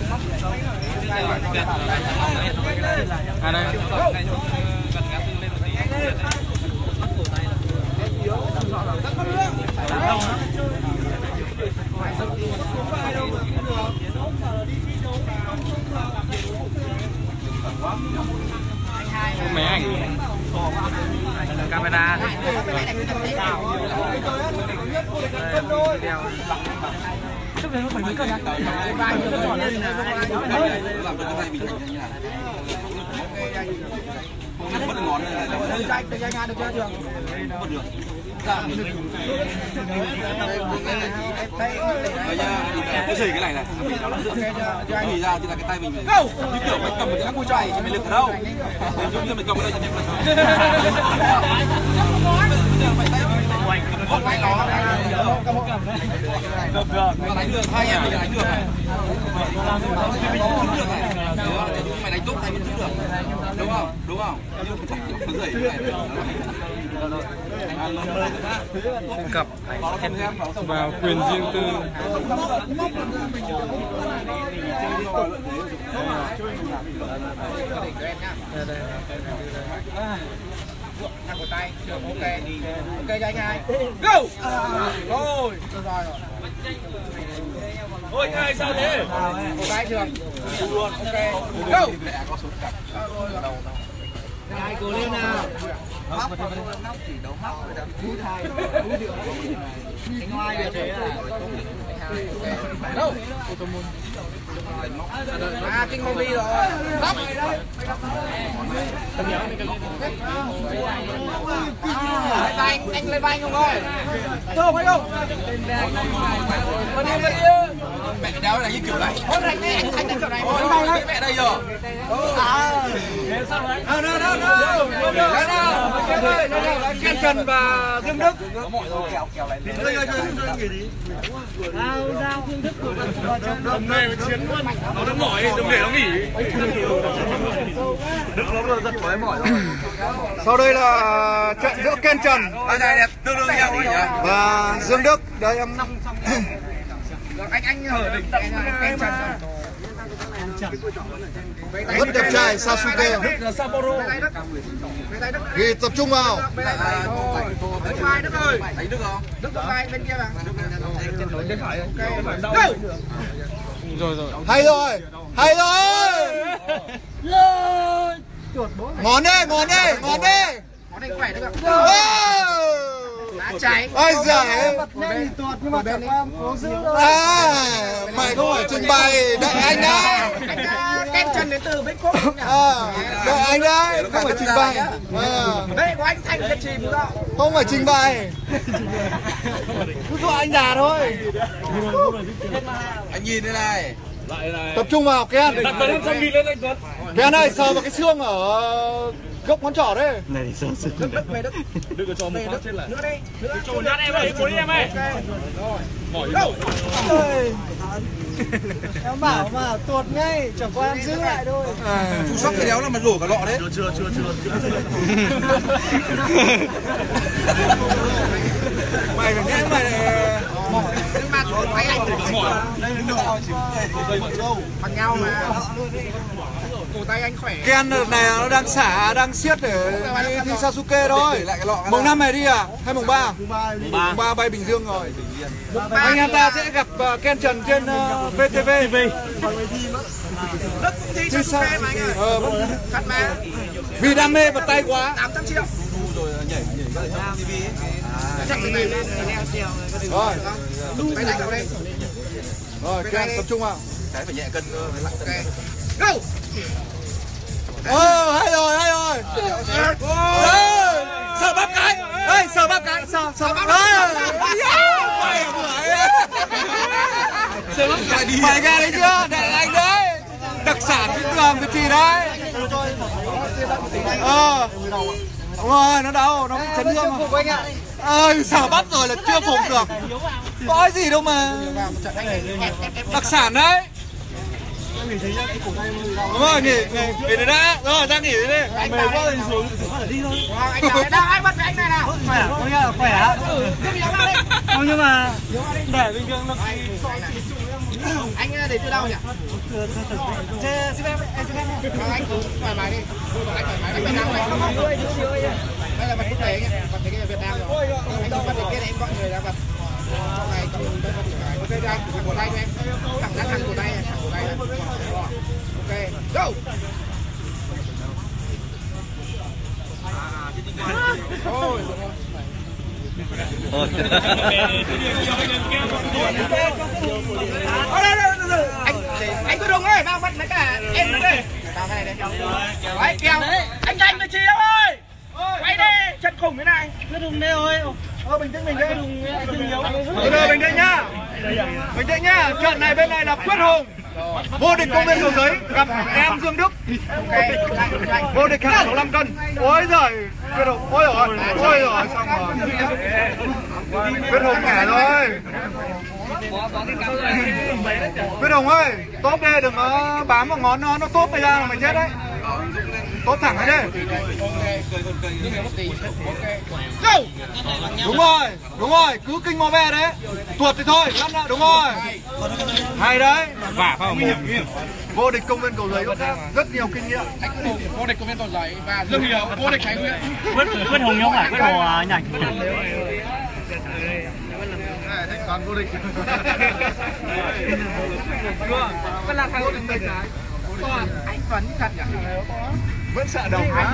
Đây. Máy ảnh camera mất ngón này là được chưa? Được. Cái gì cái này này, mình nó được. Cái gì ra thì là cái tay mình như kiểu mình cầm một cái cua chày thì mình lực ở đâu? Giống như mình cầm cái đây thì mình lực. Một tay nó đánh được, hai em mình đánh được này. Mình cũng được này. Mày đánh tốt thì mình cũng được. Đúng không? Đúng không? Không cập vào quyền riêng tư. Thằng của tay, ok, ok cho anh hai, go, rồi, ôi hai sao thế, của tay Trường, luôn, ok, go, hai cổ lên nào, móc, móc chỉ đấu móc rồi cú thai, cú điệu, anh Hoa được thế à, đâu, à kinh Mobi rồi, móc. Anh lên vai anh không ơi? Không phải không? Con đi đây. Mẹ cái đéo này như kiểu này. Ôi này này, anh đánh kiểu này. Ôi cái mẹ đây rồi. À. Đâu đâu đâu đâu. Ken Trần và Dương Đức. Có mọi rồi. Kèo lại. Đây đây đây nghỉ đi. Ao giao Dương Đức của Đồng này chiến luôn. Nó đang mỏi, đừng để nó nghỉ. Đức nó rất rất mỏi mỏi rồi. Sau đây là trận giữa Ken Trần và Dương Đức. Đây em anh hở đỉnh Ken Trần. Rất đẹp trai Sasuke. Ghi tập trung vào. Đức ơi. Đức không? Đức bên kia là. Rồi rồi. Hay rồi. Hay rồi. Ngón đi, ngón đi, ngón đi. Ngón anh khỏe được ạ. Đá cháy. Ôi giời. Nhưng mà mày không phải trình bày đợi anh đấy. Ken Trần đến từ Bích Cúc. Đợi anh đấy, không phải trình bày. Đây của anh Thành Việt Trì đúng không? Không phải trình bày. Cứ dọa anh già thôi. Anh nhìn thế này. Tập trung vào Ken. Ken ơi, sờ vào cái xương ở gốc ngón trỏ đấy. Này thì sờ xương. Đừng có cho một phát chết lại. Nữa đây. Cho nát em ơi, cố đi em ơi. Rồi. Mỏi rồi. Em bảo mà tuột ngay, chẳng qua em giữ lại thôi. Chú sóc cái đéo là mặt đổ cả lọ đấy. Chưa. Mày phải nghe mày này. Mặt máy anh đây là nửa bằng nhau mà cổ tay anh khỏe. Ken đợt này nó đang xả đang siết để thi Sasuke thôi. Mùng 5 này đi à hay mùng 3? Mùng 3 bay Bình Dương rồi. Anh em ta sẽ gặp Ken Trần trên VTV. Đất cũng thi Sasuke mà anh ạ. Vì đam mê vào tay quá. 800 triệu. Rồi nhảy TV. Rồi. Rồi, Ken tập trung vào. Cái phải nhẹ cân với lặng cân. Go. Ô, hay rồi, hay rồi. Sờ bắp cái. Đây, sờ bắp cái, sờ bắp. Sờ bắp cái đi. Mày ra đấy chưa? Đại anh đấy. Đặc sản cái đường cái gì đấy. Đúng rồi, nó đau, nó bị chấn thương rồi. Ơi, sờ bắp rồi là chưa phục được. Có gì đâu mà. Đặc sản đấy. Đúng rồi, nghỉ rồi đã. Rồi, ra nghỉ đi. Anh mệt quá rồi xuống, phải đi thôi. Anh nào đã ai bắt về anh này nào. Khỏe, có nghĩa là khỏe á. Không nhưng mà để bình thường nó anh để từ đâu nhỉ? Chơi xin em, anh cứ thoải mái đi. Anh thoải mái, anh phải nào này. Đây là vật quốc tế nhỉ, vật thế giới Việt Nam rồi. Anh không vật thế giới em gọi người ra vật. Trong này cầm tay vật cái. Ok, ra của tay em. Cảm giác thẳng của tay này. Ok, go. Thôi. Anh có đúng ơi, mang bắt lấy cả em đây. Đấy, anh mới chi ơi. Quay đi, chân khủng thế này. Cứ đừng nêu ơi. Bình tĩnh mình đây. Bình tĩnh nhá. Bình tĩnh nhá. Trận này bên này là Quyết Hùng, vô địch công viên Cầu Giấy gặp em Dương Đức, vô địch hạng 65 cân. Ôi giời, Quyết Hùng, ôi rồi, xong rồi. Quyết Hùng nhả rồi. Quyết Hùng ơi, top đây đừng có bám vào ngón nó top này ra là mày chết đấy. Tốt thẳng đấy đi. Đúng rồi, cứ kinh mò ve đấy. Tuột thì thôi, lăn lại, đúng rồi. Hay đấy. Vả phải nguy hiểm. Vô địch công viên Cầu Giấy rất nhiều kinh nghiệm. Vô địch công viên Cầu Giấy và rất nhiều vô địch Thành Nguyễn. Quyết Hùng không phải Quyết Hùng nhảy. Toàn vô địch. Vẫn là vô địch Thành Thái. Anh Tuấn thật nhỉ? Vẫn sợ đồng hả?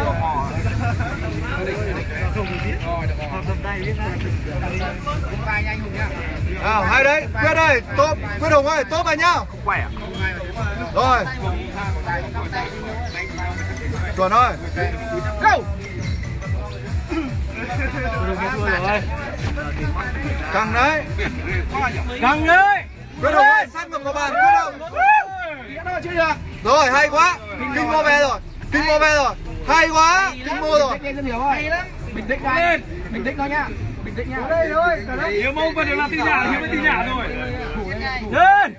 À, hay đấy, Quyết ơi, tốt, Quyết Hùng ơi, tốt rồi nhá. Không khỏe à? Rồi. Chuẩn ơi. Go. Căng đấy. Căng đấy. Quyết Hùng ơi, sát ngầm vào bàn, Quyết Hùng. Rồi, hay quá. Kinh mô về rồi. Kinh mô về rồi. Hay quá. Kinh mô rồi. Hay lắm. Bình tĩnh lên. Bình tĩnh thôi nhá. Bình tĩnh nhá. Đây thôi. Nếu mông còn được làm tin giả thì mới tin giả rồi. Lên.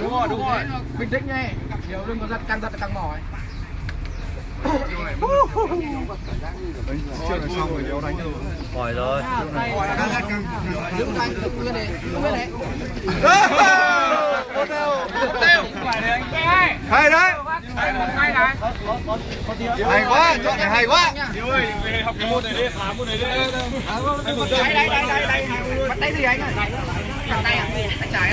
Đúng rồi, đúng rồi. Bình tĩnh nhé. Nếu đừng có giật căng mỏ ấy. Chưa xong rồi đéo đánh được. Hỏi rồi. Hay đấy. Hay quá, chọn này hay quá. Học môn này đi, phá môn này đi. Bắt tay gì anh ơi? Cẳng tay à? Cẳng trái à?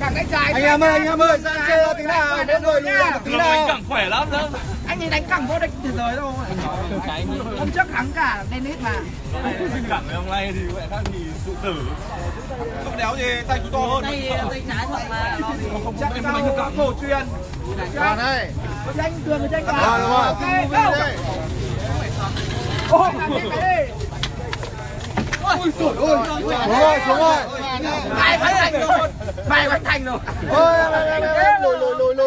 Cẳng cái trái. Anh em ơi, ra chơi tí nào. Đến rồi đi ra tí nào. Cẳng khỏe lắm đó. Anh ấy đánh cẳng vô địch thế giới đâu. Hôm trước thắng cả Dennis mà. Cẳng ngày hôm nay thì vậy khác thì tự tử. Không đéo gì, tay chú to hơn. Tay trái hoặc là không chắc sao cổ truyền. Còn đây. Tranh cường tranh vào. Ok, đâu. Ôi, cái đi. Ôi trời ơi. Xuống rồi. Mày bánh thành rồi.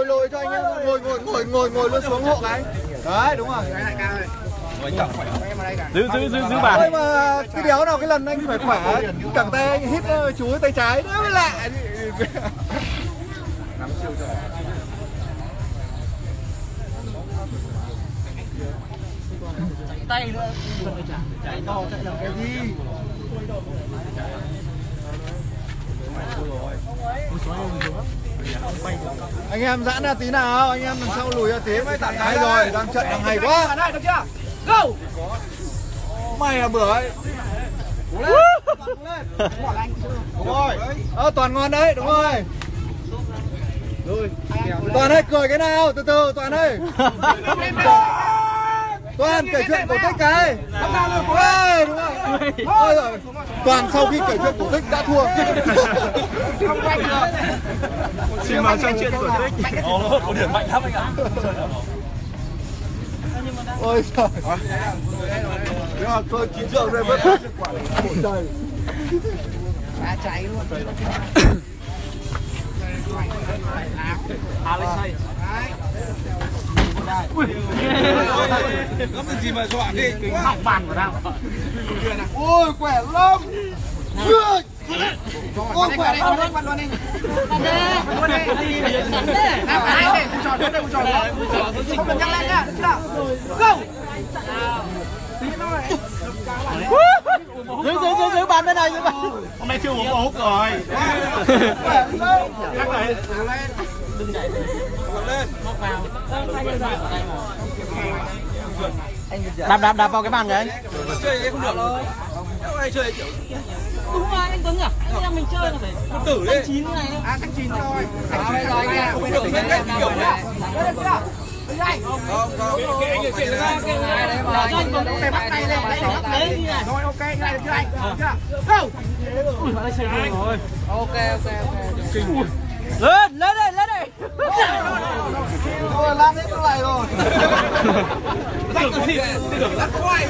Lồi cho anh em. Ngồi luôn xuống hộ cái. Đấy đúng rồi. Giữ bàn. Ôi mà cái đéo nào cái lần anh phải khỏe. Cẳng tay anh hít chú tay trái. Nó mới lạ. Nắm siêu rồi. Tay nữa. Chạy to chạy làm cái gì? Anh em giãn ra tí nào, anh em đằng sau lùi ra tí mới tạm gái rồi, đang trận đằng hay quá. Được chưa? Go. Mày là bữa ấy. Đúng rồi. Toàn ngon đấy, đúng rồi. Toàn ơi cười cái nào, từ từ Toàn ơi. Toàn kể chuyện cổ tích cái. Đúng rồi. Toàn sau khi kể chuyện cổ tích đã thua. Không quay được. Xin vào trong chuyện cổ tích. Ồ, có điểm mạnh lắm anh ạ. Ôi trời. Thế là tôi 9 giờ rồi mới phát được quả này. Đã cháy luôn. Ui, lắm gì mà dọa đi, học bàn của tao. Ôi, khỏe lắm. Ôi, khỏe lắm. Bắt luôn đi. Không cần nhắc lên nhá, được chưa? Go. Giữ bàn bên này, giữ bàn. Hôm nay chưa uống ốc rồi. Khỏe lắm. Nhắc này. Đừng đẩy lên. Đạp vào cái bàn đấy. Chơi không được rồi. Hôm nay chơi kiểu. Đúng rồi anh Tuấn à? Anh em mình chơi là phải tử đấy. Tháng 9 này. À tháng 9 thôi. Bây giờ anh em không được lên cái kiểu đấy. Đấy chưa? Bây giờ anh. Cái anh chuyển ra cái này đấy mà. Cho anh Tuấn cũng phải bắt tay lên, bắt tay đấy như này. Rồi ok, cái này được chưa anh? Được chưa? Go. Ui, nó chơi rồi. Ok. Kinh. Lên đây. Ôi, lát hết nó lại rồi. Lát cái gì? Lát quay.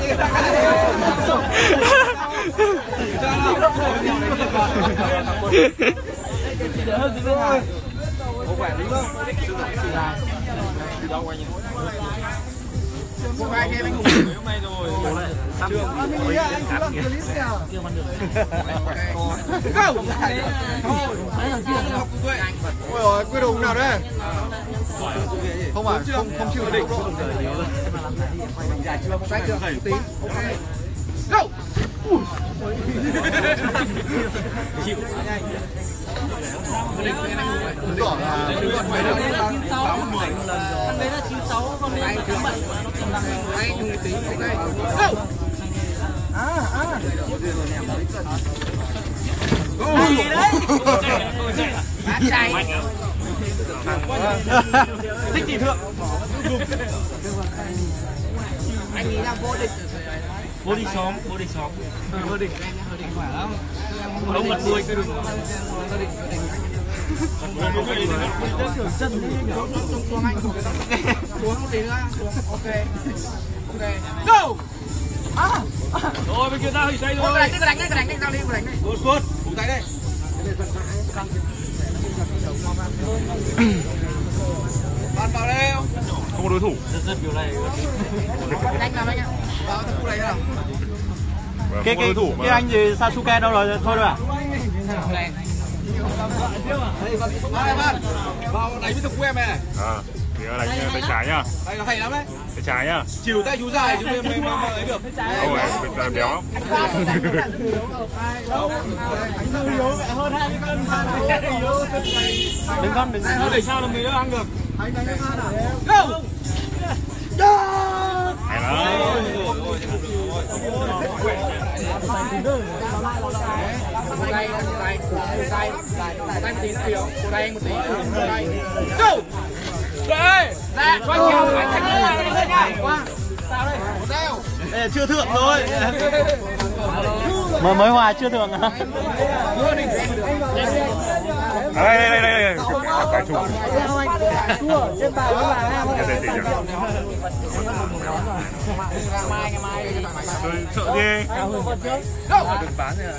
Quy đồ nào đây? Không phải, không chịu định. Go! Chịu anh ấy là vô địch. Vô địch xóm vô địch khỏe lắm. Ông mặt nuôi cái đường xuống anh xuống tí nữa xuống. Ok go. Rồi bên kia tao thì say rồi. Đánh tao đi đánh này. Vô suốt búng tay đây. Bạn vào đây không? Không có đối thủ. Rất kiểu này. Đánh nào anh ạ? Vào cái khu này nào? Cái anh gì Sasuke đâu rồi? Thôi rồi à? Vào đánh với thằng em này. Thì đánh tay trái nhá. Tay hay lắm đấy. Tay trái nhá. Chiều tay chú dài chứ em mà ấy được. Đâu này, làm béo lắm. Anh yếu mẹ hơn 20 cân. Đừng con đừng. Thôi để sao làm gì nữa ăn được. Anh đánh ăn à? Go. Chưa thượng rồi. Mà mới hòa chưa thượng à? Đây cái chùm. Sợ đi. Đừng bán rồi.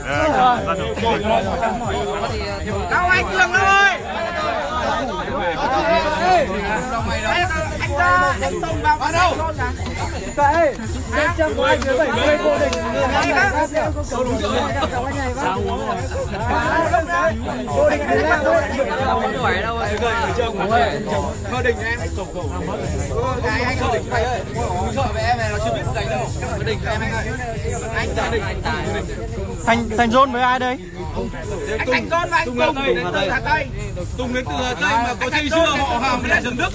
Đâu anh Cường ơi. Anh Tông vào đâu? Vậy, anh Trâm của anh với 70 vô địch. Sao uống rồi? Vô địch Việt Nam thôi. Không phải đâu. Vô địch em. Anh vô địch phải ơi. Sợ về em này nó chưa biết đánh đâu. Vô địch em anh ơi. Anh vô địch. Thành John với ai đây? Anh John và anh Tùng đến từ Hà Tây. Tùng đến từ Hà Tây mà có dây dưa họ Hàm với lại Dương Đức.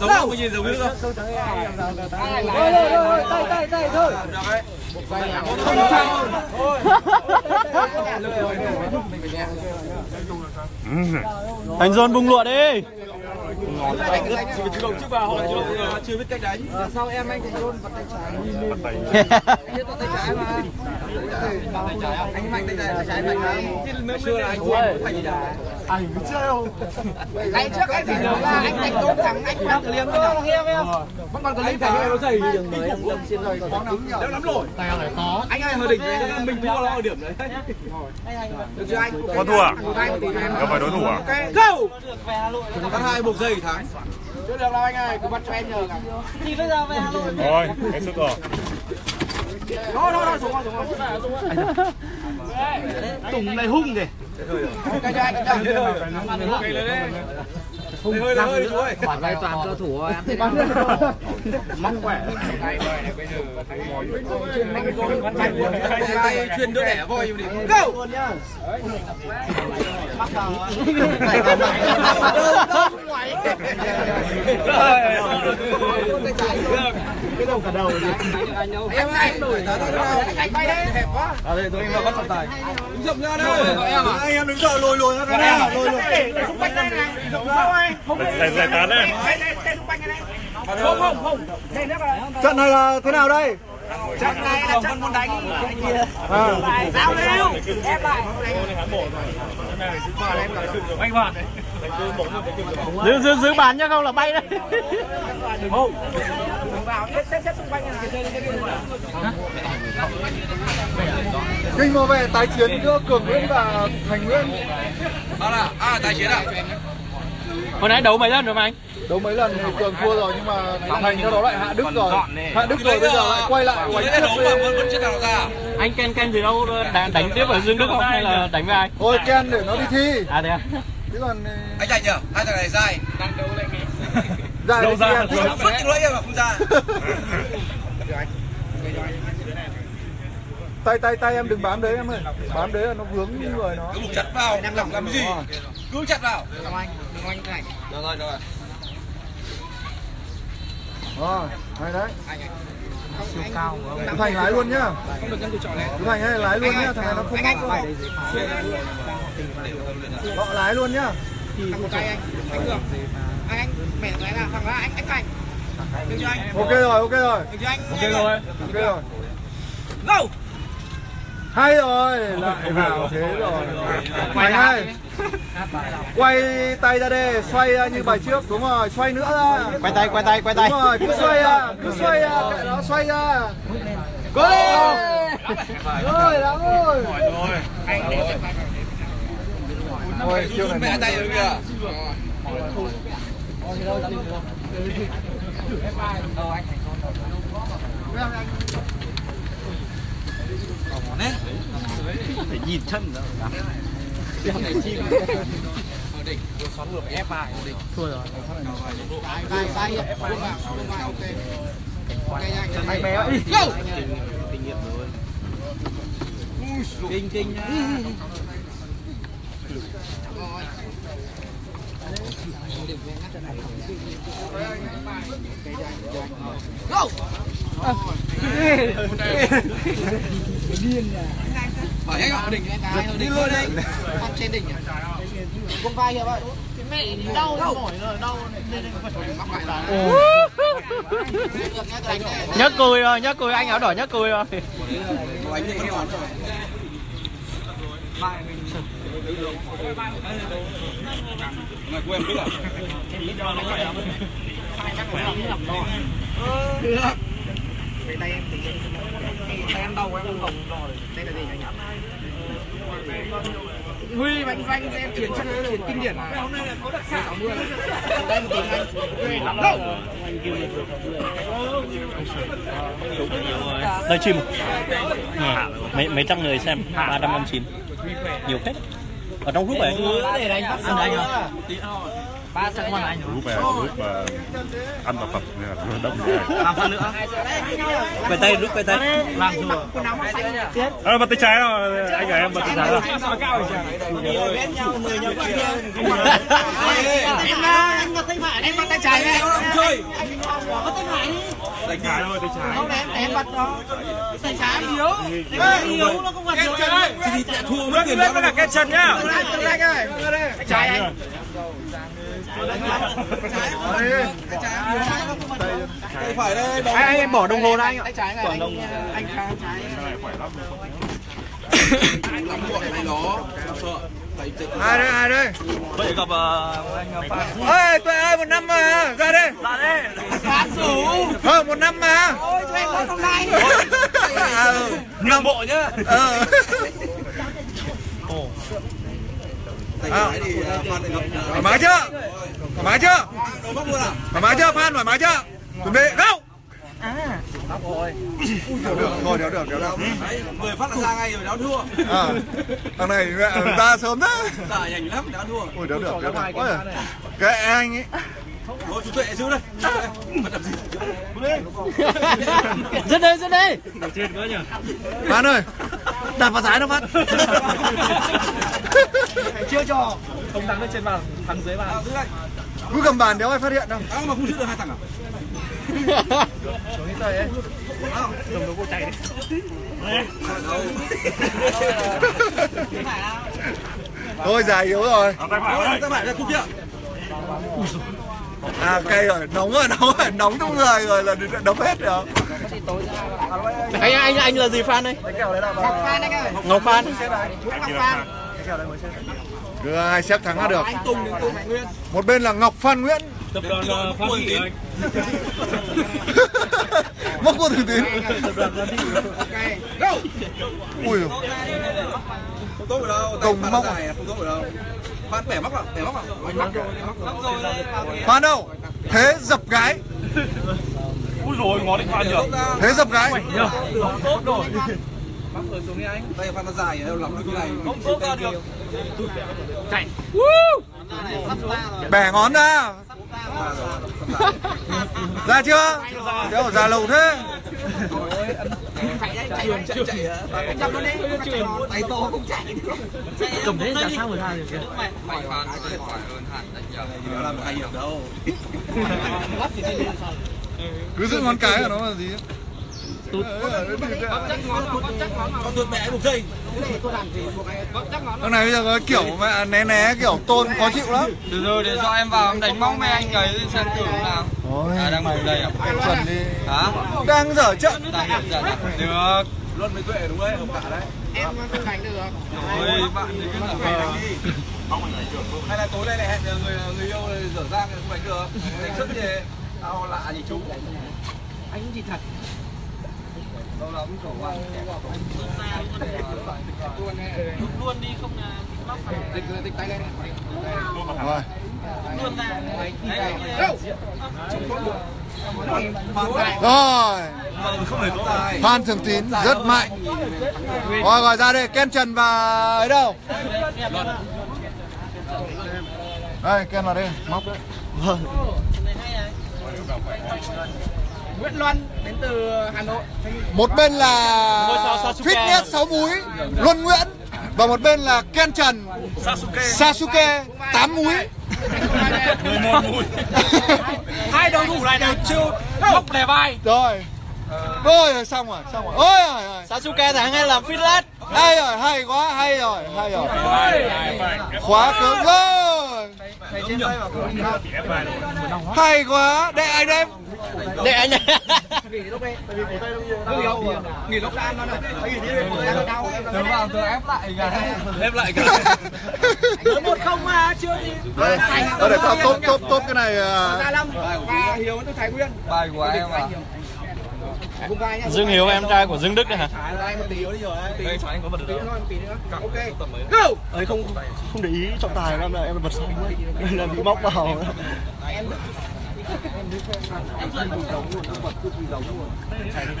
Giống đâu có nhìn giống Đức không? Thôi tay thôi. Thành John bung lụa đi. Chưa biết cách đánh. Sau em anh Thành John bật tay trái. Tay trái mà. Anh mạnh tay trái mạnh lắm. Chưa là anh Thành đã. Anh cứ chơi không? Ngày trước anh thì nói là anh Thành John thắng anh Văn Cờ Liêm thôi. Văn Văn Cờ Liêm thắng nó dày đường mới cũng xin rồi có nắng nhiều. Lắm rồi. Tao lại có. Anh ơi hơi đỉnh mình thua là ở điểm đấy. Được chưa anh? Có thua à? Có phải đối thủ à? Go. Các hai buộc dây thắng. Chưa được đâu anh ơi, cứ bắt cho em nhờ cả. Thì bây giờ về Hà Nội. Rồi, hết sức rồi. Đó, xuống Tùng này hung kìa. Cái cho anh thôi. Hơi thôi. Toàn vai toàn cho thủ em. Mong khỏe. Này bây giờ thấy tay chuyên đứa đẻ voi đi. Go. Cái đầu cả đầu em anh đổi tớ thôi anh bay đấy hẹp quá à đây tôi vào bắt trọng tài đứng rộng ra đây anh em đứng giờ lồi ra đây lồi xung quanh đây này giải tán đây không trận này là thế nào đây Trận này là trận muốn đánh giao lưu. Em lại anh vào giữ bàn nhá, không là bay đấy. Đừng không vào xếp xung quanh kinh mô về tái chiến giữa Cường Nguyễn và Thành Nguyễn. Tái chiến à? Hồi nãy đấu mấy lần rồi mà anh? Đấu mấy lần thì Cường thua rồi, nhưng mà Thành theo đó lại hạ Đức rồi. Hạ Đức rồi bây giờ lại quay lại đánh tiếp. Anh Ken gì đâu đánh tiếp ở Dương Đức không hay là đánh với ai? Thôi Ken để nó đi thi. À thế à? Chứ còn anh Thành nhở? Hai thằng này dai. Đang đấu lại nghỉ. Dai đâu ra? Suốt những lỗi em mà không ra. Tay em đừng bám đấy em ơi. Bám đấy là nó vướng người nó. Cứ chặt vào, làm cái gì? Cứ chặt vào. Anh cái này. Được rồi, được rồi. Rồi, hay đấy. Siêu cao của ông. Thành lái luôn nhá. Không được nhân từ chọn này. Thành hay lái luôn nhá, thằng này nó không mắc. Họ lái luôn nhá. Thằng một cái anh Cường. Anh mẹ cái là thằng đó anh Thành. Được chưa anh? Ok rồi, ok rồi. Được chưa anh? Ok rồi. Ok rồi. Go. Hay rồi, lại vào thế rồi. Mày hay. Quay tay ra đây, xoay như bài trước, đúng rồi, xoay nữa ra. Quay tay. Đúng rồi, cứ xoay ra, kệ nó xoay ra. Cố lên. Rồi, đã rồi. Thôi, chưa mẹ tay rồi kìa. Phải nhìn chân đâu. Này chim. Đỉnh xoắn ngược F2 đỉnh. Thua rồi. Sai F2 ok. Tay bé đi. Kinh nghiệm rồi. Kinh nha. Go. Điên à. Phải anh ạ, đỉnh đi luôn đi. Ăn trên đỉnh à? Con vai kìa bạn. Cái mẹ đau mỏi rồi, đau nên phải mắc lại là. Nhớ cười rồi, nhớ cười anh áo đỏ nhớ cười rồi. Anh đi còn rồi. Mai mình ngày của em biết à? Cái tay em tính em đầu em không rồi. Đây là gì anh ạ? Huy bánh ranh em chuyển chân lên chuyển kinh điển này. Hôm nay là có đặc sản luôn. Đây một anh. Đây chim. Mấy trăm người xem 359. Nhiều phết. Ở trong group này. Để anh bắt sân anh à. Ba sân ngon anh. Group mà ăn tập Phật nên là đông người. Làm sao nữa? Quay tay, rút quay tay. Làm rồi. Bật tay trái rồi. Anh cả em bật tay trái rồi. Anh bật tay phải, em bật tay trái này. Bật tay phải đi. Tay trái thôi, tay trái. Không này em bật nó. Tay trái yếu. Tay yếu nó không bật được. Thì thua mất tiền đó. Đó là cái chân nhá. Tay trái anh. Phải đây. Anh bỏ đồng hồ ra anh ạ. Anh khá trái. Lắm gọi này nó sợ. Ai đây? Vậy gặp anh Phan. Ê, tụi ơi, 1 năm mà, ra đây. Ra đây. Phan rủ. Thôi 1 năm mà. Ôi, tụi em có không này. Nhường bộ nhá. Thoải mái chưa Phan, thoải mái chưa, chuẩn bị đâu rồi. Thôi đéo người phát là ra ngay rồi, đéo thua. Thằng này ra sớm đó, ra nhanh lắm, đéo thua. Ôi đéo được kệ anh ấy. Thôi chú Tuệ giữ đây. Mà làm gì? Dứt đây. Đầu tiên nữa nhỉ. Phan ơi, đặt vào trái nó Phan. Chưa cho. Không thắng lên trên bàn, thắng dưới bàn. Cứ cầm bàn đéo ai phát hiện đâu. Mà không giữ được 2 thằng à? Xuống cái tay ấy. Đồng đấu cô chạy đi. Thôi già yếu rồi. Tay phải ra cục kia. Cây rồi, nóng trong người rồi là đấm hết được. Anh là gì fan đây? Ngọc Phan. Cứ ai xếp thắng là được. Một bên là Ngọc Phan Nguyễn. Tập đoàn Phan Tín. Móc của Thủy Tín. Ui. Không tốt ở đâu. Công móc này không tốt ở đâu. Phan bẻ móc à? Bẻ móc à? Phan đâu? Thế dập gái. Úi rồi ngó định Phan nhỉ? Thế dập gái. Tốt rồi. Bác rồi xuống đi anh. Đây Phan nó dài đâu lắm cái này. Không tốt ra được. Chạy. Bẻ ngón ra. Ra chưa? Đâu ra lâu thế. Chạy đấy, chạy. Anh chăm nó đi. Tay to không chạy. Cầm thế làm sao mà ra được kìa. Mày Phan sẽ khỏi hơn hẳn đấy nhờ. Nó làm hay ở đâu. Cứ giữ ngón cái của nó là gì? Tụt. Con tụt mẹ buộc dây. Con này bây giờ kiểu mà né kiểu tôn khó chịu lắm. Được rồi để cho em vào em đánh móng mấy anh ấy xem thử nào. Đang ngồi đây à? Trần đi. Hả? Đang dở trận. Được. Luôn mới tuệ đúng đấy, hợp cả đấy. Em đánh được. Ôi bạn thì cứ là về đi. Hay là tối nay lại hẹn người yêu dở dang không đánh được. Đánh sức gì? Tao lạ gì chú? Anh cũng chỉ thật. Lâu lắm cổ quan. Lúc luôn đi không là móc phải. Tịch tay lên. Rồi. Luôn ra. Đâu? Rồi. Phan Thường Tín rất mạnh. Rồi gọi ra đây Ken Trần và ấy đâu? Đây Ken vào đây móc đấy. Vâng. Nguyễn Luân đến từ Hà Nội. Một bên là Fitness 6 múi Luân Nguyễn và một bên là Ken Trần Sasuke 8 múi. 11 múi. Hai đối thủ này đều chưa móc lè vai. Rồi. Ôi xong rồi. Ôi giời. Sasuke thắng hay là Fitness? Hay rồi. Khóa cứng rồi. Hay quá, để anh em. Để anh em. Nghỉ lúc ăn nó này. Ép lại cái này. 1-0 mà chưa gì. Đây, để tao top cái này. Và Hiếu từ Thái Nguyên. Bài của em à. Dương Hiếu em trai của Dương Đức đấy hả? Đây trái anh có bật được đâu. Ok. Đấy không để ý trọng tài em là em bật xong ấy. Nên là bị móc vào.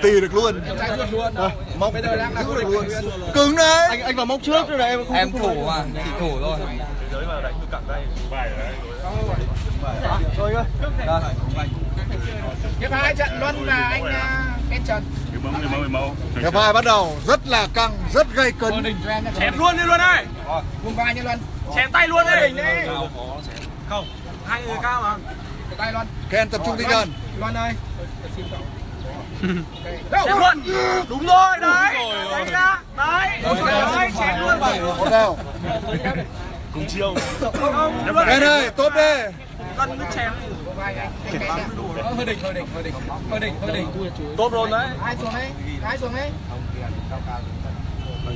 Tì được luôn. Móc bây giờ đang là được luôn. Cứng đấy. Anh vào móc trước rồi là em không. Em thủ mà, chỉ thủ thôi. Giới vào đánh cẳng tay. Bài đấy. Thôi ơi. Hiệp 2 trận Luân là anh Ken Trần. Hiệp 2 bắt đầu rất là căng, rất gây cấn. Chém luôn đi Luân ơi. Vùng vai như Luân. Chém tay luôn đi. Không, hai người cao mà. Tay Luân. Ken tập trung tinh thần. Luân ơi. Chém luôn. Đúng rồi đấy. Đấy ra. Đấy. Chém luôn. Đâu. Cùng chiêu. Ken ơi, tốt đi. Luân cứ chém. Hơi đỉnh. Tốt luôn đấy. Ai xuống đấy.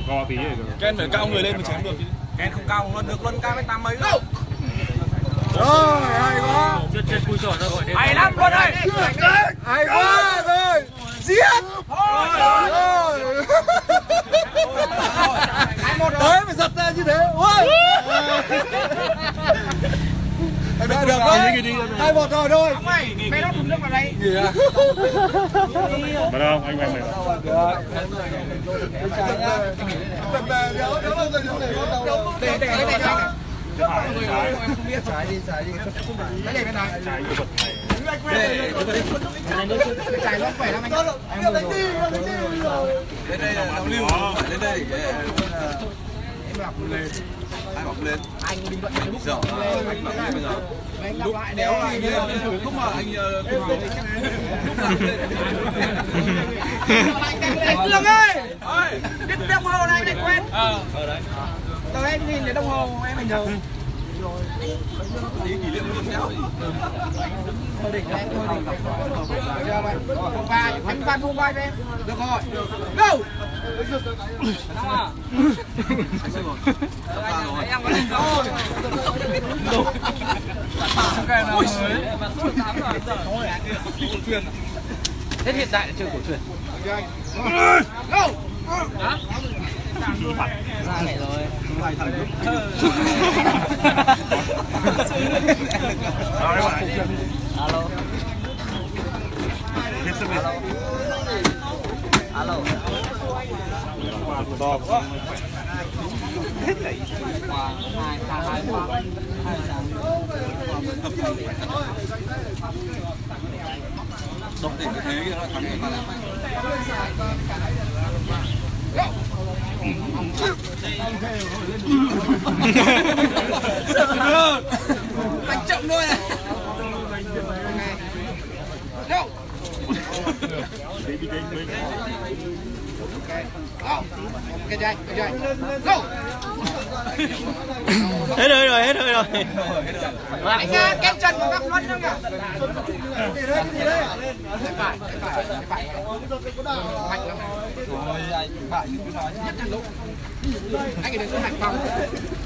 Go tí rồi. Ken phải cao người lên mới chém được chứ. Ken không cao hơn được, Luân cao 1m80 mấy. Rồi, hay quá. Chết cùi sổ rồi. Hay lắm Luân ơi. Hay quá rồi. Giết. Rồi. Tới phải giật ra như thế. Ôi. Được rồi, 2-1 rồi thôi. Mày nó thùng nước vào đây. Gì à? Bắt đầu, anh em này. Để cái này ra. Trái đi. Cái này bên này. Trái đi. Trái nó khỏe lắm anh. Đến đây là tao lưu. Đến đây. Em đọc lên. Ai bọc lên. Anh bình luận Facebook giờ. Anh bọc lên bây giờ. Lúc lại đéo lại lên. Lúc mà anh cùng lên. Lúc lại lên. Anh Cương ơi. Biết đồng hồ này anh lại quen. Tớ em nhìn thấy đồng hồ em hình thường. Được rồi. Go. Thế hiện tại là chơi cổ truyền. Go. Ra lại rồi. Alo. Alo. Alo. Anh chậm thôi à. Đâu. Hết rồi, hết rồi. Anh ken trần có gấp luôn không nhỉ? Anh đến từ Hải Phòng.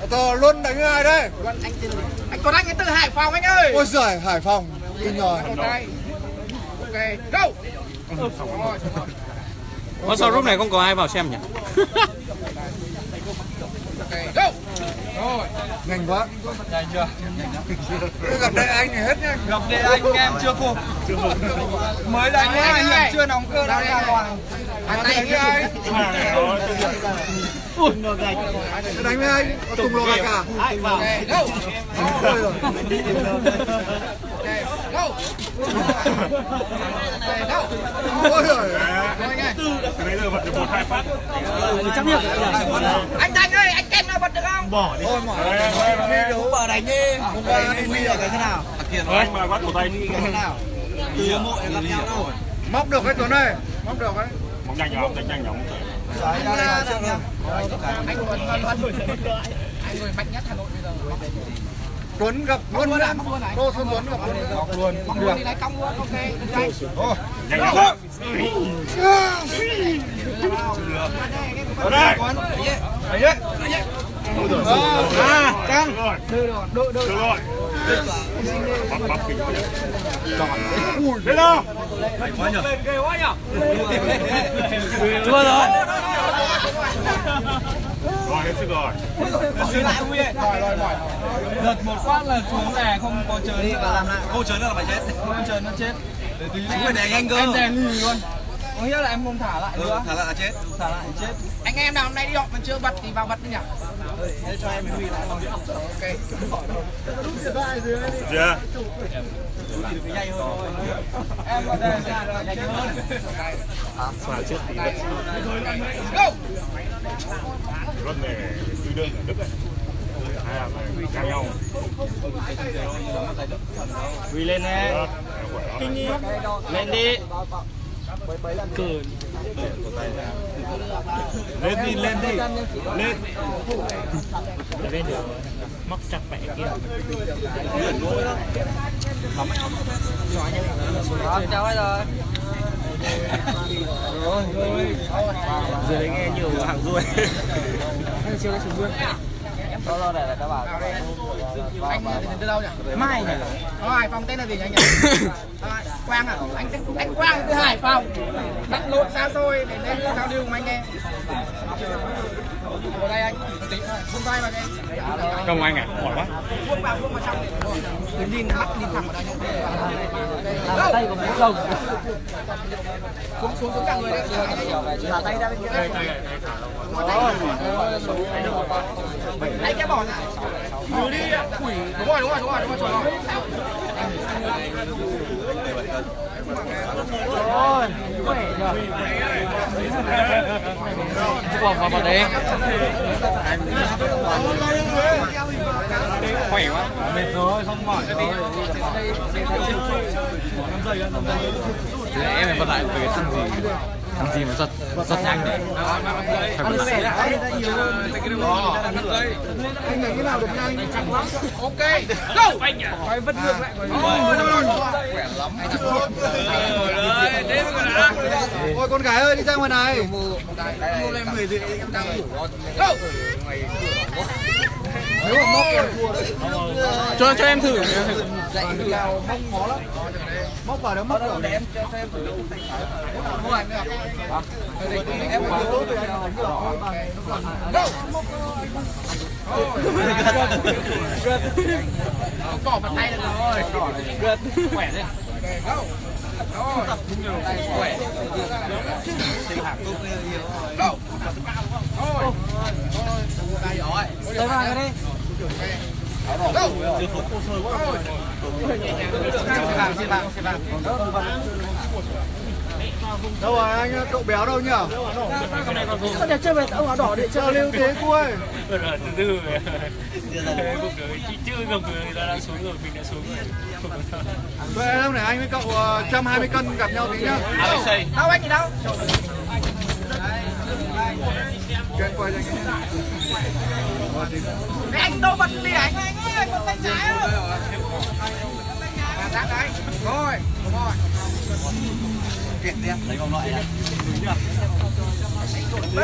Tờ luôn đánh ai đây? Anh còn anh đến từ Hải Phòng anh ơi. Ôi giời, Hải Phòng. Kinh rồi. Okay. Go. Có sao lúc này không có ai vào xem nhỉ? Go. Rồi. Nhanh quá. Nhanh chưa? Gặp đây anh thì hết nhá. Gặp đây anh em chưa phục. Mới đánh nhá, anh chưa nóng cơ đâu ra toàn. Anh này với ai? Ui, đánh với anh, có tùng lò gạch cả. Ai vào. Go. Rồi. Đâu. Ôi giời. Bây giờ bật được 1-2 phát. Chắc nhỉ. Anh Thành ơi, anh Ken bật được không? Bỏ đi. Thôi bỏ đánh đi. Hôm qua đi ở cái thế nào? Anh mà bắt cổ tay đi cái thế nào? Từ mội gặp nhau đâu. Móc được cái Tuấn ơi. Móc được đấy. Móc nhanh nhỏ, đánh nhanh nhỏ. Đấy ra được không? Anh Tuấn người mạnh nhất Hà Nội bây giờ. Tuấn gặp luôn luôn. Đô Xuân Tuấn gặp luôn. Mong luôn đi lấy cong luôn. Ok. Thôi. Nhanh lắm. Ở đây. Đấy đấy. À, căng. Được rồi. Bắp kính quá nhỉ. Ui, thế nào? Phải quá nhỉ. Lên ghê quá nhỉ. Thua rồi. Rồi hết sức rồi. Hết lại Huy ấy. Rồi. Đợt một phát là xuống đè không có chơi đi và làm lại. Câu chơi nữa là phải chết. Câu chơi nó chết. Để tí nữa để anh cơ. Em đè lì luôn. Có nghĩa là em không thả lại nữa. Thả lại là chết. Thả lại chết. Anh em nào hôm nay đi học còn chưa bật thì vào bật đi nhỉ? Để cho em Huy lại vào đi. Ok. Chưa. Em vào đây là nhanh hơn. Xoài chết tí đấy. Go. Rất này tuy đương ở Đức đấy. Hay là căng nhau. Huy lên nè. Kinh đi. Lên đi. Cười. Lên đi. Lên được. Móc chặt mẹ kia. Chào anh rồi. Rồi đấy nghe nhiều hàng ruồi. Chiều nay xuống ruồi. Đâu để các bạn. Anh từ đâu nhỉ? Mai nhỉ? Hải Phòng tên là gì nhỉ anh nhỉ? Quang à? Anh Quang từ Hải Phòng. Đặt lộn xa xôi để lên giao lưu cùng anh em. Ở đây anh. Không tay mà anh. Không anh à? Bỏ quá. Vuốt vào vuốt vào trong. Đứng đi mắt đi thẳng vào đây. Tay của mình không. Xuống cả người đấy. Thả tay ra bên kia. Anh cái bỏ lại. Cứ đi quỷ. Đúng rồi. Rồi, khỏe nhờ. Vào đấy. Khỏe quá. Mệt rồi, không mỏi cái gì. Em phải bật lại về cái thằng gì. Làm gì mà giật nhanh đấy. Anh này cái nào được nhanh. Ok. Go. Phải vất ngược lại. Khỏe lắm. Ôi con gái ơi đi ra ngoài này. Go. Cho em thử. Dạy cao mông ngó lắm. Móc vào đó móc vào để em cho em thử đâu. Mua anh ạ. Em có tốt rồi anh ạ. Đâu. Gật. Bỏ vào tay được rồi. Gật. Khỏe đấy. Đâu. Rồi. Khỏe. Sinh hạt tốt lên nhiều. Đâu. Thôi. Đây rồi. Tới vào cái đi. Đâu. Chưa phục cô sơi quá. Đâu rồi anh cậu béo đâu nhỉ? Sao đẹp chơi về ông áo đỏ để chơi lưu thế cuối. Từ chưa gặp người ta đã xuống rồi, mình đã xuống rồi. Vậy hôm nay anh với cậu 120 cân gặp nhau tí nhá. Đâu anh thì đâu? Anh đâu bật lìa anh ơi, bật tay trái rồi. Đấy đấy. Rồi, đúng rồi. Kẹt đi, lấy vòng loại này. Đúng chưa?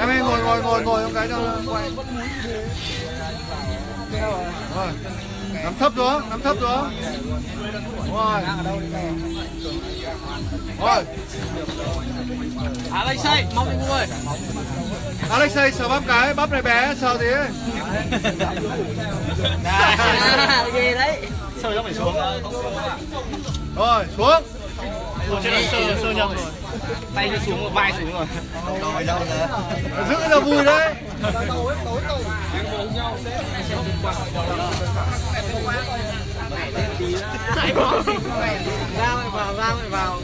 Em ơi, ngồi một cái cho quay. Rồi. Nắm thấp đó. Rồi. Rồi. Alexei, mong đi cô ơi. Alexei sờ bắp cái, bắp này bé sờ thế. Ghê đấy. Sờ nó phải xuống. Rồi, xuống. Sờ nhầm rồi. Tay nó xuống, vai xuống rồi. Giữ là vui đấy.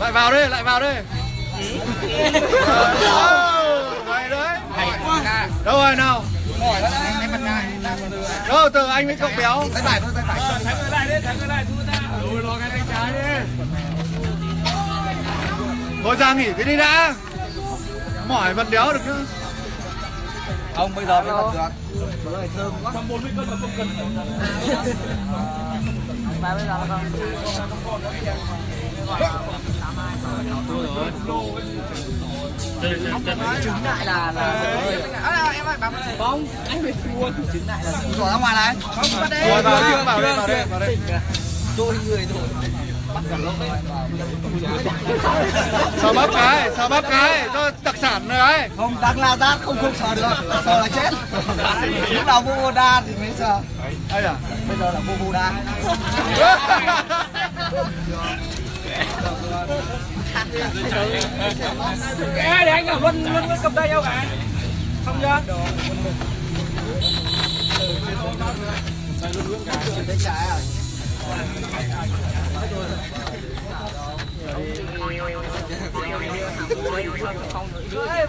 Lại vào đi. Đấy đấy. Đâu rồi nào? Đâu từ anh với cậu béo. Tay phải thôi, tay phải. Thắng cái này, chúng ta. Lùi lò cái tay trái đi. Thôi ra nghỉ cái đi đã. Mỏi vẫn đéo được chứ. Ông bây giờ mới tập được. Chỗ này thơm quá. 140 cân mà không cần. Bà bây giờ là không. Chứng lại là em ơi, không, anh phải thua. Chứng lại là bỏ ra ngoài này. Không, bắt đây. Vào đây. Đôi người thôi. Sao bắp cái, cho đặc sản rồi đấy. Không, đang la rát, không sờ được, sờ là chết. Lúc nào vô đa thì mới sờ. Đây à, bây giờ là vô đa. Kệ để anh luôn cầm tay nhau cả. Không nhá. Đây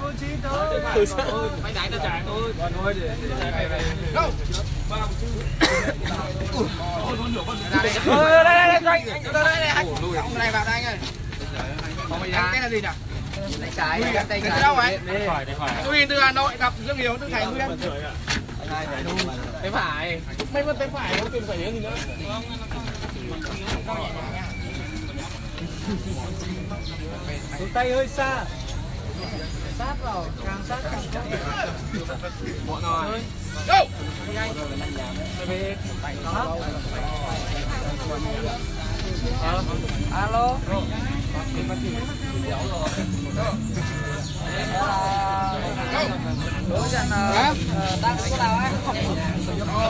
từ Hà Nội gặp Dương Hiếu từ Thành Nguyễn. Tay phải. Mấy con tay phải không tìm phải gì nữa. Xuống tay hơi xa. Sát vào, càng sát càng chắc. Bọn rồi. Đâu. Alo. Đối diện đang có đào á. Lực này.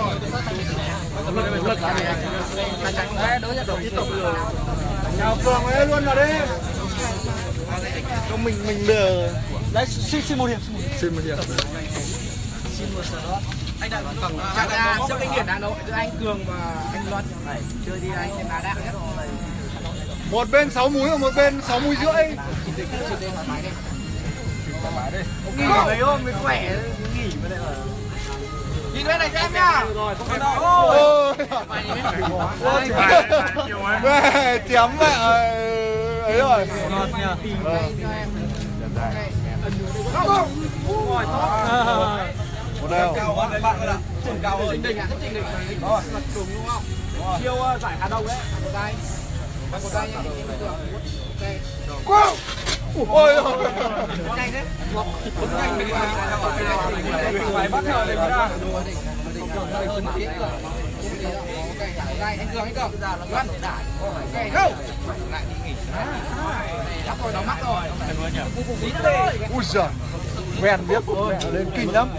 Đối diện tiếp tục rồi. Chào Cường ấy luôn vào đi. Cho mình được. Đấy xin một hiệp. Xin một hiệp. Anh đã bằng ra trước cái điểm Hà Nội giữa anh Cường và anh Luân. Chơi đi anh trên đá đạn hết rồi. Một bên 6 múi và một bên 6 múi rưỡi. Nghỉ mấy hôm mới khỏe, nghỉ mà lại ở. Nhìn bên này cho em nha. Ôi. Chém mẹ ấy rồi. Một đều. Cao hơn. Siêu giải Hà Đông đấy. Một tay nhá. Ok. Ôi giời, quen biết lên kinh lắm.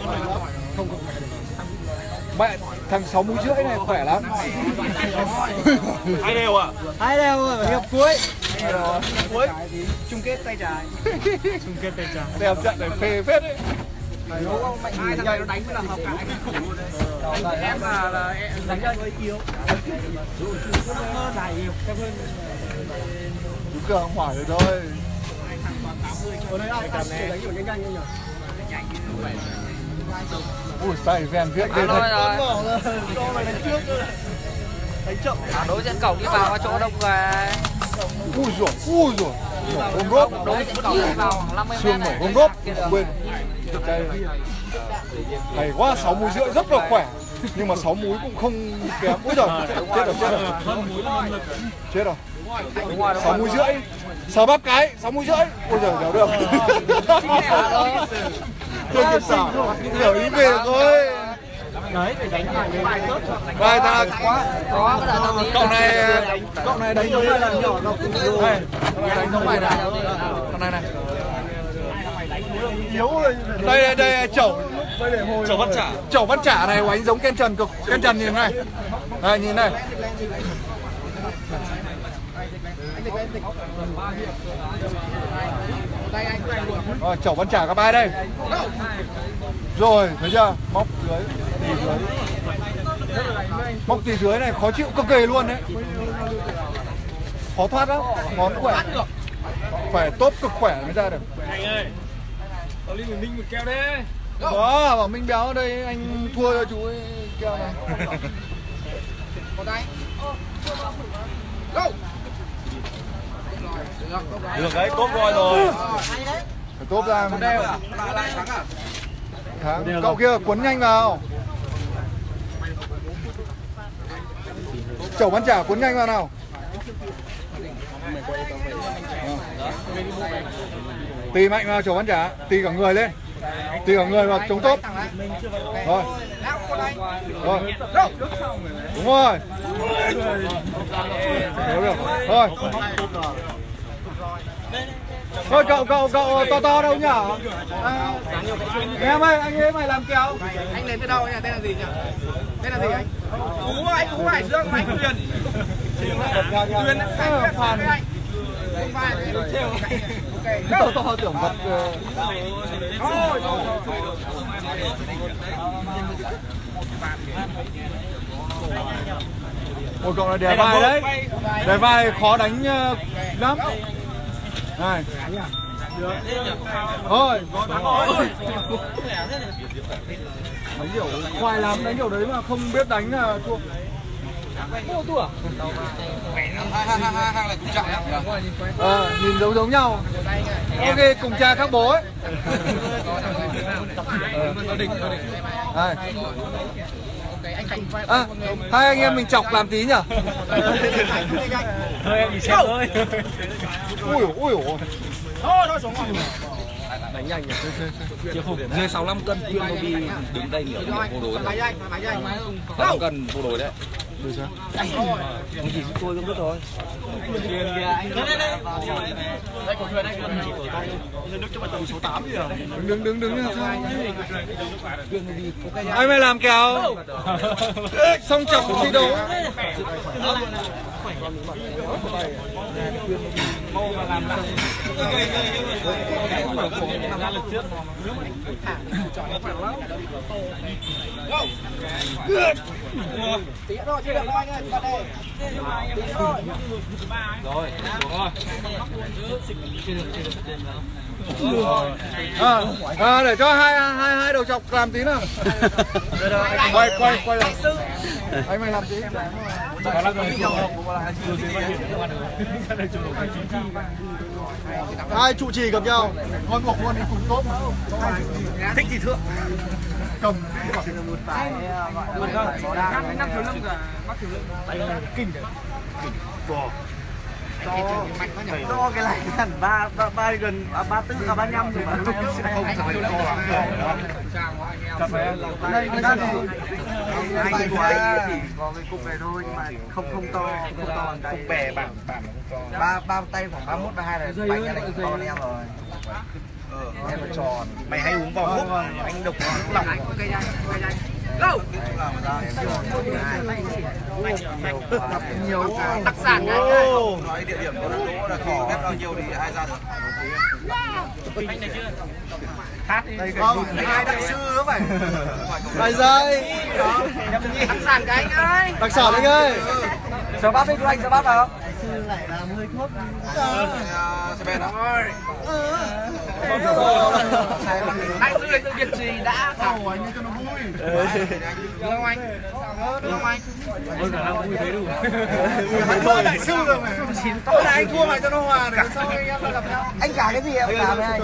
Mẹ thằng 6 mũi rưỡi này khỏe lắm. Hai đều à? Hai đều à, hiệp cuối. Cuối chung kết tay trái. Chung kết tay trái. Đẹp trận này phê phết đấy. Hai thằng này nó đánh với là học cả anh khủng luôn đấy. Em là đánh cho hơi yếu. Chú Cường không hỏi được thôi. Hai thằng còn 80. Ở đây ai đánh kiểu nhanh nhanh nhỉ? Ui say ven viết đây rồi. Cho mày đánh trước thôi. Đánh chậm. Đối diện cổng đi vào chỗ đông người. Ui giời, ôm gốc, xương nổi ôm gốc, quên. Hay quá, 6 mũi rưỡi rất là khỏe, nhưng mà 6 múi cũng không kém. Ui giời, chết rồi. Chết rồi, 6 mũi rưỡi, sờ bắp cái, 6 mũi rưỡi, ui giời, đéo được. Chơi kịp xảo, hiểu ý về thôi. Đấy, phải đánh bài tốt. Bài thật quá. Cậu này đánh giống như là nhỏ nó cũng yếu. Đánh giống bài này. Con này này. Yếu rồi. Đây chẩu vắt chả này của anh giống Ken Trần cực. Ken Trần nhìn này. Đây nhìn này. Rồi chẩu vắt chả các bài đây. Rồi, thấy chưa? Móc dưới. Móc tì dưới này khó chịu cực kỳ luôn đấy. Khó thoát lắm, ngón khỏe. Khỏe tốt cực khỏe mới ra được. Anh ơi. Tao lên Minh một keo đấy. Đó, bảo Minh béo ở đây anh thua cho chú ấy keo này. Còn anh. Go. Được đấy, tốt rồi rồi. Phải tốt ra. Cậu kia cuốn nhanh vào. Chẩu bắn chả cuốn nhanh vào nào. Tì mạnh vào chẩu bắn chả. Tì cả người lên. Tì cả người vào chống tốt. Rồi. Rồi. Đúng rồi. Đúng rồi. Rồi. Thôi cậu to đâu nhở? Em ơi, anh ấy mày làm kéo. Anh đến từ đâu nhỉ? Tên là gì nhỉ? Tên là gì anh? Phú anh Phú Hải Dương, anh Quyền. Quyền anh Phan. Không phải cái to tưởng vật. Thôi. Ôi cậu là đè vai đấy. Đè vai khó đánh lắm. Này. Thôi. Đánh kiểu khoai lắm, đánh kiểu đấy mà không biết đánh là thua. Thua thua à? Hai là cùng trại ạ. Nhìn giống nhau. Ok, cùng cha các bố ấy. À, hai anh em mình chọc làm tí nhỉ? Thôi em đi xem thôi. Ui. Thôi xuống ngoài. Đánh nhanh nhỉ. Chưa phục. Dưới 65 cân Quyên nó đi đứng đây nhiều vô đối. 65 cân vô đối đấy. Được sao? Anh chỉ tôi không biết thôi. Đây cổ truyền đây. Dương Đức cho bạn tầm số 8 gì à? Đứng ra sao? Anh mày làm kèo. Xong trọng thi đấu. Tía rồi, chưa được đâu anh ơi, còn đây. Rồi, để cho hai đầu chọc làm tí nào. Quay lại. Anh mày làm tí. Hai trụ trì gặp nhau. Con buộc luôn đi cùng tốt. Thích thì thượng. Cầm một tài gọi là kinh bò to cái này hẳn ba gần 34 35 rồi mà anh có cái cục này thôi nhưng mà không to cục bè bằng ba tay khoảng 31 32 này bánh này to em rồi. Em là tròn. Mày hay uống vào hút, anh độc lòng. Go! Nhiều đặc sản ngay đây. Nói địa điểm của nó là khi ghép bao nhiêu thì ai ra được. Anh này chưa? Hát đi. Không, ai đặc sư nữa phải. Vài giây. Đặc sản cái anh ơi. Đặc sản anh ơi. Giờ bát với anh, giờ bát vào không? Lại là hơi thuốc. Anh du lịch Việt Trì đã cầu anh cho nó vui. Long Anh, Long Anh. Anh thua đại sư rồi mà. Tối nay anh thua mày cho nó hòa để sau anh em gặp nhau. Anh cả cái gì em cả với anh.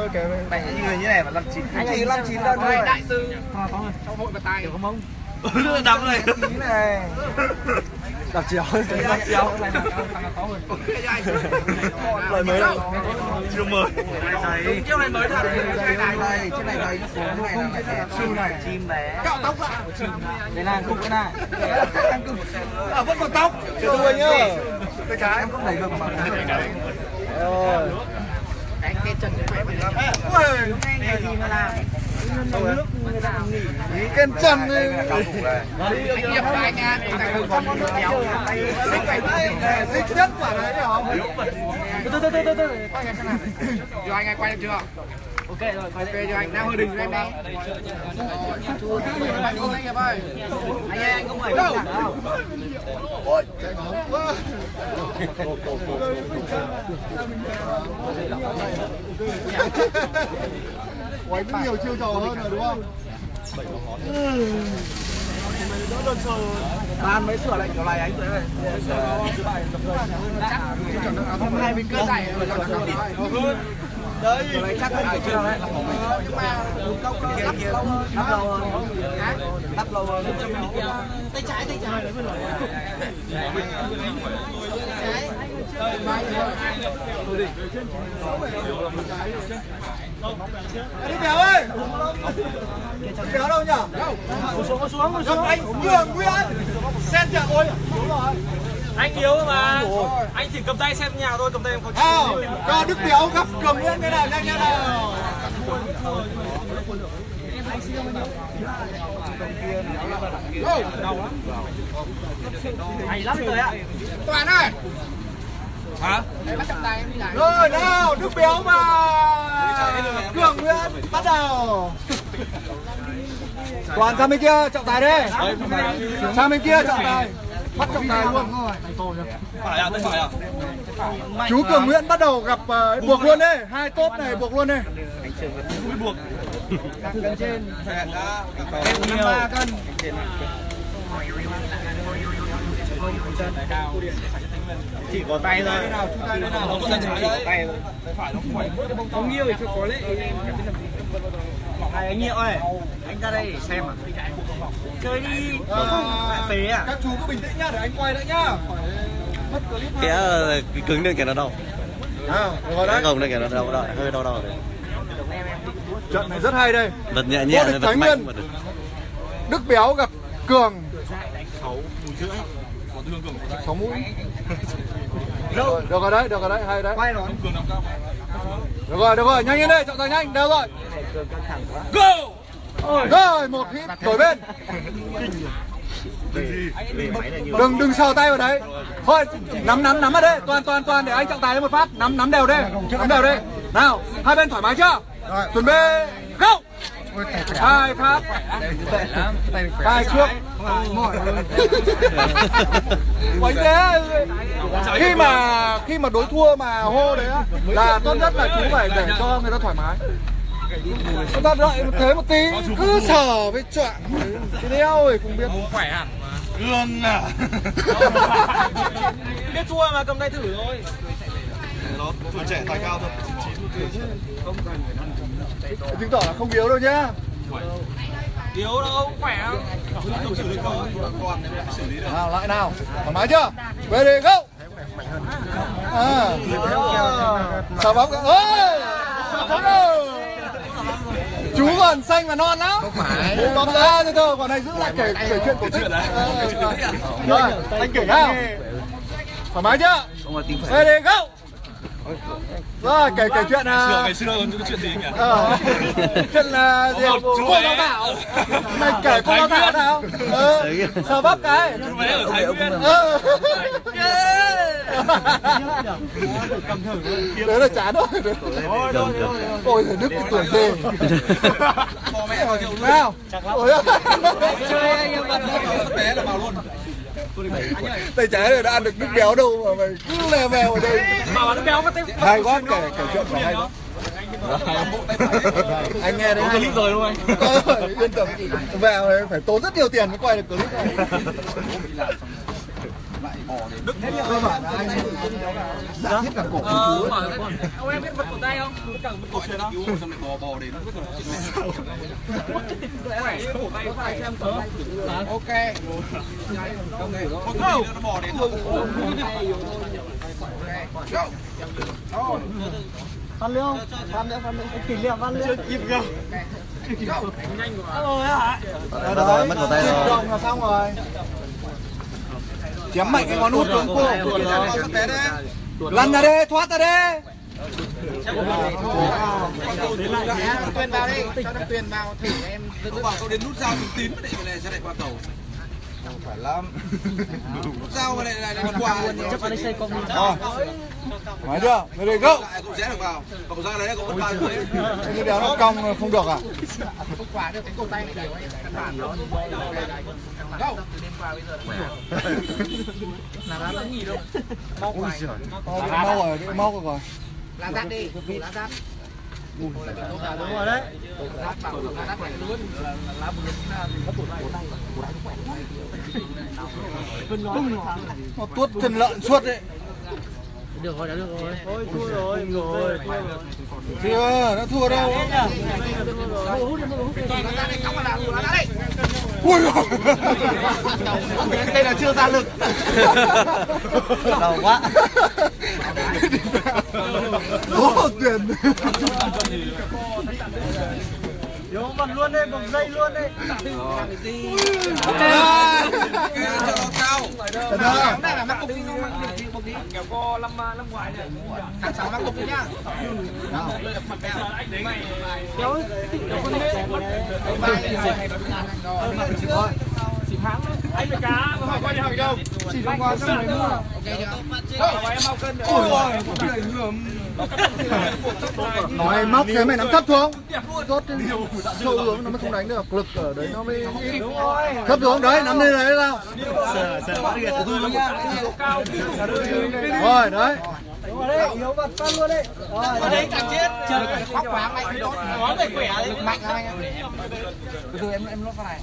Bảy người như này mà 59. Anh chỉ 59 đơn thôi. Đại sư. Trong hội và tài không ông. Đập này. Đạp chéo. Đạp chéo. Lại mới đâu. Chưa mới. Chiêu này mới thật. Chiêu này đấy. Chiêu này chim bé. Cạo tóc lại. Đây là cục cái này. Vẫn còn tóc. Chưa đuôi nhá. Cái trái em không đẩy được bằng cái. Anh ken trần khỏe vậy. Ui, cái gì mà làm? Nước người ta nghỉ. Ken trần. Anh nhập anh nha. Con nước kéo. Thích nhất quả đấy nhỉ không? Từ. Quay ngay xem nào. Rồi anh quay được chưa? Ok rồi, quay cho anh. Đang hơi đình cho em đây. Anh không phải đâu. Ôi. Quái cũng nhiều chiêu trò hơn rồi đúng không? Ban mới sửa lại kiểu này anh tới hôm nay mình cưa giải rồi đấy chắc là chưa đấy nhưng mà lắp lâu tay trái đi Béo ơi! Béo đâu nhỉ? Đâu? Xuống. Anh Nhường Nguyễn! Xem nhà tôi! Đúng rồi! Anh yếu mà! Anh chỉ cầm tay xem nhà thôi, cầm tay em có chịu. Cho Đức Béo gấp cầm lên cái này, nhanh nào! Anh xin em anh yếu! Đầu lắm! Hay lắm rồi ạ! Toàn ơi! Hả? Bắt trọng tài em đi lại. Rồi nào, Đức Béo mà Cường Nguyễn bắt đầu. Toàn sang bên kia trọng tài đi. Sang bên kia trọng tài. Bắt trọng tài luôn. Phải à, phải à. Chú Cường Nguyễn bắt đầu gặp buộc luôn đi. Hai top này buộc luôn đi. Buộc. Cân trên. Em 3 cân. Chỉ có tay thôi. Nó có tay thôi. Không nhiều thì có lệ. Anh Nhiệu ơi, anh ra đây để xem à. Chơi đi. Phế à. Các chú cứ bình tĩnh nhá, để anh quay lại nhá. Mất clip. Cái cứng đừng kìa nó đâu. Cái gồng đừng kìa nó đâu đâu. Hơi đau rồi. Trận này rất hay đây. Vật nhẹ nhẹ, vật mạnh. Đức Béo gặp Cường. 6 mũi. Được rồi đấy, hay đấy. Quay rồi. Được rồi, nhanh lên đây, trọng tài nhanh, đều rồi. Go! Rồi, một hit đổi bên. Đừng sờ tay vào đấy. Thôi, nắm ở đây, toàn để anh trọng tài lên một phát, nắm đều đi. Nào, hai bên thoải mái chưa? Chuẩn bị. Go! Ai Pháp. Khỏe lắm. Ai trước. Mỏi luôn. Quánh thế. Khi mà đối thua mà hô đấy á, là tốt nhất là chú phải để cho người ta thoải mái. Chúng ta đợi thế một tí, cứ sờ với chọn cái đeo thì cũng biết. Khỏe hẳn mà. Gương à. Biết thua mà cầm tay thử thôi. Nó tuổi trẻ tài cao thôi. Chứng tỏ là không yếu đâu nhá. Yếu đâu, khỏe không? Xử lý thôi. Nào, lại nào. Thoải mái chưa? Ready go. Sao bóng ơi. Chú còn xanh và non lắm. Không phải. Tóm ra thôi thôi, còn này giữ lại kể chuyện cổ tích. Rồi, anh kể nào. Thoải mái chưa? Ready go. Rồi kể chuyện à. Ngày xưa còn cái chuyện gì nhỉ? Chuyện là gì? Cô giáo bảo. Mày kể cô giáo bảo nào? Sờ bắp cái. Chú bé ở Thái Nguyên. Đấy là chán thôi. Ôi giời Đức cái tuổi gì? Bò mẹ hỏi nhiều nào? Ôi ơi. Chơi nhưng mà nó bé là bảo luôn. Tay trái này đã ăn được nước béo đâu mà mày cứ lè mèo ở đây. Mà nước béo tay. Hay quá, kể chuyện của hay lắm. Anh nghe đấy. Có clip rồi đúng không anh? Yên tâm. Vào này phải tốn rất nhiều tiền mới quay được clip này. Đức thế nhỉ? Dạ hết cả cổ. Ông em biết vật cổ tay không? Cả vật cổ truyền không? Xong lại bò đến. Cổ tay có phải xem tớ. Ok. Không thể không. Không. Nó bò đến. Go. Văn Liêu. Văn Liêu. Kỷ niệm Văn Liêu. Kịp không? Nhanh quá. Được rồi, mất cổ tay rồi. Đồng là xong rồi. Chém mạnh cái ngón út của cô. Lăn ra đây, thoát ra đây. Con Tuyền vào đi, cho con Tuyền vào thử em. Nó bảo tao đến nút dao tím mà lại ra lại qua cầu. Không phải lắm. Nút dao mà lại còn qua luôn. Chấp anh xây công. Máy chưa? Máy đi go. Cũng sẽ được vào. Cậu ra đấy, cậu vẫn vào đấy. Cái đéo nó cong không được à? Không khóa được cái cổ tay này đều anh. Đâu? Từ đêm qua bây giờ là nó không nghỉ đâu. Mau quá. Mau rồi. Lá rát đi, lá rát. Đúng rồi đấy. Lá bảo lá rát này luôn. Lá bùn nó tụt lại. Nó tuốt chân lợn suốt đấy. Được rồi, đã được rồi. Thôi thua rồi, rồi. Chưa, nó thua đâu. Ui dồi. Đây là chưa ra lực. Đau quá. Ô, tuyển. Yếu bằng luôn đấy, bằng dây luôn đấy. Ok. Trần ơi. Này là mắc cục đi, cục đi. Kéo co năm ngoái này. Ăn sáng mắc cục đi nhá. Kéo con lên. Chỉ tháng thôi. Anh phải cá, không phải quay đi hỏi đâu. Chỉ không qua xong rồi mua. Ok chưa? Em mau cân được. Ôi giời, cái này lừa. Nói móc thế mày nắm thấp xuống. Tốt sâu hướng nó mới không đánh được. Lực ở đấy nó mới thấp xuống đấy, nắm lên đấy nào. Rồi đấy. Rồi đấy, yếu vật tan luôn đấy. Rồi đấy, càng chết. Trời ơi, khóc quá mạnh đốt. Nó phải khỏe đấy, mạnh anh em. Từ từ em lót vào này.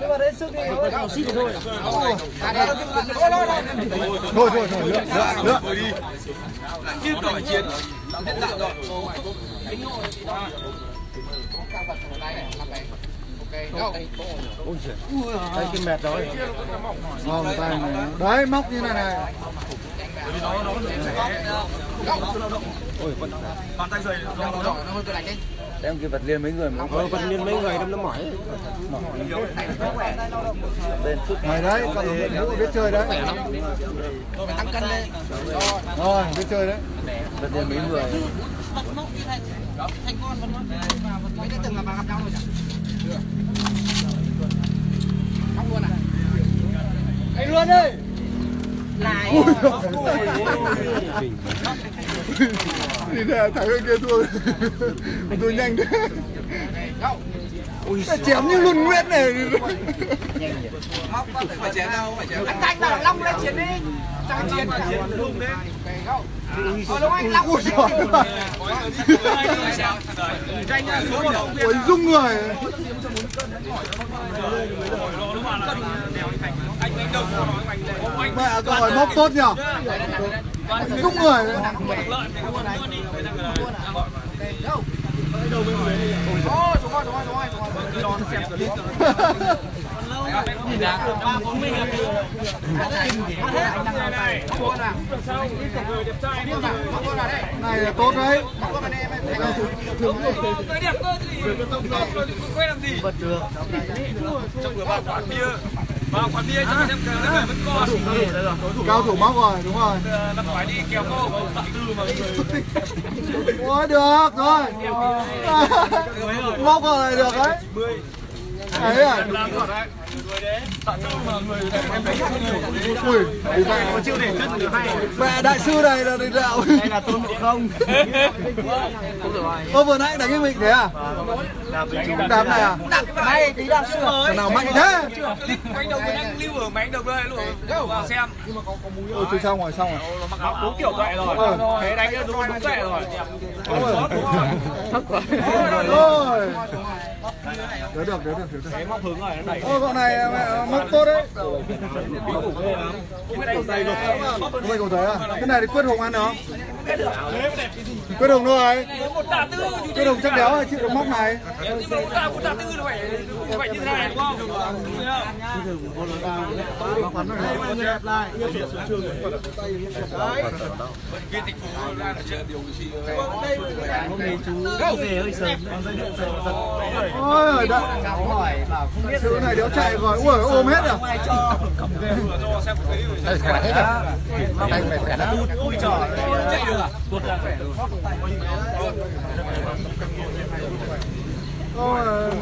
Nhưng mà đấy sức đi. Cào xít rồi thôi. Thôi. Lựa. Lại như đổi chiến. Hiện tại rồi. Anh ngồi thì đó. Có cao vật của tay này, làm này. Ôi giời, tay kia mệt rồi. Ngon tay này. Đấy, móc như này này. Ôi, bàn tay dày. Em kia vật liên mấy người mà. Vật liên mấy người nó mỏi. Mày đấy, con Vũ biết chơi đấy. Rồi, tăng cân lên. Rồi, biết chơi đấy. Vật liên mấy người. Vật móc như này. Thành con vật móc. Mấy cái từng là bà gặp nhau rồi chẳng? Không luôn à? Anh luôn ơi! Lại! Nhìn thấy thằng kia thua. Tôi nhanh thế. Chém như luôn Nguyễn này. Phải chém đâu, phải chém. Anh Thanh bảo Long lên chiến đi. Anh Long là chiến lùng đấy. Đúng anh Long. Ôi giời ơi. Ôi dung người. Mẹ rồi móc tốt nhở. Dung người đấy. Này là tốt đấy. Cao thủ móc rồi, đúng rồi. Phải đi kéo cô mà. Ôi được rồi. Móc rồi được đấy. Đấy à. Mẹ đại sư này là đạo. Đây là Tôn Ngộ Không. Ô vừa nãy đánh cái mình thế à? Đạp này à? May tí đạp sư à? Nào mạnh thế? Anh Đồng anh lưu ở máy Đồng đây luôn. Vào xem. Ôi chơi xong rồi, xong rồi. Nó cố kiểu vậy rồi. Thế đánh đúng vậy rồi. Thấp quá. Rồi. Đỡ được, đỡ được. Cái móc hướng rồi nó đẩy. Ô bọn này móc tốt đấy. Cái cầu giấy à? Cái này thì Quyết Hùng ăn được không? Quyết Hùng đâu ấy? Quyết Hùng chắc đéo rồi, chịu được móc này. Ôi sự này đéo chạy rồi, ui ôm hết rồi.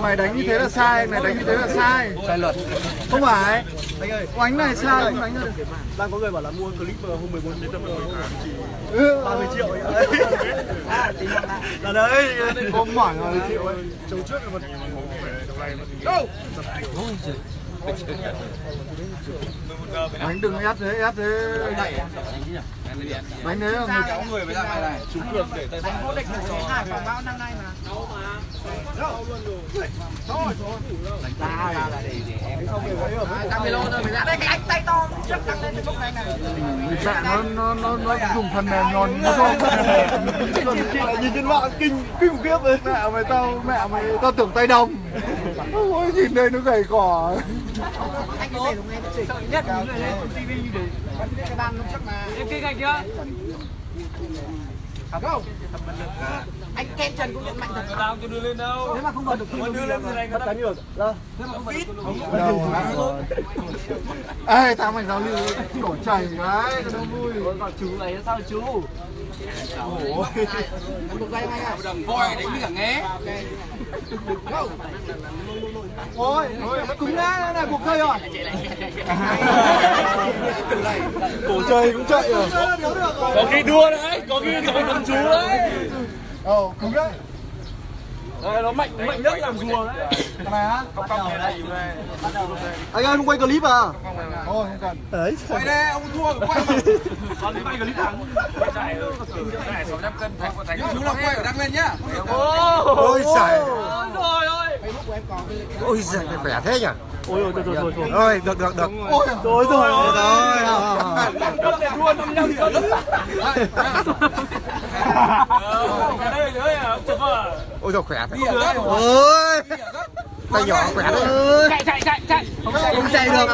Mày đánh như thế là sai, mày đánh như thế là sai. Sai luật. Không phải. Oánh này sai, không đánh được. Đang có người bảo là mua clip hôm 14 đến 30 triệu ấy. Là đấy. Hôm mỏi 30 triệu ấy. Trống trước là một... Bánh đừng ép thế. Bánh đấy là 16 người mới ra ngoài này. Chúng cường để tay bóng. Anh vô địch được thế Hải Phòng bao năm nay mà. Đâu mà. Đâu luôn rồi. Thôi. Đánh ta ra là để em. Không để vậy rồi. 50 lô thôi. Mình ra đây cái anh tay to. Trước đăng lên cái bốc này này. Dạng nó dùng phần mềm nhòn. Nó không. Nhìn trên mạng kinh. Kinh kiếp đấy. Mẹ mày tao tưởng tay đồng. Ôi nhìn đây nó gầy cỏ. Anh cái này nó sợ nhất những người lên TV như thế. Cái bàn lúc trước mà. Em kinh anh chưa? Không. Anh Ken Trần cũng nhận mạnh thật. Tao chưa đưa lên đâu. Thế mà không bật được. Muốn đưa lên này người ta được. Thế mà không bật được. Ê, tao mày giao lưu đổ chảy đấy, nó vui. Còn chú này sao chú? Ôi. Voi đấy mới cả nghe. Ôi, cúng đá này cuộc chơi rồi. Cuộc chơi cũng chạy rồi. Có khi đua đấy, có khi chơi thằng chú đấy. Ồ, cúng đấy. Nó mạnh, mạnh nhất làm rùa đấy. Cái này á? Anh ơi, không quay clip à? Thôi, không cần. Quay đây, ông thua, quay. Còn đi quay clip thắng. Chạy rồi, chạy 600 cân, thành chú là quay ở đăng lên nhá. Ôi trời. Ôi ơi. Ôi giời, khỏe thế nhỉ? Ôi rồi, rồi. Ôi, được, được. Ôi rồi, rồi. 5 cân để thua, 55 cân. Đây đấy à, ông chụp à? Ôi rồi, khỏe thế. Ôi, tay nhỏ khỏe đấy. Chạy. Không chạy được.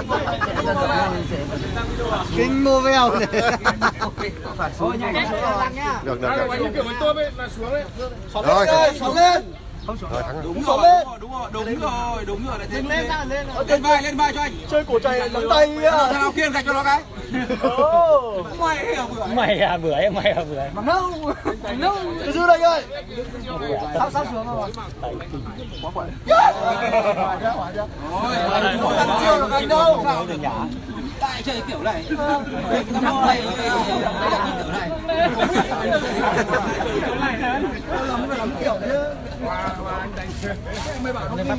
Kinh mô veo này. Được. Rồi, xuống lên. Đúng rồi. Lên vai cho anh. Chơi cổ chày bằng tay à. Thao Kiên gạch cho nó cái. Mày à bưởi. Mà nâu. Từ dư đây ơi. Sao xuống rồi. Quá quậy. Yes. Rồi. Ăn chưa được anh đâu. Tại lại chơi kiểu này. Thằng này là kiểu này. Lắm kiểu chứ. Anh đánh. Mới bảo không ra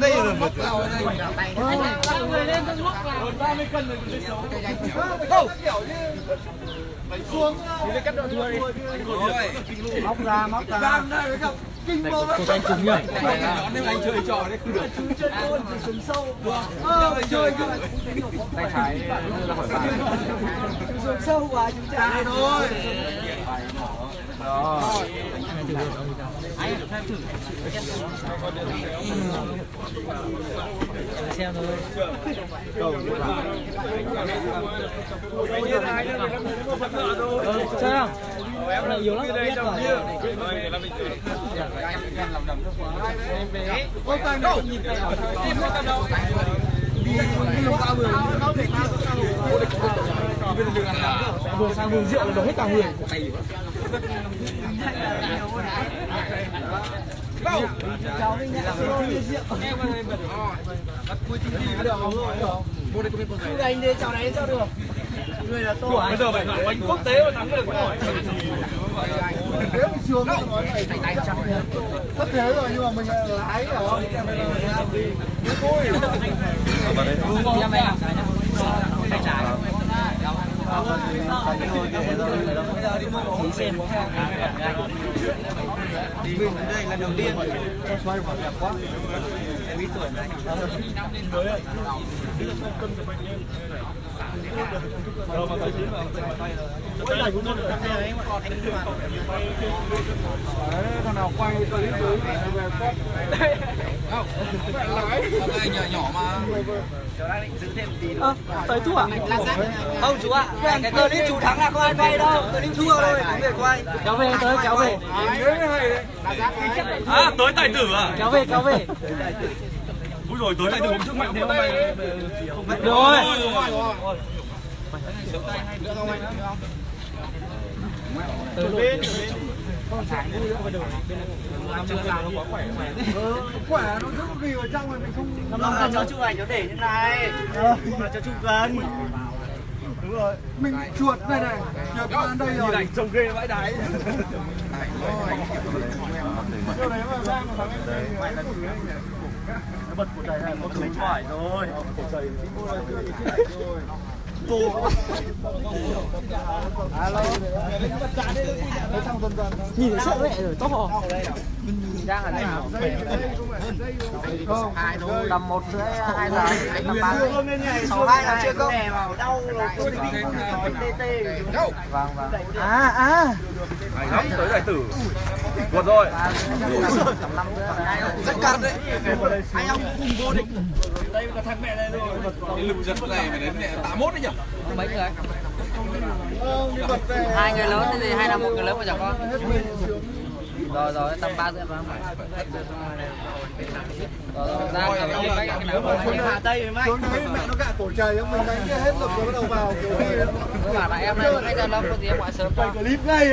đây rồi. Người lên cho thuốc vào 30 cân rồi kiểu chứ. Mày xuống thì cắt đoạn thua đi. Móc ra. Đang đây không? Kinh vô lắm. Anh trúng nhỉ? Anh chơi trò đấy không được. Trúng chân luôn, trúng sâu. Chơi cơ. Tay trái ra khỏi bàn. Trúng sâu quá, trúng trái thôi. Đó. Anh thử. Xem thôi. Sao em lại yếu lắm đây đâu chứ. Em làm đầm quá. Cô Toàn đâu? Em có cầm đâu. Đi qua vừa. Vừa sang vừa rượu là đổ hết cả người. Đâu? Cháu đi nhá. Rượu. Em ơi bật ho. Bắt cuối chương trình được không? Cô đây có biết con này. Anh đi cháu đấy sao được. Người là tôi. Bây giờ phải đánh quốc tế mà thắng được rồi. Nếu mình xuống nó nói này thành chắc thất thế rồi nhưng mà mình là lái hiểu không? Đi thôi. Mình đây là đường điên. Xoay vào đẹp quá. Em ý tưởng này. Thằng nào quay clip dưới về phép. Không, anh nhỏ mà. Cháu đang định giữ thêm tí nữa. Tới chú ạ? Không chú ạ, cái clip chú thắng là không ai quay đâu. Clip thua rồi, không thể quay. Cháu về, tới cháu về. À, tới tài tử à? Cháu về, cháu về. Úi rồi tới lại từ hôm trước mạnh thế hôm nay. Được rồi. Từ bên. Con chẳng vui đâu. Chưa làm nó quá khỏe. Khỏe nó rất gì vào trong này mình không. Nó cho chụp ảnh nó để như này. Nó cho chụp gần. Đúng rồi. Mình chuột này này. Chuột ăn đây rồi. Nhìn ảnh trông ghê vãi đái. Điều đấy mà ra một thằng em bật của này có trúng phải rồi. Nhìn thấy sợ mẹ rồi, tốt hò. Đang ở đây nào? Tầm 1 rưỡi 2 giờ, anh tầm 3 rưỡi. Sáu 2 giờ chưa công. Đau rồi, tôi bị tê. Vâng. Anh tới đại tử. Buồn rồi. Rất căng đấy. Anh em cùng vô địch. Đây là thằng mẹ đây rồi. Lực giật này phải đến mẹ 81 đấy nhỉ? Mấy người? Hai người lớn thì hay là một người lớn và nhỏ con. Rồi tầm 3 rưỡi vào. Rồi Hà Tây mày. Xuống đấy mẹ nó gạ cổ trời cho mình đánh hết lực rồi bắt đầu vào kiểu đi. Nó bảo là em này nó ra lâm có gì em gọi sớm qua. Quay clip ngay.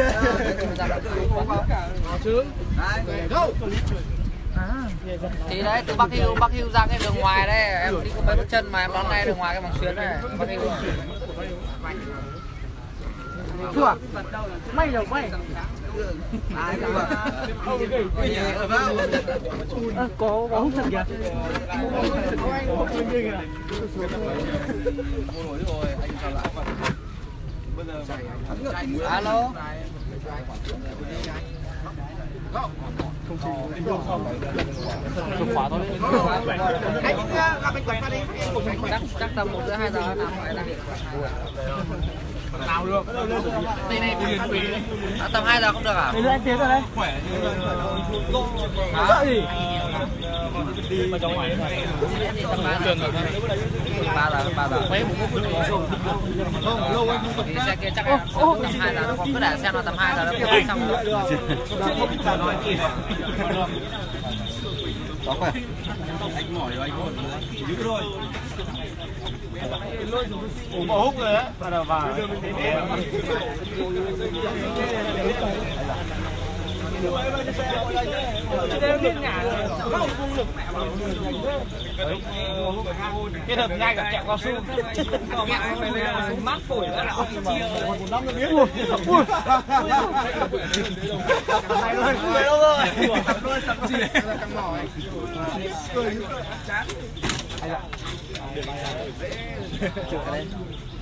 Chứ. Đấy, go. Thì đấy từ Bắc Hưu ra cái đường ngoài đấy em đi có mấy bước chân mà em đón ngay đường ngoài cái bằng xuyến này Bắc Hưu. Chưa? May rồi may. Có hút thật kìa. Alo. Không khóa thôi. Anh gặp anh Quán đi. Chắc tầm 1 giữa 2 giờ làm lại đang. Nào được. Đây này tầm 2 giờ không được à? Thế anh tiến rồi đấy. Khỏe chứ. Sợ gì? Đi mà trong ngoài. Tầm 3 giờ. 3 giờ. Không, lâu anh không tập. Xe kia chắc là tầm 2 giờ nó còn cứ để xem là tầm 2 giờ nó không xong rồi. Đó khỏe. Anh mỏi rồi anh hồn rồi. Dữ rồi. Ủa bỏ hút rồi đấy. Và là vào. Kết hợp ngay cả kẹo cao su, mát phổi nữa là mà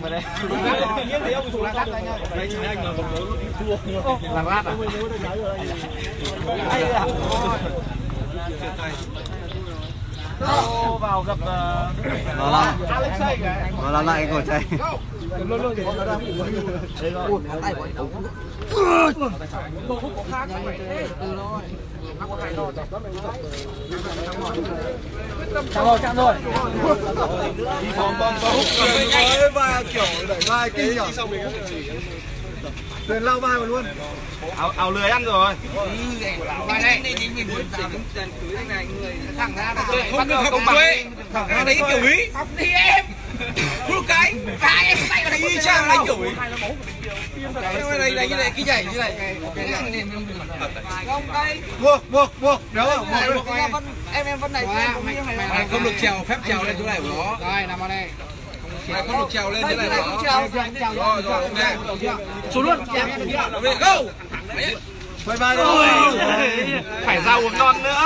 đây. Làm lát à? Vào gặp Alexei kìa. Nó làm lại cái cổ chay. Luôn chạm rồi, chạm rồi. Và kiểu đẩy vai kinh nhỉ. Tuyền lao vai mà luôn. Ảo lười ăn rồi. Vai đấy. Mình muốn cưới này người thẳng ra không được công bằng. Thẳng ra đấy kiểu ý. Học đi em. Một cái. Hai em tay là thành y chang là kiểu ý. Đây như này, cái nhảy như này. Mua. Đúng không? Em vẫn này. Không được trèo, phép trèo lên chỗ này của nó. Rồi, nằm vào đây. Mày không được trèo lên thế này đó. Rồi, ok. Xuống luôn. Go! Bye bye rồi. Phải ra uống non nữa.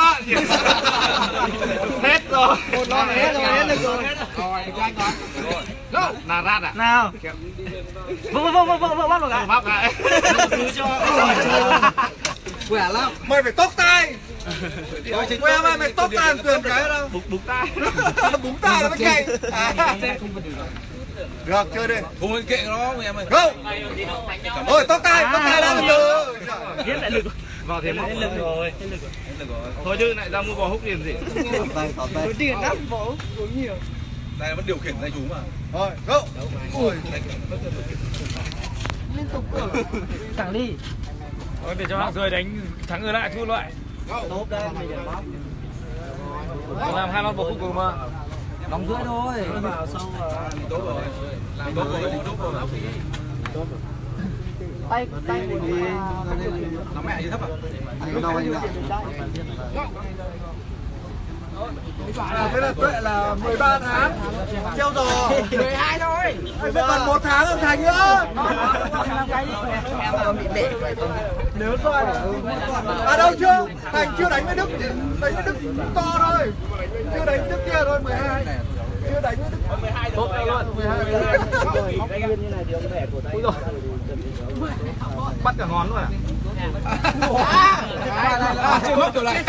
Hết rồi. Một non hết rồi, hết được rồi. Rồi, cho anh toán. Go! Là rát à? Nào. Vâng, bắp rồi ạ. Bắp lại. Cứ cho. Quẻ lắm. Mày phải tốc tay. Quê mày mày tốc tay Tuyền cái đâu. Búng tay. Búng tay là mới cay. Được chơi đi. Không kệ nó em ơi. Go. Ôi tốc tay ra từ. Hết lại lực. Vào thế móc lực rồi. Thôi chứ lại ra mua bò húc liền gì. Tóm tay. Tiền đắt bò húc uống nhiều. Đây là vẫn điều khiển tay chú mà. Thôi, go. Ôi. Liên tục cửa. Thẳng đi. Thôi để cho hạng rơi đánh thắng người lại thua loại. Tốt đấy. Làm 2 lon bột cuối cùng mà. Đóng rưỡi thôi. Tốt rồi. Làm tốt rồi. Tay mình đi. Nó mẹ như thấp à? Đâu anh ạ? Thế là Tuệ là 13 tháng treo giò 12 thôi. Còn 1 tháng được Thành nữa. Nếu coi à đâu chưa? Thành chưa đánh với Đức. Đánh với Đức to thôi. Chưa đánh Đức kia thôi 12. Chưa đánh với Đức 12 được. Tốt luôn 12. Úi dồi. Bắt cả ngón luôn à? Chưa mất kiểu này.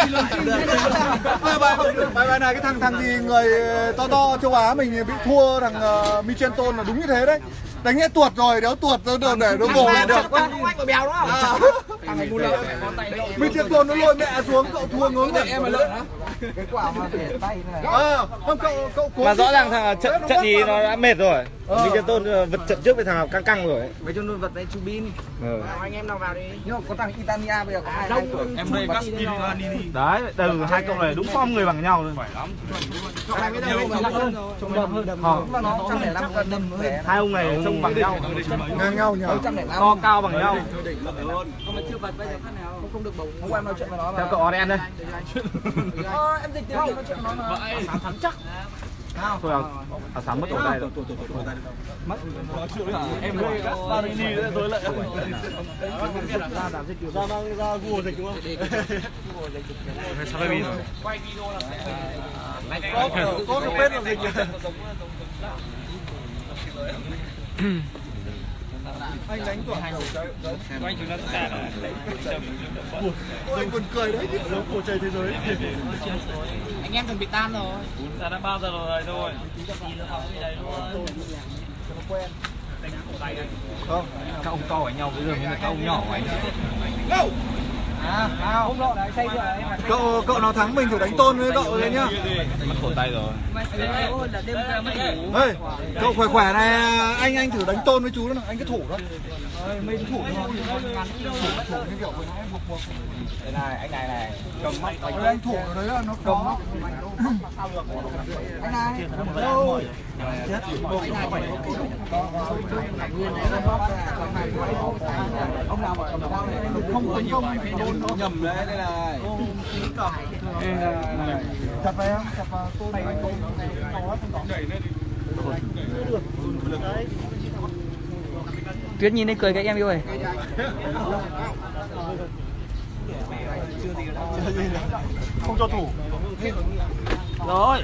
Bài này cái thằng gì người to châu Á mình bị thua thằng Michelton là đúng như thế đấy. Đánh hết tuột rồi, đéo tuột để nó bổ lại được. Không anh mà bèo đúng không? Thằng này lợn. Michelton nó lôi mẹ xuống cậu thua ngớ ngẩn em mà lợn hả? Cái quả mà để tay này. Không cậu cố. Mà rõ ràng thằng trận ý nó đã mệt rồi. Michelton vật trận trước với thằng căng rồi. Mấy cho luôn vật đấy Chubin. Anh em nào vào đi. Nhưng mà có thằng Italia bây giờ có 22 tuổi. Em đây Gaspin Nini. Đấy, từ hai cậu này đúng form người bằng nhau luôn. Phải lắm. Hai ông này trông bằng nhau. Ngang nhau nhỉ. To cao bằng nhau. Không được bầu. Không em nói chuyện với nó mà. Theo cậu Oren đây. Em dịch tiếng nói chuyện nó mà. Thắng chắc. Thôi à sáng mất tổ tay rồi. Mất. Em đây Gaspini đấy tôi lại. Ra Google dịch đúng không? Quay video là có được biết là dịch. Anh đánh tuổi hai anh chúng ta sẽ ôi buồn cười đấy giống cổ trời thế giới. Anh em chuẩn bị tan rồi. Ra đã bao giờ rồi thôi. Không, các ông to ở nhau bây giờ như là các ông nhỏ anh. Cậu nào thắng mình phải đánh tôn với cậu đấy nhá. Mất cổ tay rồi. Ê, cậu khỏe này anh thử đánh tôn với chú đó, anh cứ thủ đó. Mình thủ nó như kiểu thế này, anh này cầm mắt anh thủ ở đấy là nó cầm mắt. Anh này. Chết ông nào mà cầm dao này không tấn công nó nhầm đấy, đây là chặt vào cô này không Tuyết nhìn đây cười các em yêu ơi. Không cho thủ. Rồi.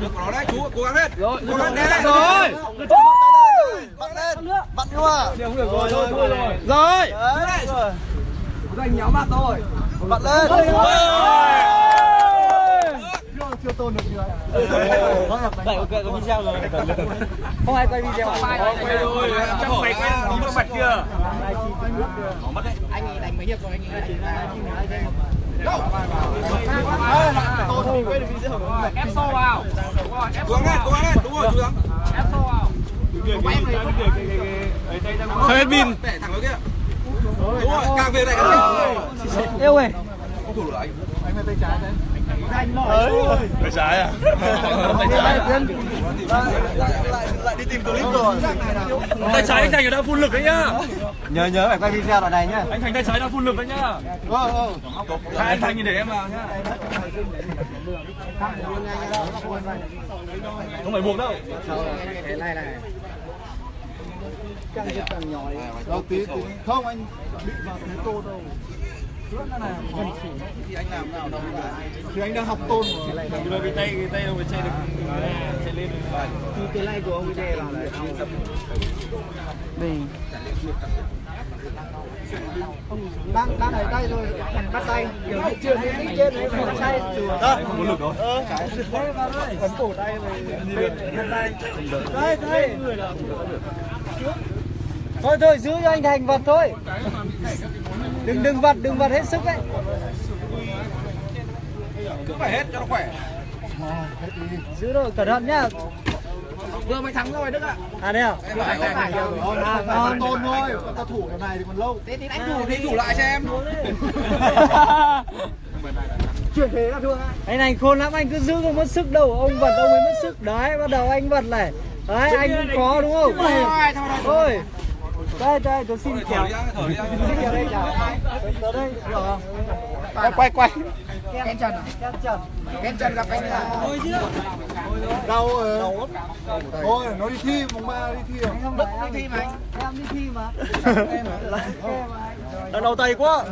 Được của nó đấy. Được của nó đấy, chú cố gắng lên. Rồi, cố gắng lên. Rồi. Bắt lên. Bắt nữa. Không được rồi, thôi rồi. Rồi. Rồi. Anh nhéo mặt thôi. Bắt lên. Chưa tôn được chưa? Vậy ok, có video rồi. Không ai quay video à? Quay rồi, trong mày quay nó mất mặt chưa? Nó mất đấy. Anh ấy đánh mấy hiệp rồi, anh ấy đánh. Đâu? Tôi không quay được video. Ép sâu vào. Cố gắng, cố gắng. Đúng rồi, cố gắng. Ép sâu vào. Sao hết pin? Tẻ thẳng vào kia. Đúng rồi, càng về này. Yêu ơi. Không thủ được anh. Anh về tay trái đấy. Cái trái à? Lại đi tìm clip rồi. Tay trái anh Thành đã phun lực đấy nhá. Nhớ phải quay video đoạn này nhá. Anh Thành tay trái đã phun lực đấy nhá. Hai anh Thành nhìn để em vào nhá. Không phải buộc đâu. Thế này này. Càng càng nhỏ đấy. Không anh bị vào cái tô đâu. Thì anh làm nào đâu cả. Thì anh đang học tôn. Rồi cái tay ông ấy chạy được. Chạy lên được. Cái like của ông ấy là mình. Đang ở đây rồi, bắt tay. Chưa thấy trên đấy mà chay. Một lực rồi. Ấn cổ tay rồi. Đây, đây. Thôi giữ cho anh Thành vật thôi. Đừng vật hết sức đấy. Cứ phải hết cho nó khỏe. Giữ rồi, cẩn thận nhá. Vừa mới thắng rồi Đức ạ. À đây à? Phải tôn thôi, ta thủ cái này thì còn lâu. Thế thì anh thủ thì thủ lại cho em. Chuyển thế là thương. Anh này khôn lắm, anh cứ giữ không mất sức đâu, ông vật ông ấy mất sức. Đấy, bắt đầu anh vật này. Đấy, anh cũng có đúng không? Thôi. Đây, tôi xin kéo. Thở đây chào. Thở đây, hiểu không? Quay. Ken trần gặp anh là thôi chứ. Đau rồi. Thôi, nó đi thi, mùng 3 đi thi rồi. Đức đi thi mà anh. Em đi thi mà. Em đau tay quá.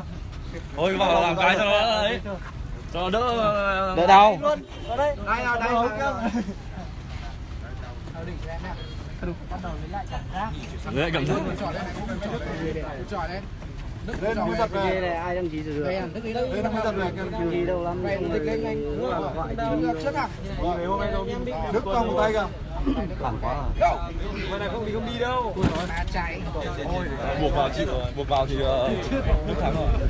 Thôi vào làm cái cho nó đấy. Cho nó đỡ đau. Đây. Đây. Bắt đầu lấy lại cảm giác. Lấy cảm giác. Chọn đấy. Đây là giật này, ai đăng ký rồi. Đây là Đức đấy. Đây là giật này, đăng ký đâu lắm. Em thích lên anh. Đức cong một tay kìa. Lẳng quá à. Hôm nay không đi đâu. Má cháy. Buộc vào thì Đức thắng rồi.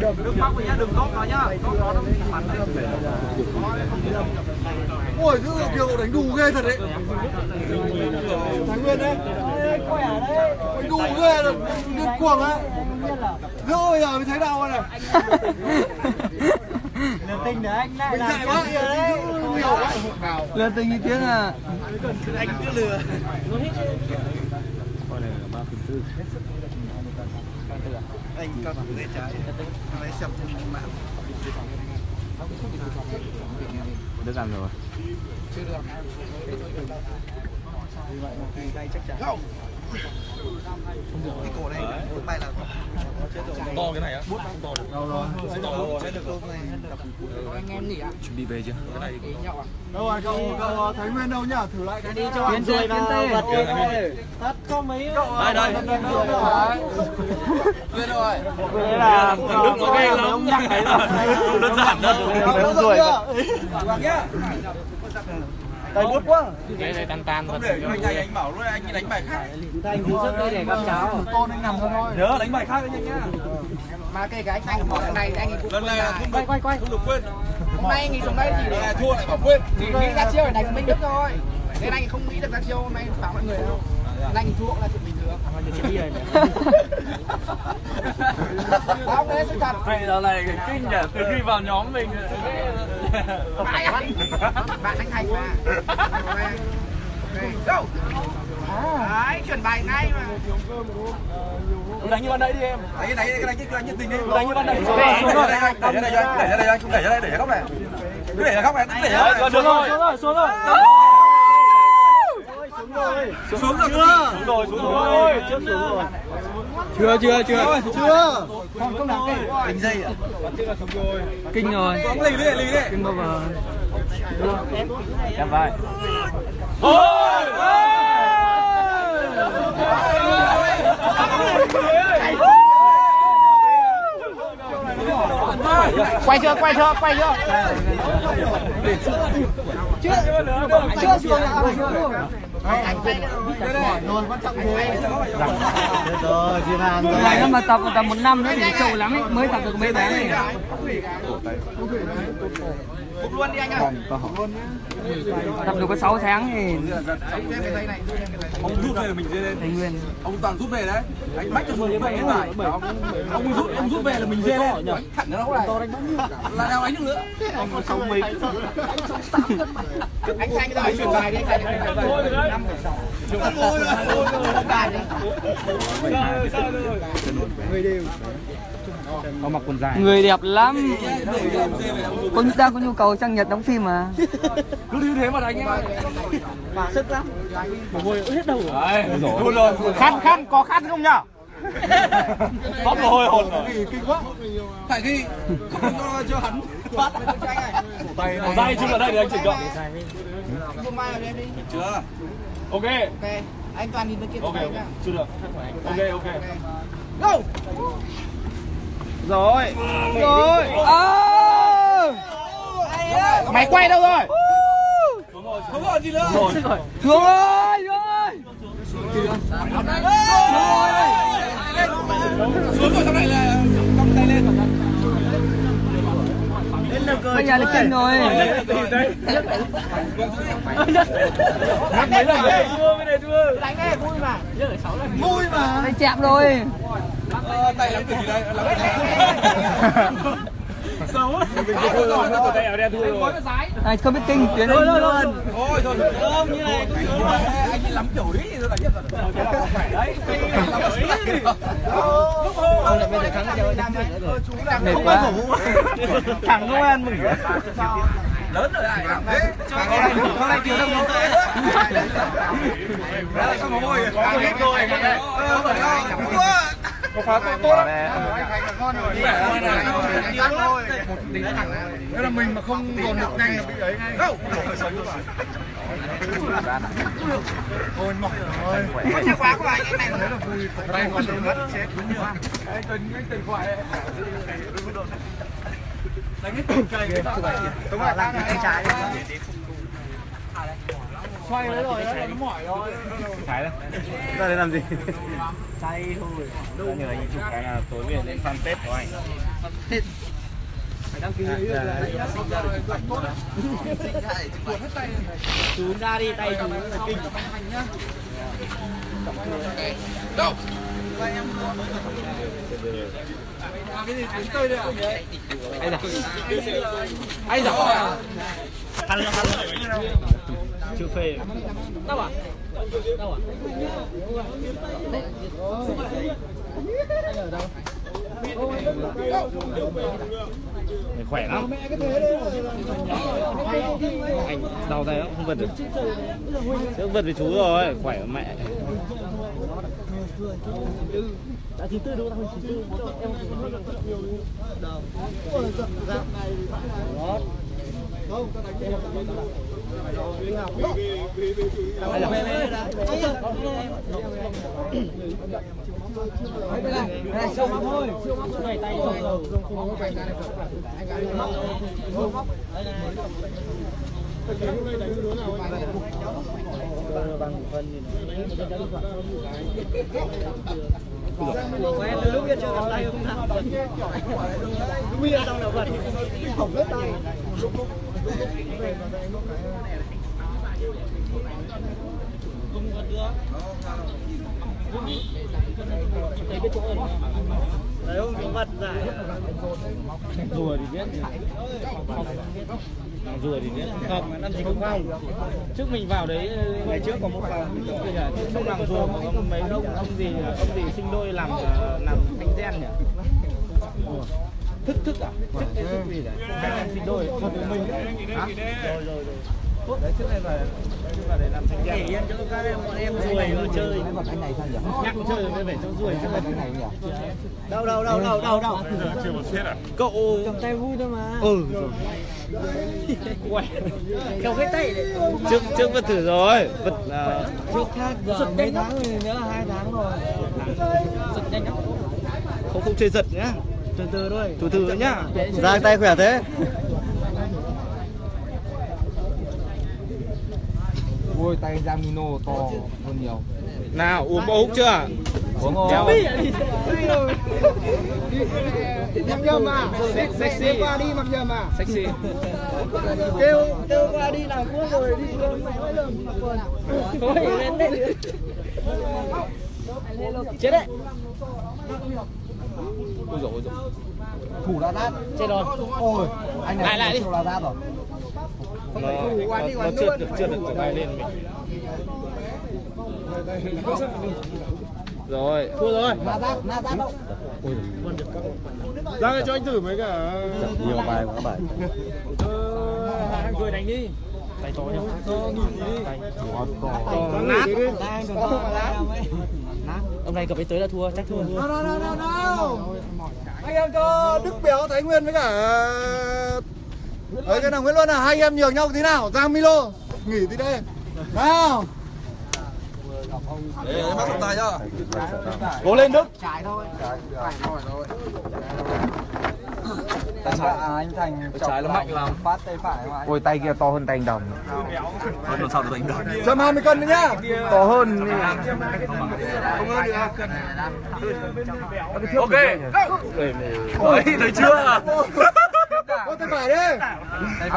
Đừng bóc rồi nhá, đừng tốt nó nhá. Tốt nó bắn lên. Ôi, giữ kiểu đánh đủ ghê thật đấy. Thái Nguyên đấy. Khỏe đấy. Đánh đủ ghê là điên cuồng đấy. Giữ bây giờ mới thấy đau rồi này. Lừa tình đấy anh lại là cái kia đấy. Lừa tình như thế là anh cứ lừa. Anh cầm lên trái, nó lấy sập trên mạng. Đức ăn rồi. Chưa được. Vì vậy chắc chắn. Không. Cái cổ này bay là to cái này á. To được. Đâu rồi? To được không này. Anh em nghỉ ạ. Chuẩn bị về chưa? Cái này đâu rồi? Cậu Thái Nguyên đâu nhỉ? Thử lại cái đi cho anh rồi vào vật đi. Tất có mấy. Đây. Nguyên rồi. Đây là Đức có cái lông nhắc đấy rồi. Đơn giản đâu. Đúng rồi. Vâng nhá. Tay bút quá. Đây tan vật. Anh này anh bảo luôn anh đánh bài khác. Tay anh hút đây để gặp cháu. Tôn anh nằm thôi. Nhớ đánh bài khác đấy nhá. Mà kể cả anh bỏ lần này anh cũng lần này quay không được quên. Hôm nay anh nghỉ xuống đây thì để thua lại bảo quên. Nghĩ ra chiêu để đánh Minh Đức thôi. Nên anh không nghĩ được ra chiêu hôm nay bảo mọi người đâu. Anh thua là chuyện bình thường. Không đấy sự thật. Vậy giờ này kinh nhỉ, từ khi vào nhóm mình. Bạn anh Thành mà. Go. Đấy, chuẩn bài ngay mà. Cứ đánh như ban nãy đi em. Đánh cái này nhiệt tình đi. Đánh như ban nãy. Để đây cho, để ra đây cho, không để ra đây, để góc này. Cứ để góc này, để ra. Xuống rồi, xuống rồi, xuống rồi. Xuống rồi. Xuống rồi, xuống rồi. Xuống rồi. Chưa. Con không đáng kể. Đánh dây à? Kinh rồi. Con lì đi. Kinh bao giờ. Em vai. Ôi! Quay chưa? Chưa xuống là anh luôn quan trọng thế. Rồi, này mà tập tầm 1 năm nữa thì trâu lắm ấy, mới tập được mấy bé này. Cục luôn đi anh ơi. Tập được có 6 tháng thì ông rút về mình dê lên. Ông toàn rút về đấy. Anh mách cho người như vậy hết rồi. Ông rút về là mình dê lên. Thẳng nó này. Là nào đánh được nữa. Anh còn 6 mấy. Anh 68 cân mạnh. Anh Thanh cái chuyển bài đi anh. Thôi rồi đấy. 5 rồi. Người đẹp lắm. Con đang có nhu cầu sang Nhật đóng phim mà. Lúc như thế mà đánh em. Sức lắm. Mồ hôi hết đầu rồi. Khát có khát không nhở? Bóp mồ hôi hột rồi. Kinh quá. Phải ghi. Nó cho hắn phát. Cổ tay chứ ở đây thì anh chỉnh được. Hôm mai rồi em đi. Chưa. Ok. Anh toàn nhìn bên kia. Ok. Chưa được. Ok. Go. Rồi. Máy quay đâu rồi? Xuống rồi gì nữa? Xuống rồi. Xuống rồi sau này là cong tay lên. Bây giờ là kinh rồi. Đánh mấy lần đấy? Đánh đấy vui mà. Vui mà. Đánh chạm rồi. Tay làm gì đây? Xấu. Anh không biết kinh tuyến anh luôn. Thôi. Ôm như này cũng được. Anh lắm kiểu ý thì là nhất rồi. Đấy. Không là bây giờ thắng chơi đang đấy rồi. Không có ngủ. Thằng công an mình. Lớn rồi này. Hôm nay chưa đâu ngủ tới. Đấy sao mà môi. Ăn hết rồi. Có phá tốt lắm. Anh ngon rồi. Nếu là mình mà không còn được nhanh là bị ấy ngay. Ôi mỏi rồi. Chắc quá của anh này là vui. Đây còn được mất chết. Anh Tuấn gọi đấy. Đánh hết từng cây. Đúng là đang cái trái. Xoay đấy rồi, nó mỏi rồi. Trái đấy. Ra đây làm gì? Chay thôi. Đâu nhờ anh chụp cái là tối về lên fanpage của anh. Fanpage. Phải đăng ký đấy. Cuốn hết tay. Xuống ra đi, tay xuống là kinh. Đâu? Anh giỏi à? Chưa phê. Đâu à? Anh ở đâu? Mày khỏe lắm. Anh đau tay lắm, không vật được. Chứ vật với chú rồi, khỏe mẹ. Đã 94 đúng không? 94. Em không không, ta đánh đi. Lúc biết chưa gặp tay không nào? Lúc biết đâu là vật. Hổng hết tay. Về mà đây có cái Đấy không có vật giải rùa thì biết không, làm gì cũng không. Trước mình vào đấy ngày trước có một phòng không làm rùa mà có mấy ông gì sinh đôi làm cánh gen nhỉ, thức à, thức cái gì đấy, sinh đôi một mình rồi. Đấy trước đây là để làm thành để yên cho các em ruồi nó chơi. Cái này sao nhỉ? Nhắc chơi mới phải cho ruồi chứ cái này nhỉ. Đâu. Chưa một set à? Cậu cầm tay vui thôi mà. Ừ rồi. Quay. Cầm cái tay đấy. Trước vẫn thử rồi. Vật là trước khác giờ mấy tháng rồi nữa 2 tháng rồi. Giật nhanh lắm. Không chơi giật nhá. Từ từ thôi. Từ từ nhá. Giang tay khỏe thế. Ôi tay Jamino to hơn nhiều. Nào uống bầu húc chưa? Uống rồi. Mặc nhầm à? Sexy. Kêu qua đi mặc nhầm à? Sexy. Kêu qua đi làm cuốc rồi đi luôn mày mới lầm. Thôi lên đây. Chết đấy. Ôi giời ơi. Thủ đã đát. Chết rồi. Ôi anh này lại thủ đã đát rồi. Nó trượt được cái bài lên mình. Rồi, thua rồi. Na rác đâu. Ôi. Ra cho anh thử mấy cả nhiều bài quá bài. Anh cười đánh đi. Tay to nhá. Nát. Ông này gặp ấy tới là thua, chắc thua. Đâu. Anh em cho Đức Béo Thái Nguyên với cả đấy, cái nào Nguyễn Luân là hai em nhường nhau tí nào, Giang Milo nghỉ tí đây. Nào. Đấy, bắt trọng tài cho. Cố lên Đức. Trái thôi. Phải thôi. Anh Thành trái nó mạnh lắm, phát tay phải mà. Ôi tay kia to hơn tay anh Đồng. Hơn sao được anh Đồng. 120 cân nữa nhá. To hơn. Không hơn được. Ok. Ôi, thấy chưa? Ô, tay phải đi. Tay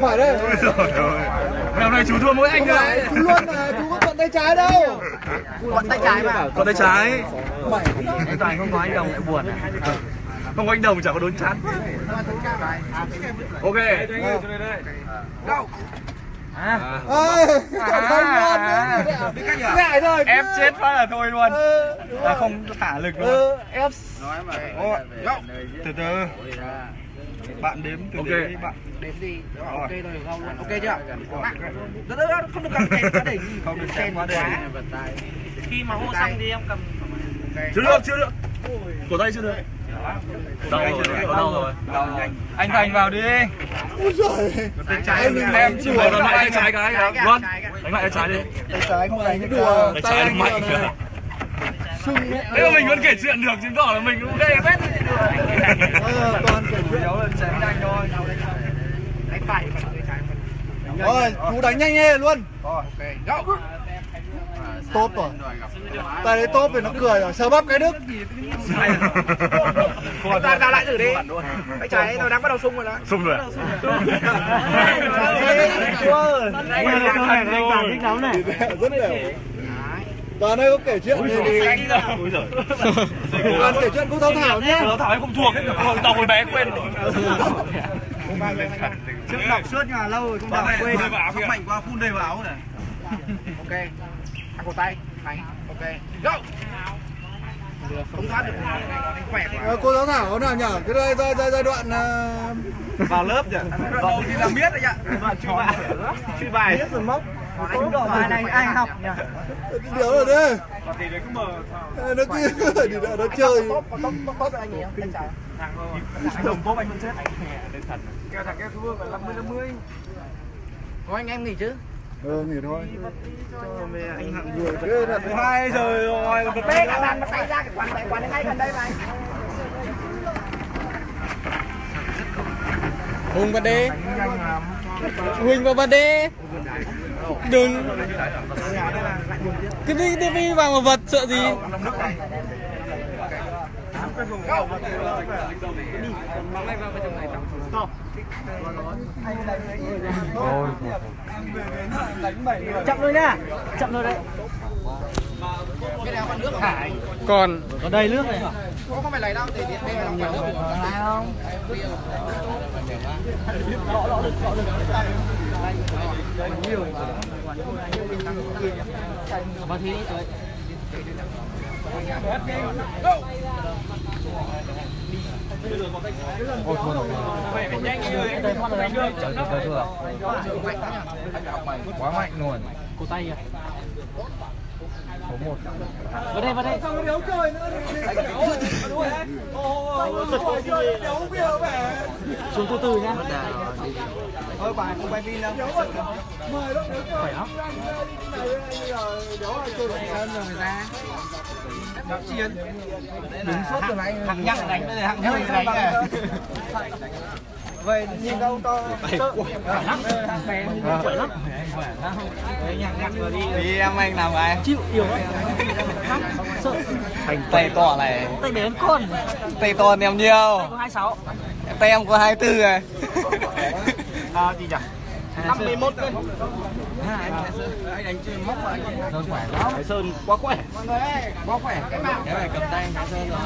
phải đi. Ngày hôm nay chú thua mỗi anh thôi. Chú luôn mà, chú có thuận tay trái đâu. Thuận tay trái mà. Thuận tay trái. Cái toàn không có anh Đồng lại buồn à. Không có anh Đồng chả có đốn chán. Ok. Đâu. Mẹ rồi. Em chết phát là thôi luôn. Là không thả lực luôn. Từ từ. Bạn đếm từ okay. Đến bạn đếm gì? Ok rồi được không? Ok chưa? Đó không được cầm kèm quá đỉnh. Không được kèm quá đỉnh. Khi mà hô xong thì em cầm. Chưa được. Cổ tay chưa được. Đau rồi. Anh Thành vào đi. Úi giời. Tay trái em chịu rồi. Đánh lại tay trái cái anh Luân. Đánh lại tay trái đi. Tay trái không đánh đùa. Tay trái mạnh kìa. Thế mà mình vẫn kể chuyện được chứng tỏ là mình cũng ghê hết. Toàn kể chuyện yếu lên chém nhanh thôi. Đánh phải tay trái. Rồi, cú đánh nhanh lên luôn. Rồi, ok. Go. Tốt rồi. Tay đấy tốt thì nó cười rồi, sờ bắp cái Đức. Ta lại thử đi. Cái trái nó đang bắt đầu sung rồi đó. Sung rồi. Rất đều. Toàn đây có kể chuyện thì ôi giời. Toàn kể chuyện cũng Thảo Thảo nhé. Thảo ấy cũng thuộc hết. Tao hồi bé quên rồi. Trước đọc suốt nhà lâu rồi cũng đọc quên. Sức mạnh quá phun đầy vào áo này. Ok. Thằng cổ tay. Đánh. Ok. Go. Không thoát được. Đánh khỏe quá. Cô giáo Thảo nào nhở? Cái giai đoạn vào lớp nhỉ? Đầu thì làm biết đấy nhỉ? Truy bài. Biết rồi mốc. Anh đổ bài này anh học nhỉ? Điều rồi đấy. Còn thì đấy cứ mở. Nó cứ nó chơi. Top anh nhỉ? Anh trả. Thằng Đồng top anh vẫn chết. Đến thật. Kêu thằng kia thua là 50-50. Có anh em nghỉ chứ? Nghỉ thôi. Anh hạng vừa chứ là thứ 2 giờ rồi. Một bé cả đàn bắt tay ra cái quán ngay gần đây này. Hùng và Đê. Huỳnh và Đê. Đừng. Cứ đi TV vào một vật sợ gì. Chậm thôi nha, chậm thôi đấy. Còn ở đây nước này. Không phải lấy đâu, thì điện đây là nước. Không. Quá mạnh luôn. Cổ tay kìa. Số 1. Vào đây, vào đây. Không đéo cười nữa. Xuống từ từ nhá. Thôi bà không quay pin đâu. Mời nó đéo cười. Phải không? Đạp chiến. Đứng suốt từ nãy. Thằng nhắc đánh đây, thằng nhắc đánh này. Về nhìn đâu to. Khỏe lắm. Khỏe lắm. Đi em anh làm ai? Chịu yếu lắm. Tay to này. Tay đến con. Tay to em nhiều. Tay có 26. Tay em có 24 này. À gì nhỉ? 51 cân. Anh đánh chơi móc mà anh Sơn khỏe lắm. Thái Sơn quá khỏe. Mọi người ơi, quá khỏe. Cái này cầm tay Thái Sơn rồi.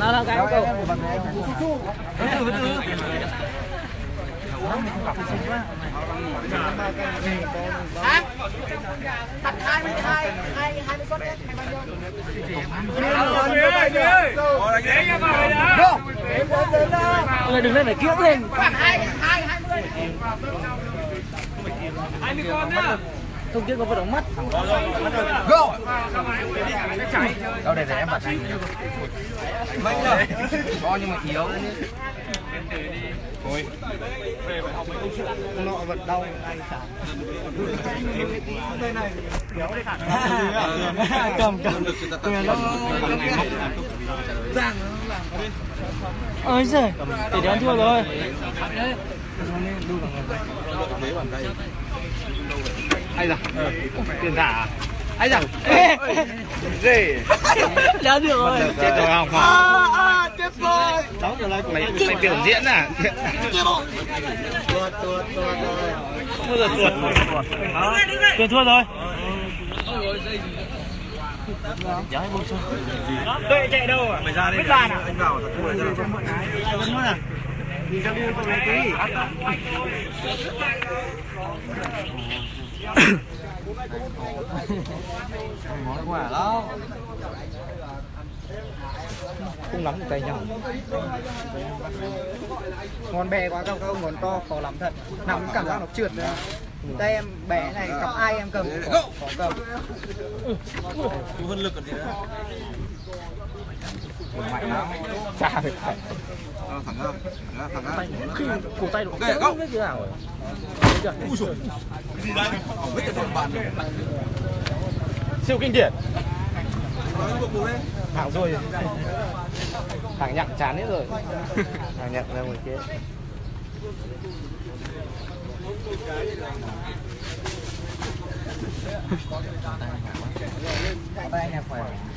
Nào nào cái cầu. Từ từ. Hả? Tặng 22, 20 suất đấy, thành bao nhiêu? Người đừng lên phải kiếm lên. Tặng 20. 20 con nhá. Không tiếc nó vượt ống mắt. Go. Đâu để em bật anh. Mạnh rồi. Có nhưng mà yếu. Thôi. Về phải học mấy câu chuyện. Nọ vật đau anh cả. Đây này, kéo đây cả. Cầm. Ôi giời. Để đón thua rồi. Ai da. Tiền giả. Ai da. Ghê. Đã được rồi. Chết rồi không? Chết rồi. Đó là mày biểu diễn à? Thua rồi. Tuệ chạy đâu à? Mày ra đây. Biết bàn à? Anh bảo thua rồi. Vẫn mất à? Đi ra mua con này tí. Ngon quá đó. Không lắm tay nhỏ. Ngón bè quá các ông, ngón to khó lắm thật. Nắm cảm giác nó trượt nữa. Tay em bẻ này, cặp ai em cầm khó cầm. Vân lực còn gì nữa. Mạnh lắm. Chả phải thẳng. Thẳng ra. Cổ tay nó kéo cái gì nào rồi. Úi dồi. Gì đây? Không biết cái thằng bạn. Siêu kinh điển. Thẳng rồi. Thẳng nhặng chán hết rồi. Thẳng nhặng ra ngoài kia. Tay nhà khỏe.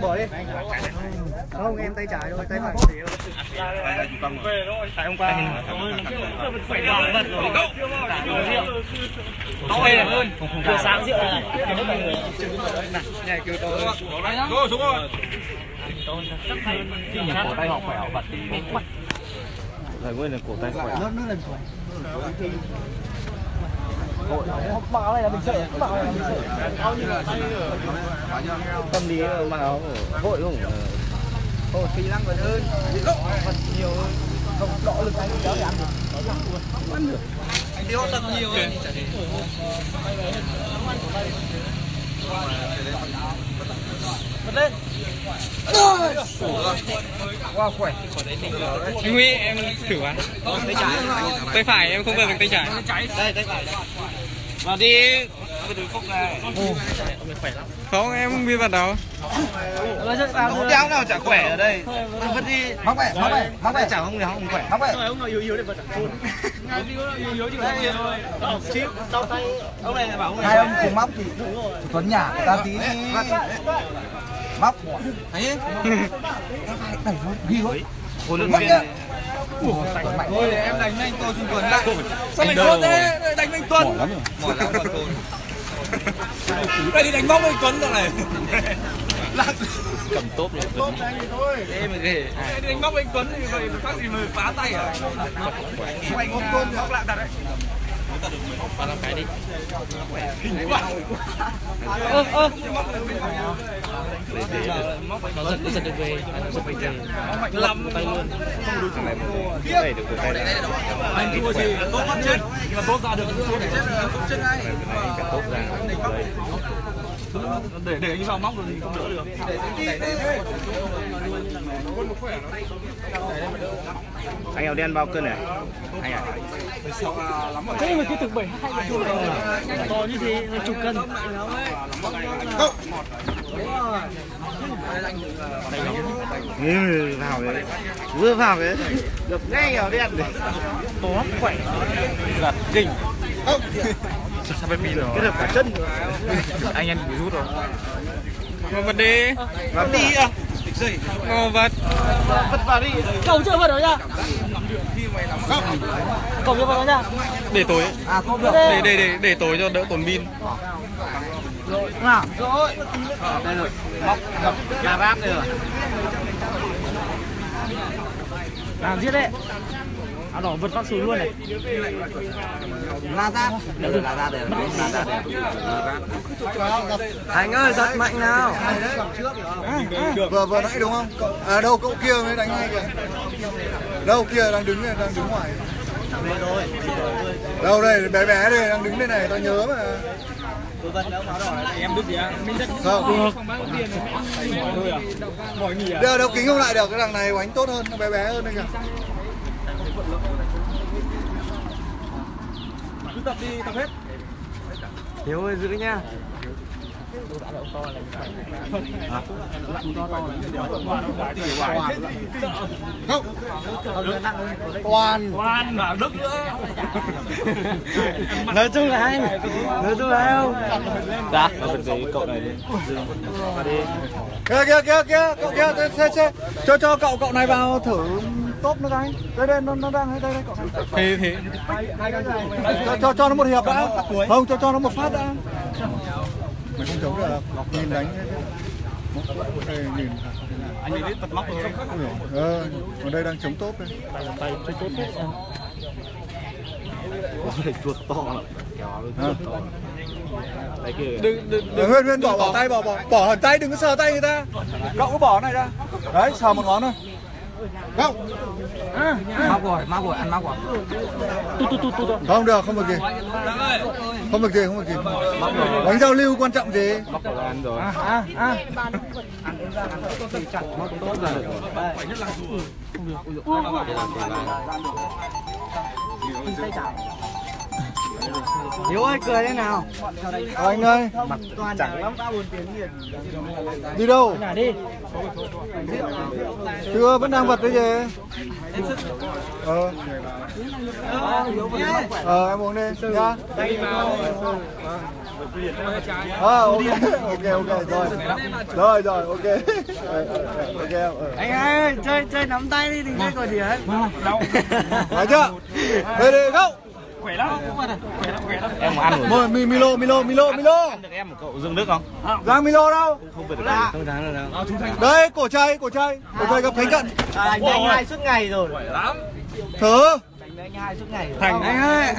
Bỏ đi. Không em tay trái thôi, tay phải thế thôi. Về thôi. Tại hôm qua. Vừa sáng rượu này. Này kêu tôi. Rồi xuống rồi. Cổ tay họ khỏe họ bật. Lời nguyên là cổ tay khỏe. Mặc áo này là mình sợ, mặc áo này là mình sợ. Tâm lý mặc áo vội đúng không? Vội thì năng vẫn hơn, vật nhiều hơn. Không đỏ lực anh đéo để ăn được. Không ăn được. Anh đéo tầm nhiều hơn. Bật lên. Wow khỏe. Anh Huy em thử bắn. Tay phải em không bật được tay trái. Đây tay phải. Vào đi. Không, em không biết bắt đầu. Không đéo nào chả khỏe ở đây. Vất đi. Mắc khỏe chả không thì không khỏe. Mắc khỏe. Ông nào yếu yếu để vật. Ông này bảo ông này. Hai ông cùng móc thì Tuấn nhả ta tí. Móc. Thấy. Đẩy thôi. Ghi thôi. Móc nhá. Thôi để em đánh anh Tuấn xuống Tuấn lại. Sao mày khôn thế? Đánh anh Tuấn. Mỏi lắm rồi thôi. Đây đi đánh bóng anh Tuấn rồi này. Cầm tốt rồi. Tốt anh thì thôi. Em đi đánh bóng anh Tuấn thì vậy khác gì mà phá tay à? Anh không tôn bóc lại thật đấy. Ta được 15 cái đi. Kinh quá. Nó giật được về, nó giật về. Mạnh lắm luôn. Đây được của tay. Anh thua gì? Tốt bắt chết. Mà tốt ra được tốt để chết ngay. Tốt ra. Để anh vào móc rồi thì không đỡ được. Anh áo đen bao cân này? Anh à? Thế mà cái thực 72 to như thế là chục cân. Vào đấy. Vừa vào đấy. Được ngay áo đen này. Tốt khỏe. Giật kinh. Sao phải pin rồi? Cái đập cả chân. Anh em bị rút rồi. Mà vật đi. Vật đi à? Ngô vật. Vật vào đi. Cầu chưa vật rồi nha. Cầu chưa vật rồi nha. Để tối. À không được. Để tối cho đỡ tổn pin. Rồi. Nào. Rồi. Đây rồi. Móc gặp gà ráp đây rồi. Làm giết đấy. À đỏ vượt con xuống luôn này. La ra đây. Thành ơi giật mạnh nào. Vừa nãy đúng không? À đâu cậu kia mới đánh ngay kìa. Đâu kia đang đứng ngoài. Đâu đây bé đây đang đứng đây này tao nhớ mà. Em đứt gì á? Được. Đâu kính không lại được cái đằng này đánh tốt hơn, bé hơn đây kìa. Cứ tập đi, tập hết. Hiếu ơi, giữ nha. Toàn và Đức nữa. Nói chung là không. Dạ, mình thấy cậu này đi. Kia, cậu kia, cho cậu này vào thử. Tốt nữa anh. Đây nó đang đây cậu này. Thế. Cho nó một hiệp đã. Không, cho nó một phát đã. Mày không chống được. Nhìn đánh. Nhìn. Anh ấy đến tật móc rồi. Còn đây đang chống tốt đây. Tay chơi tốt hết. Này chuột to lắm. Huyên bỏ tay bỏ hẳn tay, đừng có sờ tay người ta. Cậu cứ bỏ này ra. Đấy, sờ một ngón thôi. Không. Móc rồi, ăn móc rồi. Không được kìa. Không được kìa. Bánh giao lưu quan trọng gì? Móc của ăn rồi. Ăn ra ăn thì chặt móc tốt rồi. Không được. Hiếu ơi cười thế nào? Anh ơi, mặt chẳng lắm. Đi đâu? Chưa, vẫn đang vật đấy gì? Em uống đi nhá. Ok rồi ok. Anh ơi chơi nắm tay đi, đừng chơi cờ đĩa. Đấy chưa? Đi không? Khỏe lắm, khỏe lắm. Em ăn rồi. Mời Milo. Ăn được em một cậu Dương Đức không? Giang Milo đâu? Không vượt được. Không thắng được đâu. Đây, cổ chay gặp Khánh Cận. Anh hai suốt ngày rồi. Khỏe lắm. Thử. Anh hai suốt ngày. Thành anh ơi,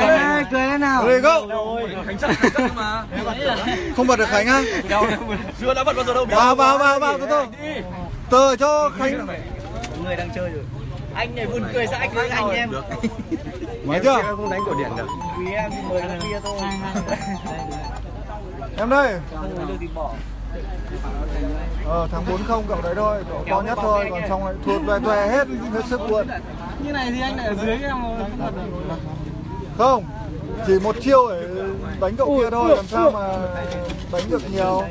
cười thế nào? Cười không? Khánh Cận mà. Không vượt được Khánh á? Đâu, chưa đã vượt bao giờ đâu. Vào thôi. Tờ cho Khánh. Người đang chơi rồi. Anh này buồn cười sao anh với anh em. Mấy chưa? Em không đánh cổ điển được. Quý em thì mời thằng kia thôi. Em đây. Thằng 4-0 cậu đấy thôi, cậu to nhất thôi, còn trong này thuộc về tòe hết sức luôn. Như này thì anh lại ở dưới cái nào. Không. Chỉ một chiêu để đánh cậu kia thôi, làm sao mà đánh được nhiều.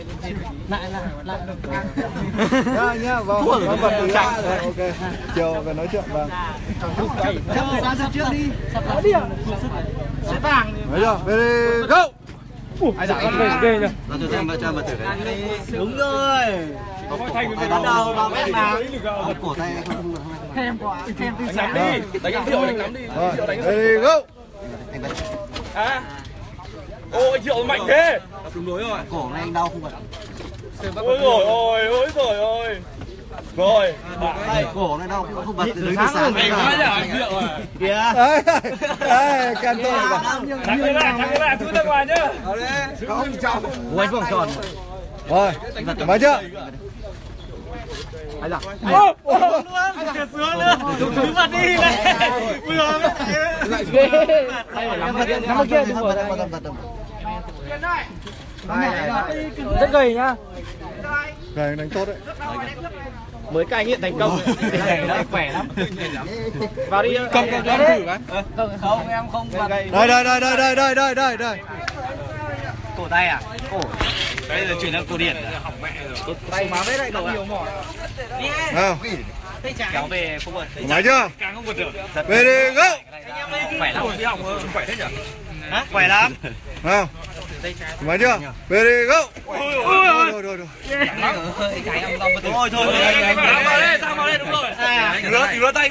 Lại nhá, vâng, nó bật tí ra rồi, ok. Chiều về nói chuyện, vâng. Sắp trước đi, sắp đi ạ. Sẽ vàng. Đấy rồi, về đi, go! Ai dạ con về đây nhỉ? Nó cho xem cho vật thử đấy. Đúng rồi. Bắt đầu vào mét nào. Cổ tay không. Thêm quá, thêm đi. Đánh đi. Đánh Diệu đánh cắm đi. Đi go. À. Ôi Diệu mạnh thế. Đúng đối rồi. Cổ này anh đau không vậy? Ôi rồi ôi, ôi rồi ôi. Rồi, bạn cổ này đau không bật từ sáng này quá nhở Diệu à. Kìa. Ê, can tôi rồi. Thằng cái bạn thử ra ngoài nhá. Không chồng. Quay vòng tròn. Rồi, vào chưa? Ai dạ? Ô, luôn. Tuyệt sướng nữa. Cứ bật đi này. Vừa mới lại xuống. Nắm kia đúng rồi. Rất gầy nhá. Gầy đánh tốt đấy. Mới cai nghiện thành công. Khỏe lắm. Vào đi. Cầm con thử cái. Không, em không bật. Đây. Cổ tay à? Cổ. Đây là chuyển sang cổ điển. Học mẹ rồi. Tay má vết lại đầu nhiều mỏi. Đi. Kéo về không vượt. Nói chưa? Càng không vượt được. Về đi, go. Khỏe lắm. Đi học khỏe thế nhỉ? Hả? Khỏe lắm. Không. Nói chưa? Về đi, go. Rồi. Thôi. Thôi. Sang vào đây, đúng rồi. Rửa tay.